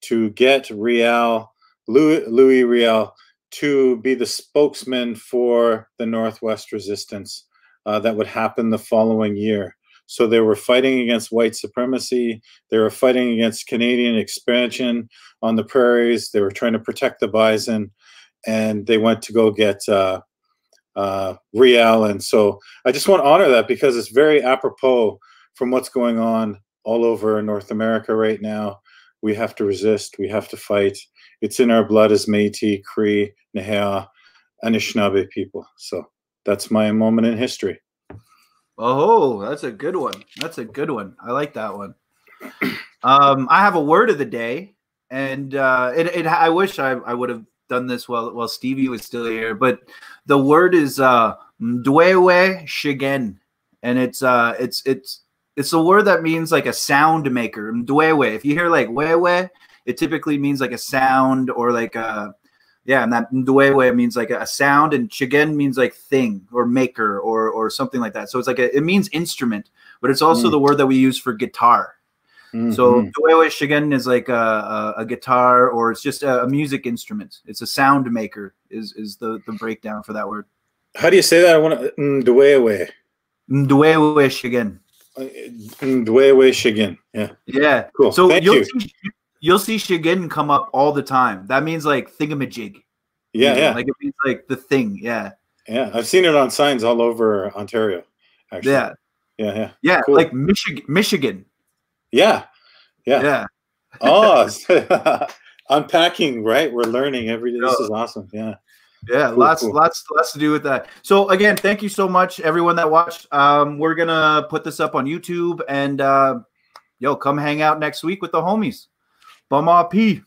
to get Riel, Louis, Louis Riel, to be the spokesman for the Northwest Resistance. Uh, that would happen the following year. So they were fighting against white supremacy. They were fighting against Canadian expansion on the prairies. They were trying to protect the bison, and they went to go get uh, uh, Riel. And so I just want to honor that because it's very apropos from what's going on all over North America right now. We have to resist. We have to fight. It's in our blood as Métis, Cree, Nehe'a, Anishinaabe people. So that's my moment in history. Oh, that's a good one. That's a good one. I like that one. Um, I have a word of the day, and uh, it, it, I wish I, I would have done this while, while Stevie was still here, but the word is uh, Mdwewe Shigen, and it's, uh, it's, it's, it's a word that means like a sound maker. Mdwewe. If you hear like wewe, it typically means like a sound or like a, Yeah, and that Ndwewe means like a sound, and Chigen means like thing or maker or or something like that. So it's like a, it means instrument, but it's also mm. the word that we use for guitar. Mm-hmm. So Ndwewe Shigen is like a, a, a guitar, or it's just a, a music instrument. It's a sound maker is is the, the breakdown for that word. How do you say that? I want to Ndwewe. Ndwewe Shigen. Ndwewe Shigen. Yeah. Yeah. Cool. So Thank you'll you. see You'll see Shigen come up all the time. That means like thingamajig. Yeah, you know? yeah. Like it means like the thing. Yeah. Yeah, I've seen it on signs all over Ontario. Actually. Yeah. Yeah, yeah. Yeah, cool. Like Michigan. Michigan. Yeah. Yeah. Yeah. Oh, unpacking, right? We're learning every day. This is awesome. Yeah. Yeah, cool, lots, cool. lots, lots to do with that. So again, thank you so much, everyone that watched. Um, we're gonna put this up on YouTube, and uh, yo, come hang out next week with the homies. Bum R P.